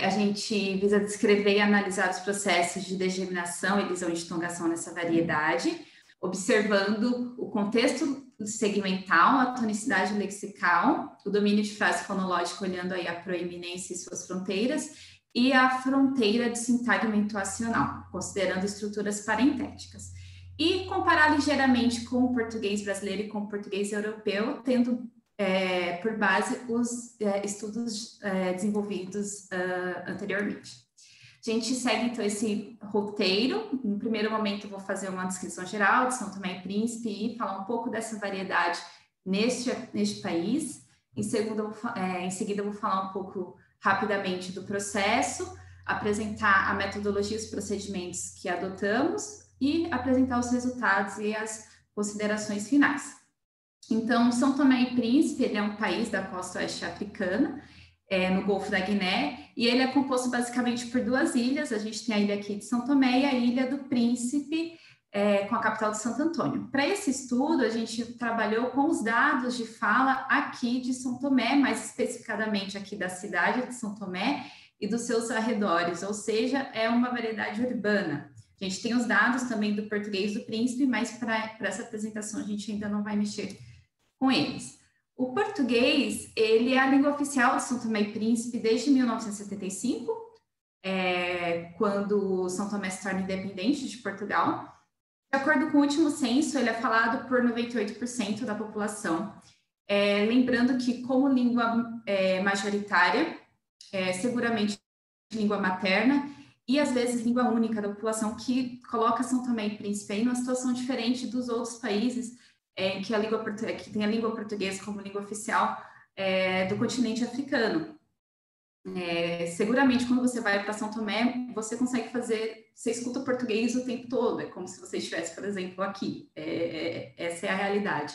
a gente visa descrever e analisar os processos de degeminação e lisão de tongação nessa variedade, observando o contexto segmental, a tonicidade lexical, o domínio de frase fonológica, olhando aí a proeminência e suas fronteiras, e a fronteira de sintagma-entoacional, considerando estruturas parentéticas. E comparar ligeiramente com o português brasileiro e com o português europeu, tendo por base os estudos desenvolvidos anteriormente. A gente segue, então, esse roteiro. No primeiro momento, eu vou fazer uma descrição geral de São Tomé e Príncipe e falar um pouco dessa variedade neste país. Em seguida, eu vou falar um pouco rapidamente do processo, apresentar a metodologia e os procedimentos que adotamos e apresentar os resultados e as considerações finais. Então, São Tomé e Príncipe, ele é um país da costa oeste africana, no Golfo da Guiné, e ele é composto basicamente por duas ilhas. A gente tem a ilha aqui de São Tomé e a ilha do Príncipe, com a capital de Santo Antônio. Para esse estudo, a gente trabalhou com os dados de fala aqui de São Tomé, mais especificadamente aqui da cidade de São Tomé e dos seus arredores, ou seja, é uma variedade urbana. A gente tem os dados também do português do Príncipe, mas para essa apresentação a gente ainda não vai mexer com eles. O português, ele é a língua oficial de São Tomé e Príncipe desde 1975, quando São Tomé se torna independente de Portugal. De acordo com o último censo, ele é falado por 98% da população. Lembrando que, como língua majoritária, seguramente língua materna, e às vezes língua única da população, que coloca São Tomé e Príncipe em uma situação diferente dos outros países que tem a língua portuguesa como língua oficial do continente africano. Seguramente, quando você vai para São Tomé, você consegue você escuta português o tempo todo, é como se você estivesse, por exemplo, aqui. Essa é a realidade.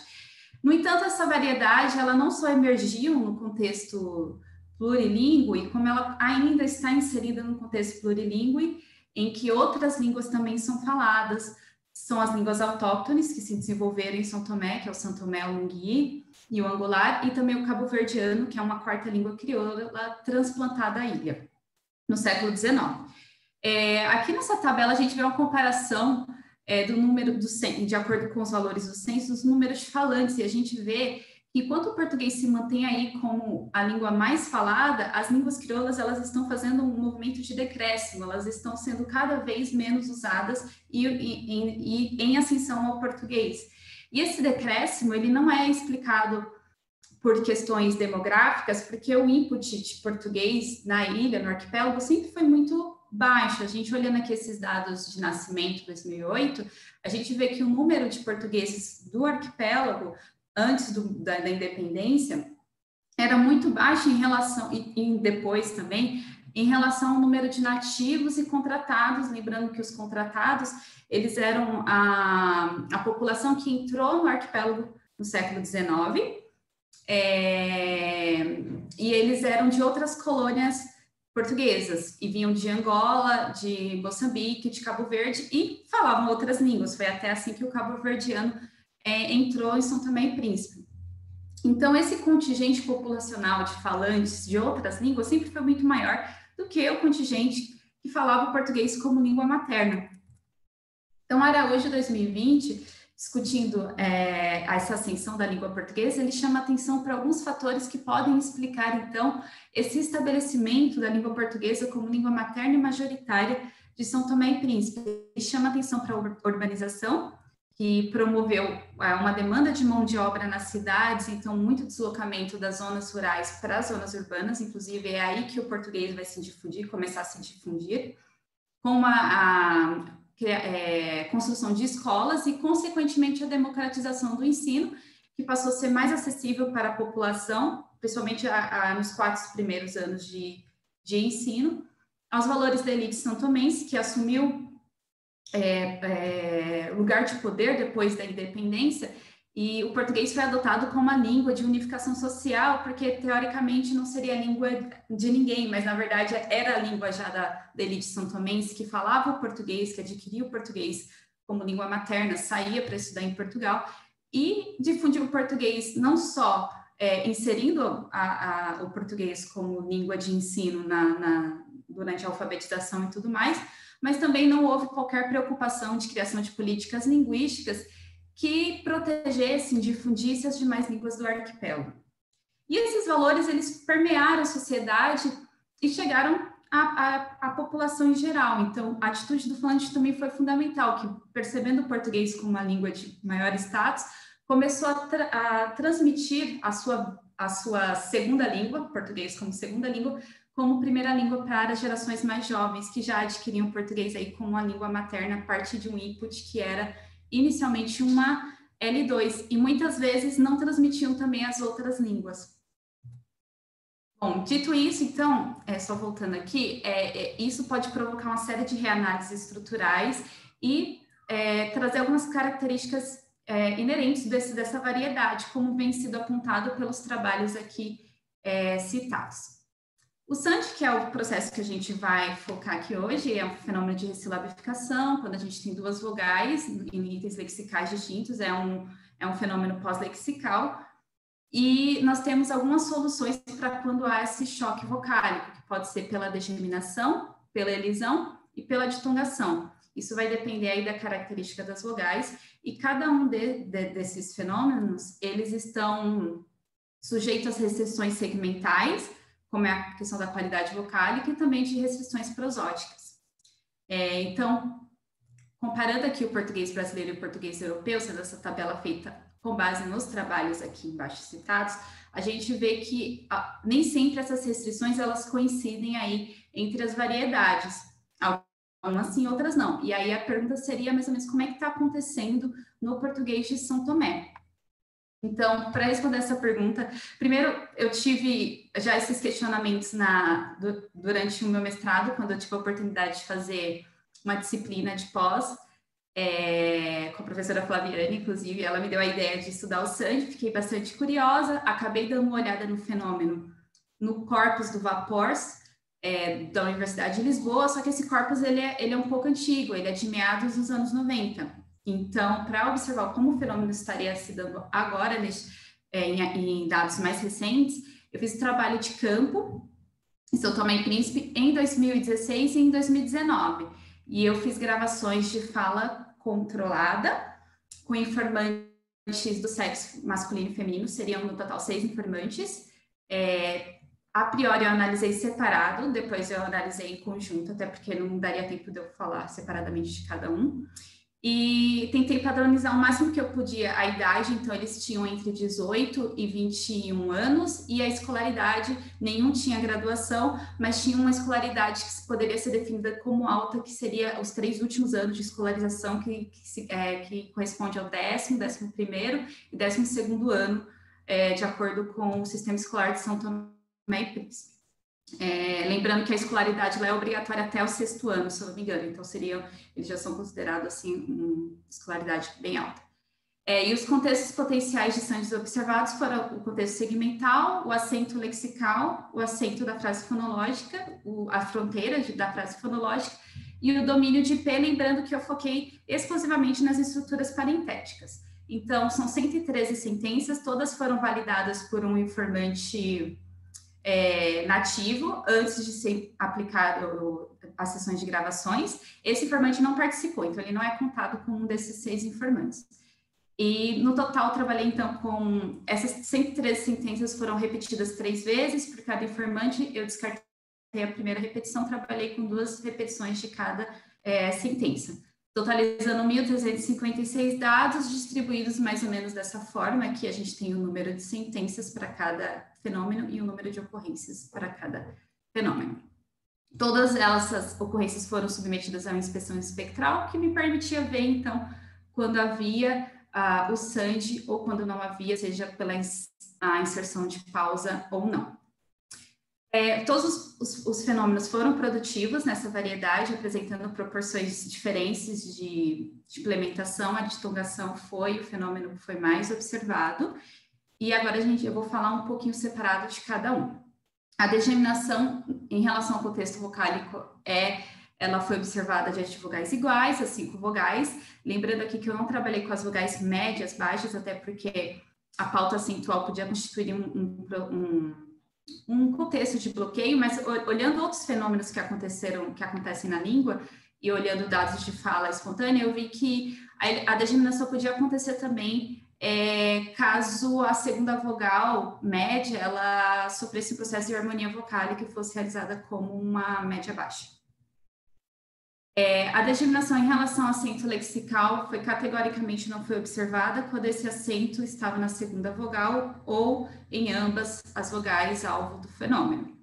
No entanto, essa variedade, ela não só emergiu no contexto plurilingüe, como ela ainda está inserida no contexto plurilingüe, em que outras línguas também são faladas, são as línguas autóctones que se desenvolveram em São Tomé, que é o santomé, o lungui e o angolar, e também o cabo-verdiano, que é uma quarta língua crioula transplantada à ilha, no século XIX. Aqui nessa tabela a gente vê uma comparação do número, de acordo com os valores do censo, dos números de falantes, e a gente vê que, quando o português se mantém aí como a língua mais falada, as línguas crioulas, elas estão fazendo um movimento de decréscimo, elas estão sendo cada vez menos usadas e em ascensão ao português. E esse decréscimo, ele não é explicado por questões demográficas, porque o input de português na ilha, no arquipélago, sempre foi muito baixa. A gente olhando aqui esses dados de nascimento 2008, a gente vê que o número de portugueses do arquipélago antes da independência era muito baixo em relação, e depois também, em relação ao número de nativos e contratados, lembrando que os contratados, eles eram a população que entrou no arquipélago no século XIX, e eles eram de outras colônias portuguesas, e vinham de Angola, de Moçambique, de Cabo Verde, e falavam outras línguas, foi até assim que o cabo-verdiano entrou em São Tomé e Príncipe. Então, esse contingente populacional de falantes de outras línguas sempre foi muito maior do que o contingente que falava o português como língua materna. Então, Araújo, 2020, discutindo essa ascensão da língua portuguesa, ele chama atenção para alguns fatores que podem explicar, então, esse estabelecimento da língua portuguesa como língua materna e majoritária de São Tomé e Príncipe. Ele chama atenção para a urbanização, que promoveu uma demanda de mão de obra nas cidades, então muito deslocamento das zonas rurais para as zonas urbanas, inclusive é aí que o português vai se difundir, começar a se difundir, com a construção de escolas e, consequentemente, a democratização do ensino, que passou a ser mais acessível para a população, principalmente nos 4 primeiros anos de ensino, aos valores da elite santomense, que assumiu lugar de poder depois da independência, e o português foi adotado como uma língua de unificação social, porque teoricamente não seria a língua de ninguém, mas na verdade era a língua já da elite santomense, que falava o português, que adquiria o português como língua materna, saía para estudar em Portugal e difundiu o português não só inserindo o português como língua de ensino durante a alfabetização e tudo mais, mas também não houve qualquer preocupação de criação de políticas linguísticas que protegessem, difundissem as demais línguas do arquipélago. E esses valores, eles permearam a sociedade e chegaram à população em geral. Então, a atitude do falante também foi fundamental, que, percebendo o português como uma língua de maior status, começou a transmitir a sua segunda língua, português como segunda língua, como primeira língua para as gerações mais jovens, que já adquiriam o português aí como uma língua materna a partir de um input que era inicialmente uma L2, e muitas vezes não transmitiam também as outras línguas. Bom, dito isso, então, só voltando aqui, isso pode provocar uma série de reanálises estruturais e trazer algumas características inerentes dessa variedade, como vem sido apontado pelos trabalhos aqui citados. O SANT, que é o processo que a gente vai focar aqui hoje, é um fenômeno de ressilabificação, quando a gente tem duas vogais em itens lexicais distintos, é um fenômeno pós-lexical, e nós temos algumas soluções para quando há esse choque vocálico, que pode ser pela degeminação, pela elisão e pela ditongação. Isso vai depender aí da característica das vogais, e cada um desses fenômenos, eles estão sujeitos às restrições segmentais, como é a questão da qualidade vocálica, e também de restrições prosódicas. Então, comparando aqui o português brasileiro e o português europeu, sendo essa tabela feita com base nos trabalhos aqui embaixo citados, a gente vê que nem sempre essas restrições elas coincidem aí entre as variedades, algumas sim, outras não. E aí a pergunta seria mais ou menos como é que está acontecendo no português de São Tomé. Então, para responder essa pergunta, primeiro eu tive já esses questionamentos durante o meu mestrado, quando eu tive a oportunidade de fazer uma disciplina de pós, com a professora Flaviane, inclusive, ela me deu a ideia de estudar o SANT, fiquei bastante curiosa, acabei dando uma olhada no fenômeno no corpus do Vapors, da Universidade de Lisboa, só que esse corpus ele é um pouco antigo, ele é de meados dos anos 90. Então, para observar como o fenômeno estaria se dando agora, em dados mais recentes, eu fiz trabalho de campo em São Tomé e Príncipe em 2016 e em 2019. E eu fiz gravações de fala controlada com informantes do sexo masculino e feminino, seriam no total 6 informantes. A priori eu analisei separado, depois eu analisei em conjunto, até porque não daria tempo de eu falar separadamente de cada um. E tentei padronizar o máximo que eu podia a idade, então eles tinham entre 18 e 21 anos, e a escolaridade, nenhum tinha graduação, mas tinha uma escolaridade que poderia ser definida como alta, que seria os 3 últimos anos de escolarização, que corresponde ao 10º, 11º e 12º ano, de acordo com o sistema escolar de São Tomé e Príncipe. Lembrando que a escolaridade lá é obrigatória até o 6º ano, se eu não me engano, então eles já são considerados assim, uma escolaridade bem alta. E os contextos potenciais de Sandes observados foram o contexto segmental, o acento lexical, o acento da frase fonológica, a fronteira da frase fonológica e o domínio de P, lembrando que eu foquei exclusivamente nas estruturas parentéticas. Então, são 113 sentenças, todas foram validadas por um informante nativo, antes de ser aplicado às sessões de gravações. Esse informante não participou, então ele não é contado como um desses 6 informantes. E no total trabalhei então com essas 113 sentenças, foram repetidas 3 vezes por cada informante. Eu descartei a primeira repetição, trabalhei com 2 repetições de cada sentença, totalizando 1.356 dados distribuídos mais ou menos dessa forma. Aqui a gente tem o número de sentenças para cada fenômeno e o número de ocorrências para cada fenômeno. Todas essas ocorrências foram submetidas a uma inspeção espectral, que me permitia ver, então, quando havia o SAND ou quando não havia, seja pela inserção de pausa ou não. Todos os fenômenos foram produtivos nessa variedade, apresentando proporções diferentes de implementação. A ditongação foi o fenômeno que foi mais observado. E agora, eu vou falar um pouquinho separado de cada um. A degeminação em relação ao contexto vocálico ela foi observada diante de vogais iguais, as 5 vogais. Lembrando aqui que eu não trabalhei com as vogais médias, baixas, até porque a pauta acentual podia constituir um contexto de bloqueio, mas olhando outros fenômenos que acontecem na língua e olhando dados de fala espontânea, eu vi que a degeminação podia acontecer também caso a segunda vogal média ela sofresse um processo de harmonia vocálica e fosse realizada como uma média baixa. A degeminação em relação ao acento lexical categoricamente não foi observada quando esse acento estava na segunda vogal ou em ambas as vogais alvo do fenômeno.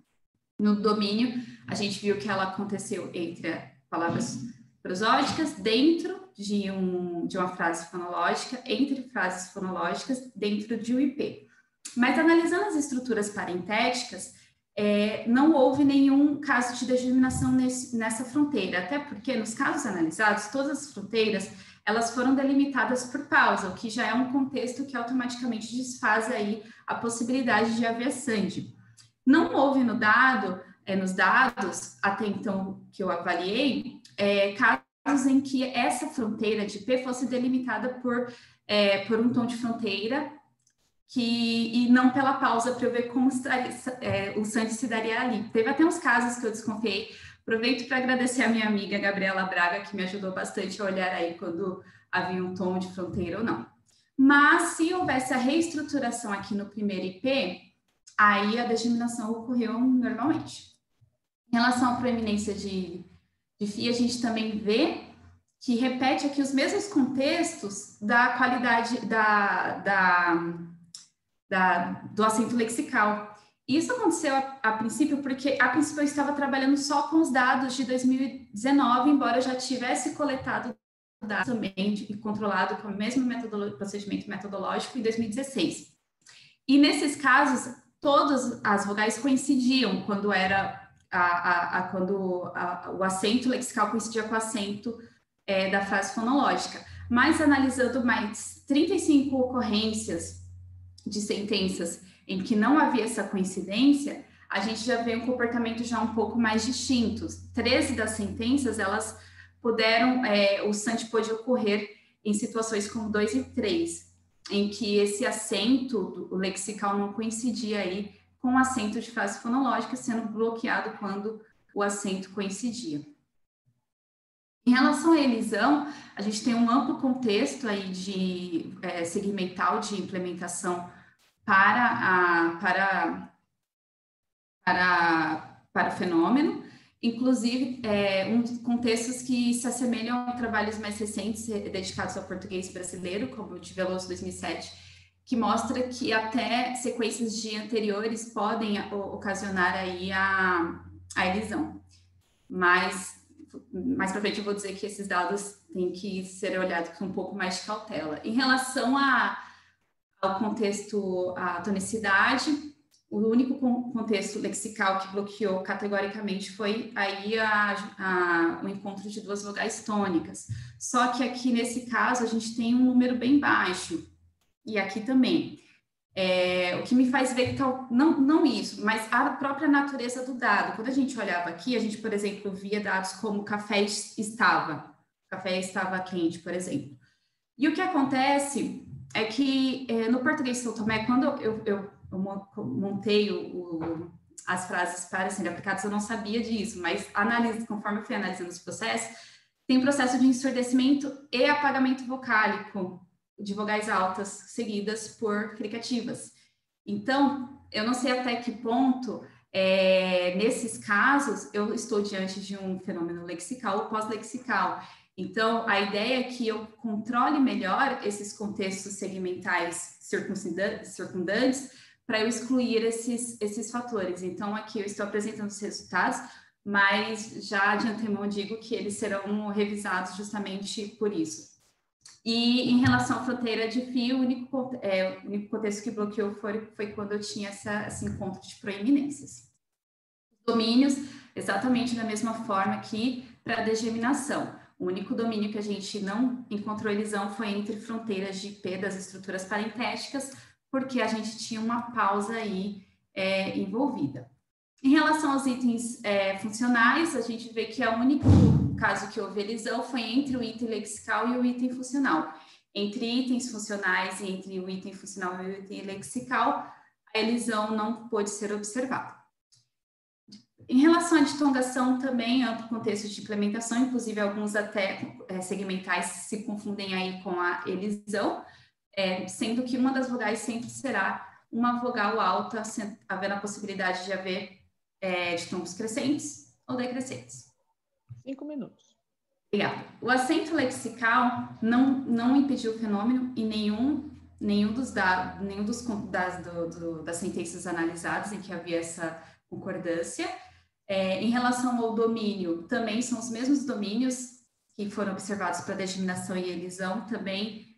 No domínio, a gente viu que ela aconteceu entre palavras prosódicas, dentro de uma frase fonológica, entre frases fonológicas, dentro de um IP. Mas analisando as estruturas parentéticas, não houve nenhum caso de degeminação nessa fronteira, até porque nos casos analisados, todas as fronteiras elas foram delimitadas por pausa, o que já é um contexto que automaticamente desfaz aí a possibilidade de haver SAND. Não houve nos dados, até então que eu avaliei, casos em que essa fronteira de P fosse delimitada por um tom de fronteira, e não pela pausa, para eu ver como o SAND se daria ali. Teve até uns casos que eu desconfiei. Aproveito para agradecer a minha amiga Gabriela Braga, que me ajudou bastante a olhar aí quando havia um tom de fronteira ou não. Mas se houvesse a reestruturação aqui no primeiro IP, aí a degeminação ocorreu normalmente. Em relação à proeminência de FI, a gente também vê que repete aqui os mesmos contextos da qualidade do acento lexical. Isso aconteceu a princípio porque, a princípio, eu estava trabalhando só com os dados de 2019, embora eu já tivesse coletado dados também e controlado com o mesmo procedimento metodológico em 2016. E nesses casos, todas as vogais coincidiam quando o acento lexical coincidia com o acento da frase fonológica. Mas analisando mais 35 ocorrências de sentenças em que não havia essa coincidência, a gente já vê um comportamento já um pouco mais distinto. 13 das sentenças, elas o SAND pôde ocorrer em situações como 2 e 3, em que esse acento lexical não coincidia aí com o acento de frase fonológica, sendo bloqueado quando o acento coincidia. Em relação à elisão, a gente tem um amplo contexto aí segmental de implementação para o fenômeno, inclusive com textos que se assemelham a trabalhos mais recentes dedicados ao português brasileiro, como o de Veloso 2007, que mostra que até sequências de anteriores podem ocasionar aí a elisão. Mas mais para frente eu vou dizer que esses dados têm que ser olhados com um pouco mais de cautela. Em relação ao contexto, à tonicidade, o único contexto lexical que bloqueou categoricamente foi aí o encontro de duas vogais tônicas. Só que aqui, nesse caso, a gente tem um número bem baixo, e aqui também. O que me faz ver que não isso, mas a própria natureza do dado. Quando a gente olhava aqui, a gente, por exemplo, via dados como café estava quente, por exemplo. E o que acontece é que no português de São Tomé, quando eu montei as frases para serem aplicadas, eu não sabia disso, mas conforme eu fui analisando os processos, tem processo de ensurdecimento e apagamento vocálico de vogais altas seguidas por fricativas. Então, eu não sei até que ponto, nesses casos, eu estou diante de um fenômeno lexical ou pós-lexical. Então, a ideia é que eu controle melhor esses contextos segmentais circundantes para eu excluir esses fatores. Então, aqui eu estou apresentando os resultados, mas já de antemão digo que eles serão revisados justamente por isso. E em relação à fronteira de fio, o único contexto que bloqueou foi quando eu tinha esse encontro de proeminências. Domínios, exatamente da mesma forma aqui, para degeminação. O único domínio que a gente não encontrou elisão foi entre fronteiras de IP das estruturas parentéticas, porque a gente tinha uma pausa aí envolvida. Em relação aos itens funcionais, a gente vê que o único caso que houve elisão foi entre o item lexical e o item funcional. Entre itens funcionais e entre o item funcional e o item lexical, a elisão não pôde ser observada. Em relação à ditongação também, amplo contexto de implementação, inclusive alguns até segmentais se confundem aí com a elisão, sendo que uma das vogais sempre será uma vogal alta, havendo a possibilidade de haver ditongos crescentes ou decrescentes. 5 minutos. Obrigada. O acento lexical não impediu o fenômeno em nenhum das sentenças analisadas em que havia essa concordância. Em relação ao domínio, também são os mesmos domínios que foram observados para degeminação e elisão, também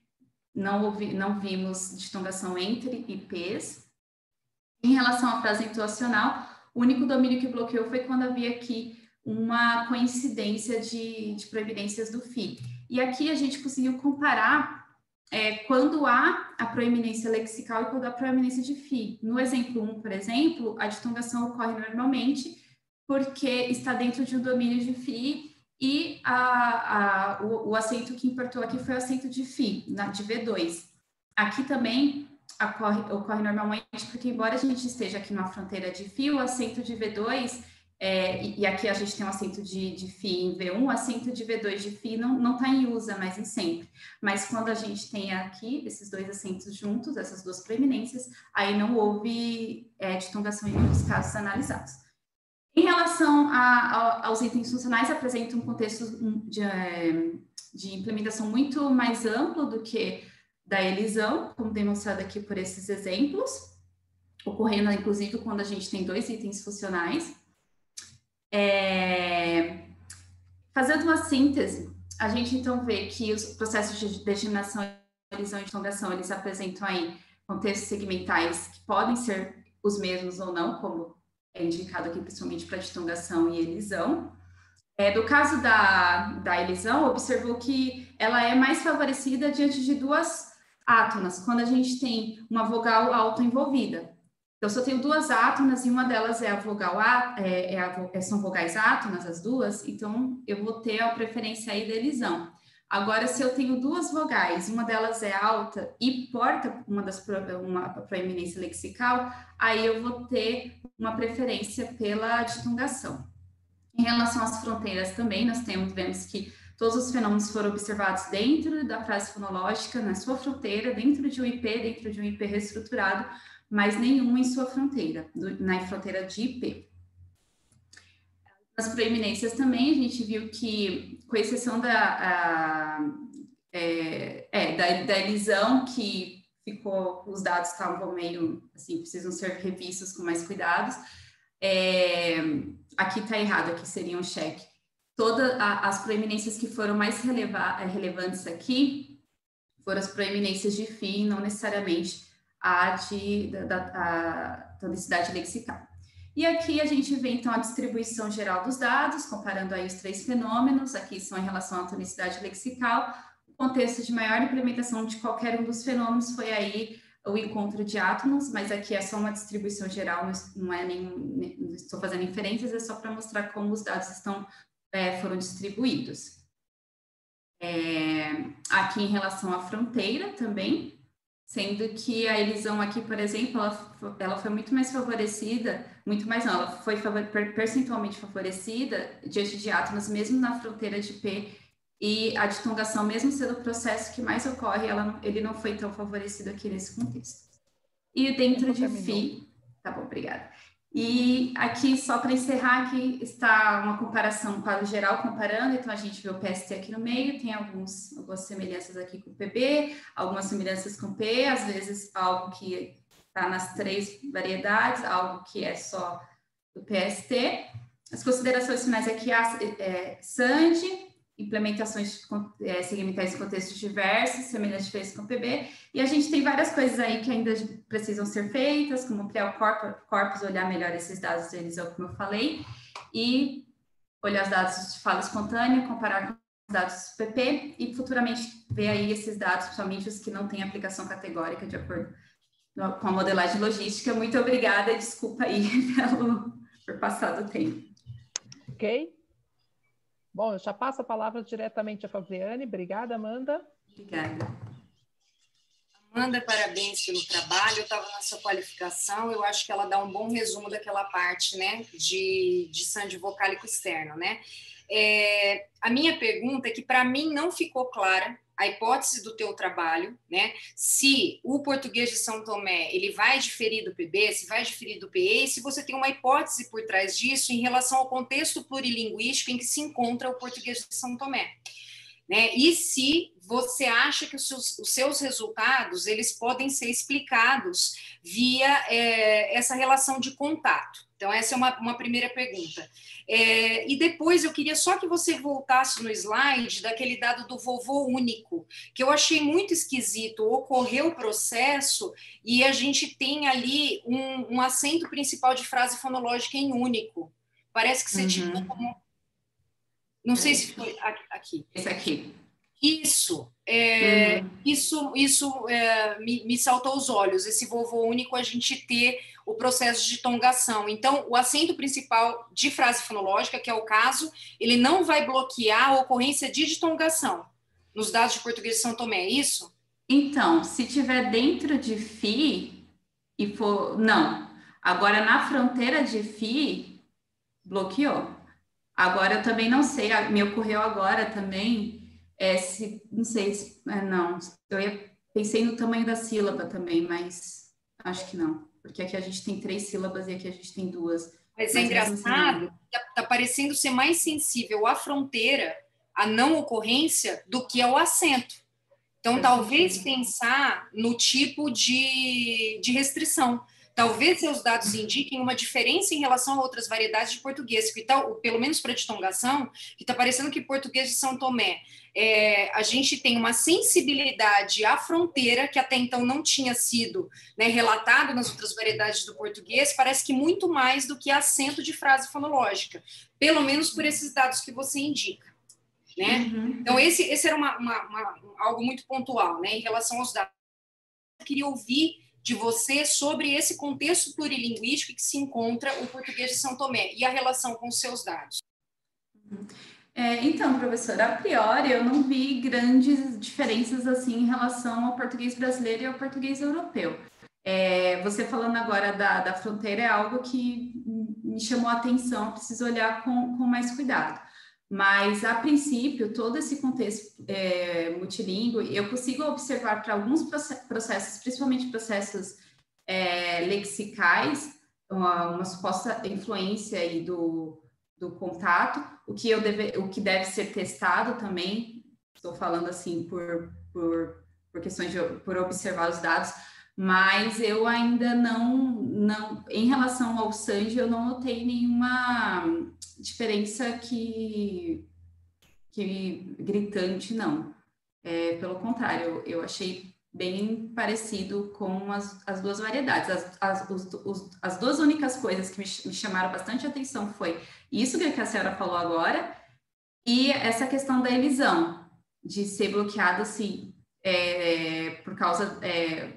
não vimos ditongação entre IPs. Em relação à frase entoacional, o único domínio que bloqueou foi quando havia aqui uma coincidência de proeminências do FI. E aqui a gente conseguiu comparar quando há a proeminência lexical e quando há a proeminência de FI. No exemplo 1, por exemplo, a ditongação ocorre normalmente porque está dentro de um domínio de FI e o acento que importou aqui foi o acento de FI, de V2. Aqui também ocorre normalmente porque, embora a gente esteja aqui numa fronteira de FI, o acento de V2... E aqui a gente tem um acento de FI em V1, o acento de V2 de FI não está em USA, mas em sempre. Mas quando a gente tem aqui esses dois acentos juntos, essas duas proeminências, aí não houve ditongação em nenhum dos casos analisados. Em relação aos itens funcionais, apresenta um contexto de implementação muito mais amplo do que da elisão, como demonstrado aqui por esses exemplos, ocorrendo inclusive quando a gente tem dois itens funcionais. Fazendo uma síntese, a gente então vê que os processos de degeminação e ditongação, eles apresentam aí contextos segmentais que podem ser os mesmos ou não, como é indicado aqui principalmente para ditongação e elisão. Do caso da elisão, observou que ela é mais favorecida diante de duas átonas, quando a gente tem uma vogal alta envolvida. Então, se eu tenho duas átonas e uma delas é a vogal A, são vogais átonas, as duas, então eu vou ter a preferência aí da elisão. Agora, se eu tenho duas vogais, uma delas é alta e porta uma proeminência lexical, aí eu vou ter uma preferência pela ditongação. Em relação às fronteiras também, nós vemos que todos os fenômenos foram observados dentro da frase fonológica, na sua fronteira, dentro de um IP reestruturado, mas nenhuma em sua fronteira, na fronteira de IP. Nas proeminências também a gente viu que, com exceção da elisão, que ficou, os dados estavam meio assim, precisam ser revistos com mais cuidados. Aqui está errado, aqui seria um cheque. Todas as proeminências que foram mais relevantes aqui foram as proeminências de fim, não necessariamente a tonicidade lexical. E aqui a gente vê, então, a distribuição geral dos dados, comparando aí os três fenômenos, aqui são em relação à tonicidade lexical. O contexto de maior implementação de qualquer um dos fenômenos foi aí o encontro de átomos, mas aqui é só uma distribuição geral, não é nem, não estou fazendo inferências, é só para mostrar como os dados foram distribuídos. Aqui em relação à fronteira também, sendo que a elisão aqui, por exemplo, ela foi muito mais favorecida, ela foi percentualmente favorecida diante de átomos, mesmo na fronteira de P, e a ditongação, mesmo sendo o processo que mais ocorre, ele não foi tão favorecido aqui nesse contexto. E dentro de FI... Tá bom, obrigada. E aqui, só para encerrar, aqui está uma comparação para o geral, comparando, então a gente vê o PST aqui no meio, tem algumas semelhanças aqui com o PB, algumas semelhanças com o P, às vezes algo que está nas três variedades, algo que é só do PST. As considerações finais aqui, SAND, implementações segmentais em contextos diversos, semelhantes feitas com o PB, e a gente tem várias coisas aí que ainda precisam ser feitas, como ampliar o corpus, olhar melhor esses dados de elisão, como eu falei, e olhar os dados de fala espontânea, comparar com os dados do PP, e futuramente ver aí esses dados, principalmente os que não têm aplicação categórica, de acordo com a modelagem logística. Muito obrigada, desculpa aí por passar do tempo. Ok. Bom, eu já passo a palavra diretamente à Flaviane. Obrigada, Amanda. Obrigada. Amanda, parabéns pelo trabalho. Eu estava na sua qualificação, eu acho que ela dá um bom resumo daquela parte, né, de SAND vocálico externo, né? A minha pergunta é que, para mim, não ficou clara a hipótese do teu trabalho, né? Se o português de São Tomé ele vai diferir do PB, se vai diferir do PE, e se você tem uma hipótese por trás disso em relação ao contexto plurilinguístico em que se encontra o português de São Tomé, né? E se você acha que os seus resultados eles podem ser explicados via essa relação de contato. Então, essa é uma primeira pergunta. E depois, eu queria só que você voltasse no slide daquele dado do vovô único, que eu achei muito esquisito. Ocorreu o processo e a gente tem ali um acento principal de frase fonológica em único. Parece que você tipo... Não sei se foi aqui. Esse aqui. Isso. Isso me saltou os olhos, esse vovô único, a gente ter o processo de tongação. Então, o acento principal de frase fonológica, que é o caso, ele não vai bloquear a ocorrência de ditongação nos dados de português de São Tomé, é isso? Então, se tiver dentro de FI e for... Não. Agora, na fronteira de FI, bloqueou. Agora, eu também não sei, me ocorreu agora também... pensei no tamanho da sílaba também, mas acho que não, porque aqui a gente tem 3 sílabas e aqui a gente tem 2. Mas é engraçado, tá parecendo ser mais sensível à fronteira, à não ocorrência, do que ao acento. Então, talvez pensar no tipo de restrição. Talvez seus dados indiquem uma diferença em relação a outras variedades de português, que tal, pelo menos para ditongação, que está parecendo que português de São Tomé, a gente tem uma sensibilidade à fronteira, que até então não tinha sido, né, relatado nas outras variedades do português, parece que muito mais do que acento de frase fonológica, pelo menos por esses dados que você indica, né? Então, esse era algo muito pontual, né, em relação aos dados. Eu queria ouvir de você sobre esse contexto plurilinguístico que se encontra o português de São Tomé e a relação com os seus dados. Então, professora, a priori eu não vi grandes diferenças assim em relação ao português brasileiro e ao português europeu. Você falando agora da fronteira é algo que me chamou a atenção, preciso olhar com mais cuidado. Mas, a princípio, todo esse contexto multilíngue, eu consigo observar para alguns processos, principalmente processos lexicais, uma suposta influência aí do do contato, o que deve ser testado também, estou falando assim por questões de observar os dados, mas eu ainda não em relação ao Sanji, eu não notei nenhuma diferença que gritante, não. Pelo contrário, eu achei bem parecido com as duas variedades. As duas únicas coisas que me chamaram bastante atenção foi isso que a senhora falou agora e essa questão da elisão, de ser bloqueado assim, por causa,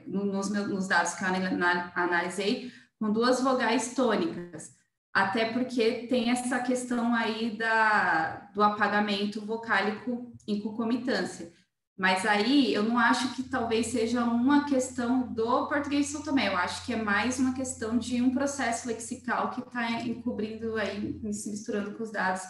nos dados que eu analisei, com duas vogais tônicas, até porque tem essa questão aí do apagamento vocálico em concomitância. Mas aí eu não acho que talvez seja uma questão do português de São Tomé, eu acho que é mais uma questão de um processo lexical que está encobrindo aí, se misturando com os dados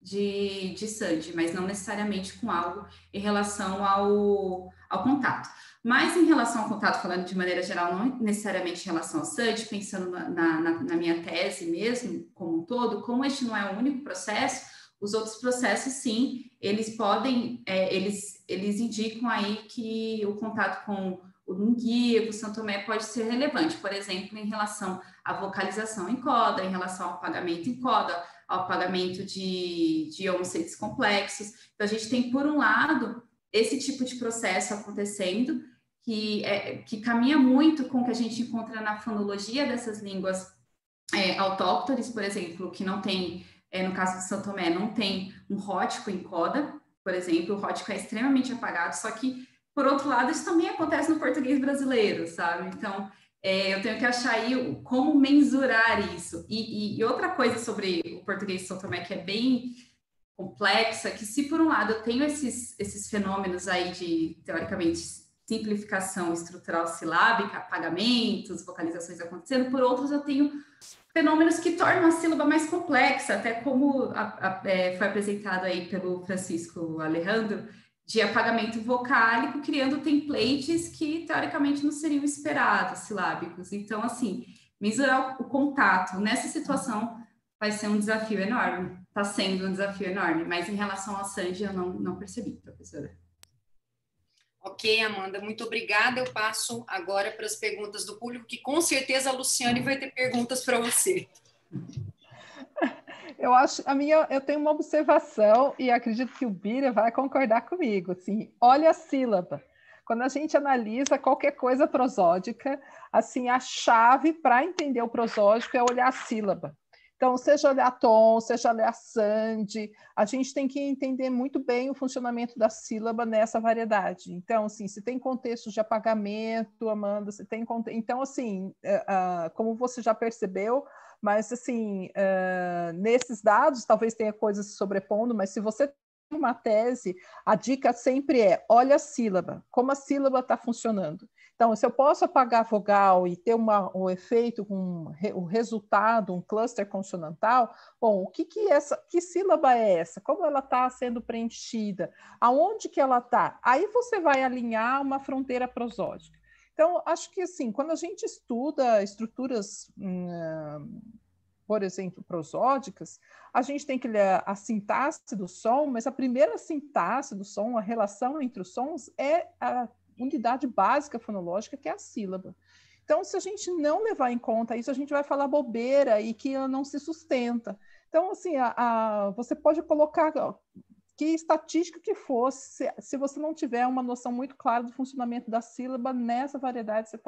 de Sandy, mas não necessariamente com algo em relação ao contato. Mas em relação ao contato, falando de maneira geral, não necessariamente em relação ao Sandy, pensando na minha tese mesmo, como um todo, como este não é o único processo, os outros processos, sim, eles podem, eles indicam aí que o contato com o Lunguia, com o São Tomé pode ser relevante, por exemplo, em relação à vocalização em coda, em relação ao apagamento em coda, ao apagamento de onsets complexos. Então, a gente tem, por um lado, esse tipo de processo acontecendo, que caminha muito com o que a gente encontra na fonologia dessas línguas autóctones, por exemplo, que não tem... no caso de São Tomé, não tem um rótico em coda, por exemplo, o rótico é extremamente apagado, só que, por outro lado, isso também acontece no português brasileiro, sabe? Então, eu tenho que achar aí como mensurar isso. E outra coisa sobre o português de São Tomé que é bem complexa, que se, por um lado, eu tenho esses fenômenos aí de, teoricamente, simplificação estrutural silábica, apagamentos, vocalizações acontecendo, por outros, eu tenho... fenômenos que tornam a sílaba mais complexa, até como foi apresentado aí pelo Francisco Alerrandro, de apagamento vocálico, criando templates que, teoricamente, não seriam esperados, silábicos. Então, assim, mensurar o contato nessa situação vai ser um desafio enorme, está sendo um desafio enorme, mas em relação ao Sanji eu não percebi, professora. Ok, Amanda, muito obrigada. Eu passo agora para as perguntas do público, que com certeza a Luciane vai ter perguntas para você. Eu tenho uma observação e acredito que o Bira vai concordar comigo. Assim, olha a sílaba. Quando a gente analisa qualquer coisa prosódica, assim, a chave para entender o prosódico é olhar a sílaba. Então, seja olhar tom, seja olhar sandy, a gente tem que entender muito bem o funcionamento da sílaba nessa variedade. Então, assim, se tem contextos de apagamento, Amanda, se tem contexto... Então, assim, como você já percebeu, mas, assim, nesses dados, talvez tenha coisas se sobrepondo, mas se você tem uma tese, a dica sempre é, olha a sílaba, como a sílaba está funcionando. Então, se eu posso apagar a vogal e ter um efeito, um resultado, um cluster consonantal, bom, que sílaba é essa? Como ela está sendo preenchida? Aonde que ela está? Aí você vai alinhar uma fronteira prosódica. Então, acho que assim, quando a gente estuda estruturas, por exemplo, prosódicas, a gente tem que ler a sintaxe do som, mas a primeira sintaxe do som, a relação entre os sons é a unidade básica fonológica, que é a sílaba. Então, se a gente não levar em conta isso, a gente vai falar bobeira e que ela não se sustenta. Então, assim, você pode colocar que estatística que for, se você não tiver uma noção muito clara do funcionamento da sílaba nessa variedade, você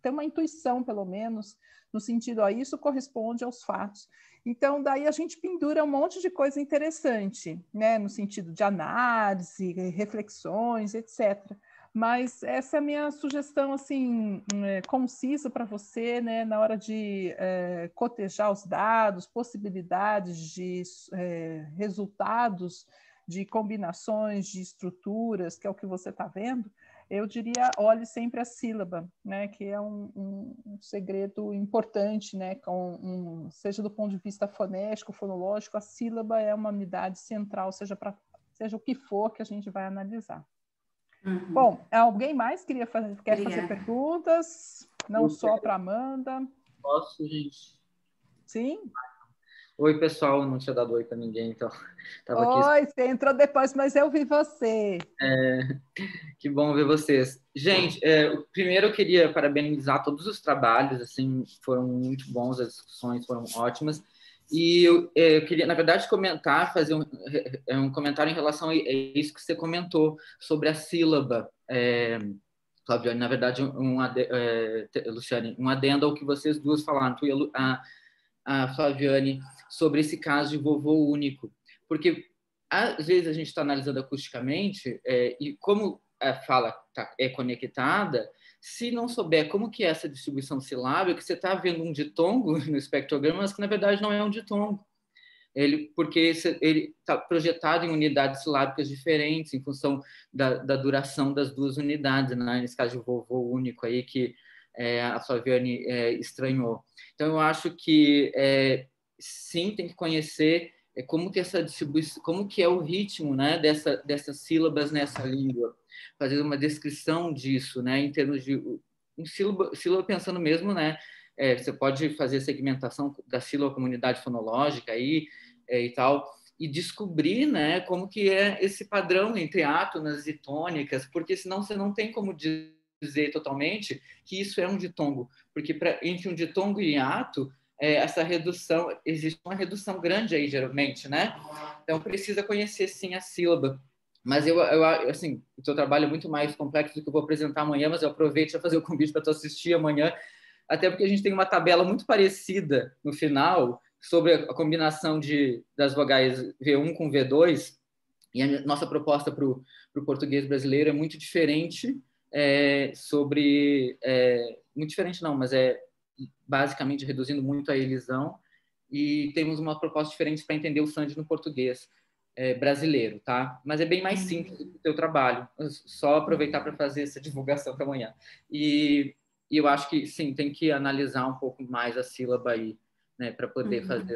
tem uma intuição, pelo menos, no sentido, isso corresponde aos fatos. Então, daí a gente pendura um monte de coisa interessante, né, no sentido de análise, reflexões, etc. Mas essa é a minha sugestão, assim, concisa para você, né, na hora de cotejar os dados, possibilidades de resultados, de combinações, de estruturas, que é o que você está vendo, eu diria, olhe sempre a sílaba, né, que é um segredo importante, né, seja do ponto de vista fonético, fonológico, a sílaba é uma unidade central, seja o que for que a gente vai analisar. Uhum. Bom, alguém mais quer fazer perguntas? Não só para Amanda. Posso, gente? Sim? Oi, pessoal, não tinha dado oi para ninguém, então tava aqui. Oi, você entrou depois, mas eu vi você. Que bom ver vocês. Gente, primeiro eu queria parabenizar todos os trabalhos, assim, foram muito bons, as discussões foram ótimas. E eu queria, na verdade, comentar, fazer um comentário em relação a isso que você comentou sobre a sílaba. Flaviane, na verdade, Luciane, um adendo ao que vocês duas falaram, tu e a Flaviane, sobre esse caso de vovô único. Porque, às vezes, a gente está analisando acusticamente, e como a fala é conectada, se não souber como que é essa distribuição silábica, você está vendo um ditongo no espectrograma, mas que, na verdade, não é um ditongo. Porque ele está projetado em unidades silábicas diferentes, em função da duração das duas unidades, né? Nesse caso, o vovô único, aí, que a Flaviane estranhou. Então, eu acho que, sim, tem que conhecer como que essa distribuição, como que é o ritmo, né, dessas sílabas nessa língua. Fazer uma descrição disso, né, em termos de sílaba pensando mesmo, né, você pode fazer segmentação da sílaba como unidade fonológica aí, e tal, e descobrir, né, como que é esse padrão entre átonas e tônicas, porque senão você não tem como dizer totalmente que isso é um ditongo, porque entre um ditongo e hiato, essa redução, existe uma redução grande aí, geralmente, né, então precisa conhecer, sim, a sílaba. Mas assim, o seu trabalho é muito mais complexo do que eu vou apresentar amanhã, mas eu aproveito para fazer o convite para tu assistir amanhã, até porque a gente tem uma tabela muito parecida no final sobre a combinação das vogais V1 com V2, e a nossa proposta para o português brasileiro é muito diferente, muito diferente não, mas é basicamente reduzindo muito a elisão, e temos uma proposta diferente para entender o Sandhi no português brasileiro, tá? Mas é bem mais simples do teu trabalho. Só aproveitar para fazer essa divulgação para amanhã. E eu acho que, sim, tem que analisar um pouco mais a sílaba aí, né? Para poder fazer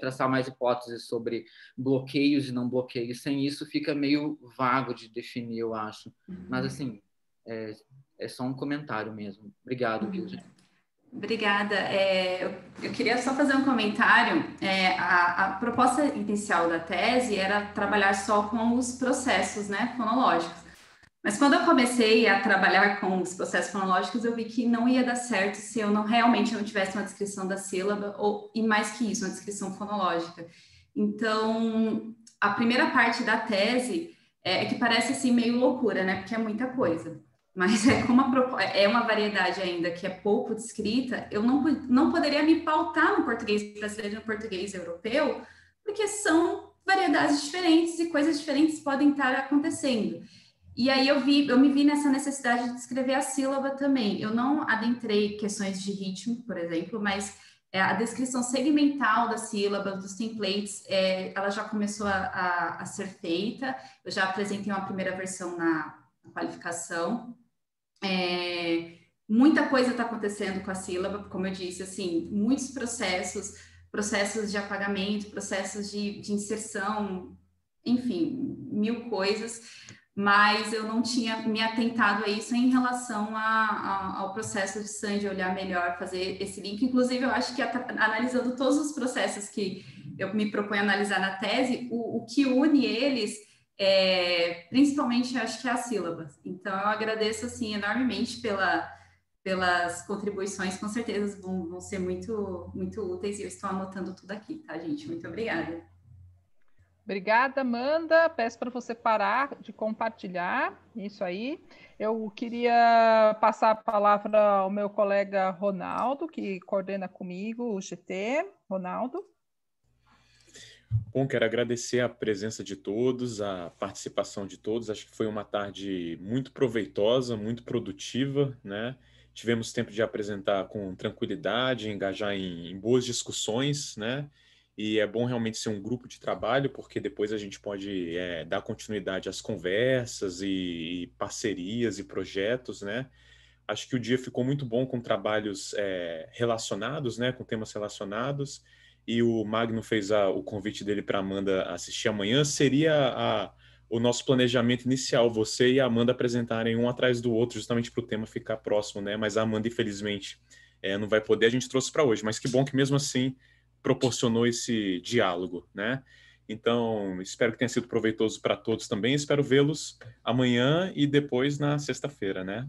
traçar mais hipóteses sobre bloqueios e não bloqueios. Sem isso fica meio vago de definir, eu acho. Mas, assim, é só um comentário mesmo. Obrigado, viu, gente? Obrigada. Eu queria só fazer um comentário. A proposta inicial da tese era trabalhar só com os processos, né, fonológicos. Mas quando eu comecei a trabalhar com os processos fonológicos, eu vi que não ia dar certo se eu realmente não tivesse uma descrição da sílaba, e mais que isso, uma descrição fonológica. Então, a primeira parte da tese é que parece assim meio loucura, né, porque é muita coisa. Mas é uma variedade ainda que é pouco descrita, eu não poderia me pautar no português brasileiro e no português europeu, porque são variedades diferentes e coisas diferentes podem estar acontecendo. E aí eu me vi nessa necessidade de descrever a sílaba também. Eu não adentrei questões de ritmo, por exemplo, mas a descrição segmental das sílabas, dos templates, ela já começou a ser feita. Eu já apresentei uma primeira versão na qualificação. Muita coisa está acontecendo com a sílaba, como eu disse, assim, muitos processos de apagamento, processos de inserção, enfim, mil coisas, mas eu não tinha me atentado a isso em relação ao processo de Sandhi, olhar melhor, fazer esse link. Inclusive, eu acho que analisando todos os processos que eu me proponho a analisar na tese, o que une eles principalmente, acho que é as sílabas. Então, eu agradeço, assim, enormemente pelas contribuições, com certeza vão ser muito, muito úteis, e eu estou anotando tudo aqui, tá, gente? Muito obrigada. Obrigada, Amanda. Peço para você parar de compartilhar isso aí. Eu queria passar a palavra ao meu colega Ronaldo, que coordena comigo o GT. Ronaldo. Bom, quero agradecer a presença de todos, a participação de todos. Acho que foi uma tarde muito proveitosa, muito produtiva, né? Tivemos tempo de apresentar com tranquilidade, engajar em boas discussões, né? E é bom realmente ser um grupo de trabalho, porque depois a gente pode dar continuidade às conversas e parcerias e projetos, né? Acho que o dia ficou muito bom com trabalhos relacionados, né? Com temas relacionados. E o Magno fez o convite dele para a Amanda assistir amanhã. Seria o nosso planejamento inicial, você e a Amanda apresentarem um atrás do outro, justamente para o tema ficar próximo, né? Mas a Amanda, infelizmente, não vai poder, a gente trouxe para hoje. Mas que bom que mesmo assim proporcionou esse diálogo, né? Então, espero que tenha sido proveitoso para todos também. Espero vê-los amanhã e depois na sexta-feira, né?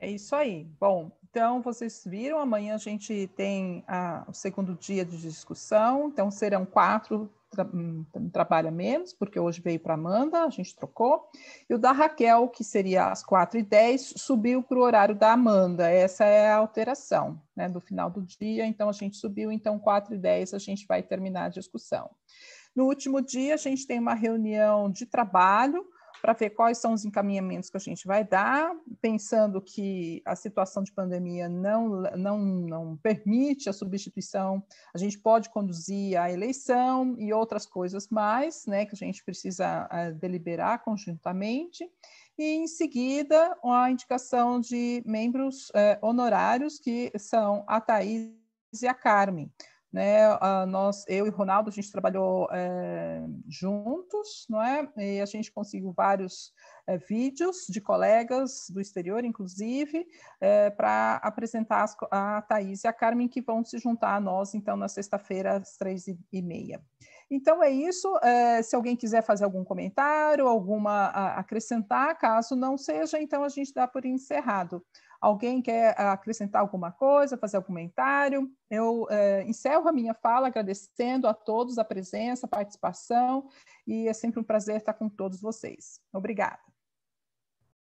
É isso aí. Bom, então vocês viram, amanhã a gente tem o segundo dia de discussão, então serão 4 trabalha menos, porque hoje veio para Amanda, a gente trocou, e o da Raquel, que seria às 4h10, subiu para o horário da Amanda, essa é a alteração, né, do final do dia, então a gente subiu, então 4h10 a gente vai terminar a discussão. No último dia a gente tem uma reunião de trabalho, para ver quais são os encaminhamentos que a gente vai dar, pensando que a situação de pandemia não permite a substituição, a gente pode conduzir a eleição e outras coisas mais, né, que a gente precisa deliberar conjuntamente, e em seguida a indicação de membros honorários, que são a Thaís e a Carmen. Né, eu e o Ronaldo, a gente trabalhou juntos, não é? E a gente conseguiu vários vídeos de colegas do exterior, inclusive, para apresentar a Thaís e a Carmen, que vão se juntar a nós, então, na sexta-feira, às 3h30. Então, é isso. Se alguém quiser fazer algum comentário, alguma acrescentar, caso não seja, então a gente dá por encerrado. Alguém quer acrescentar alguma coisa, fazer algum comentário? Eu encerro a minha fala agradecendo a todos a presença, a participação, e é sempre um prazer estar com todos vocês. Obrigada.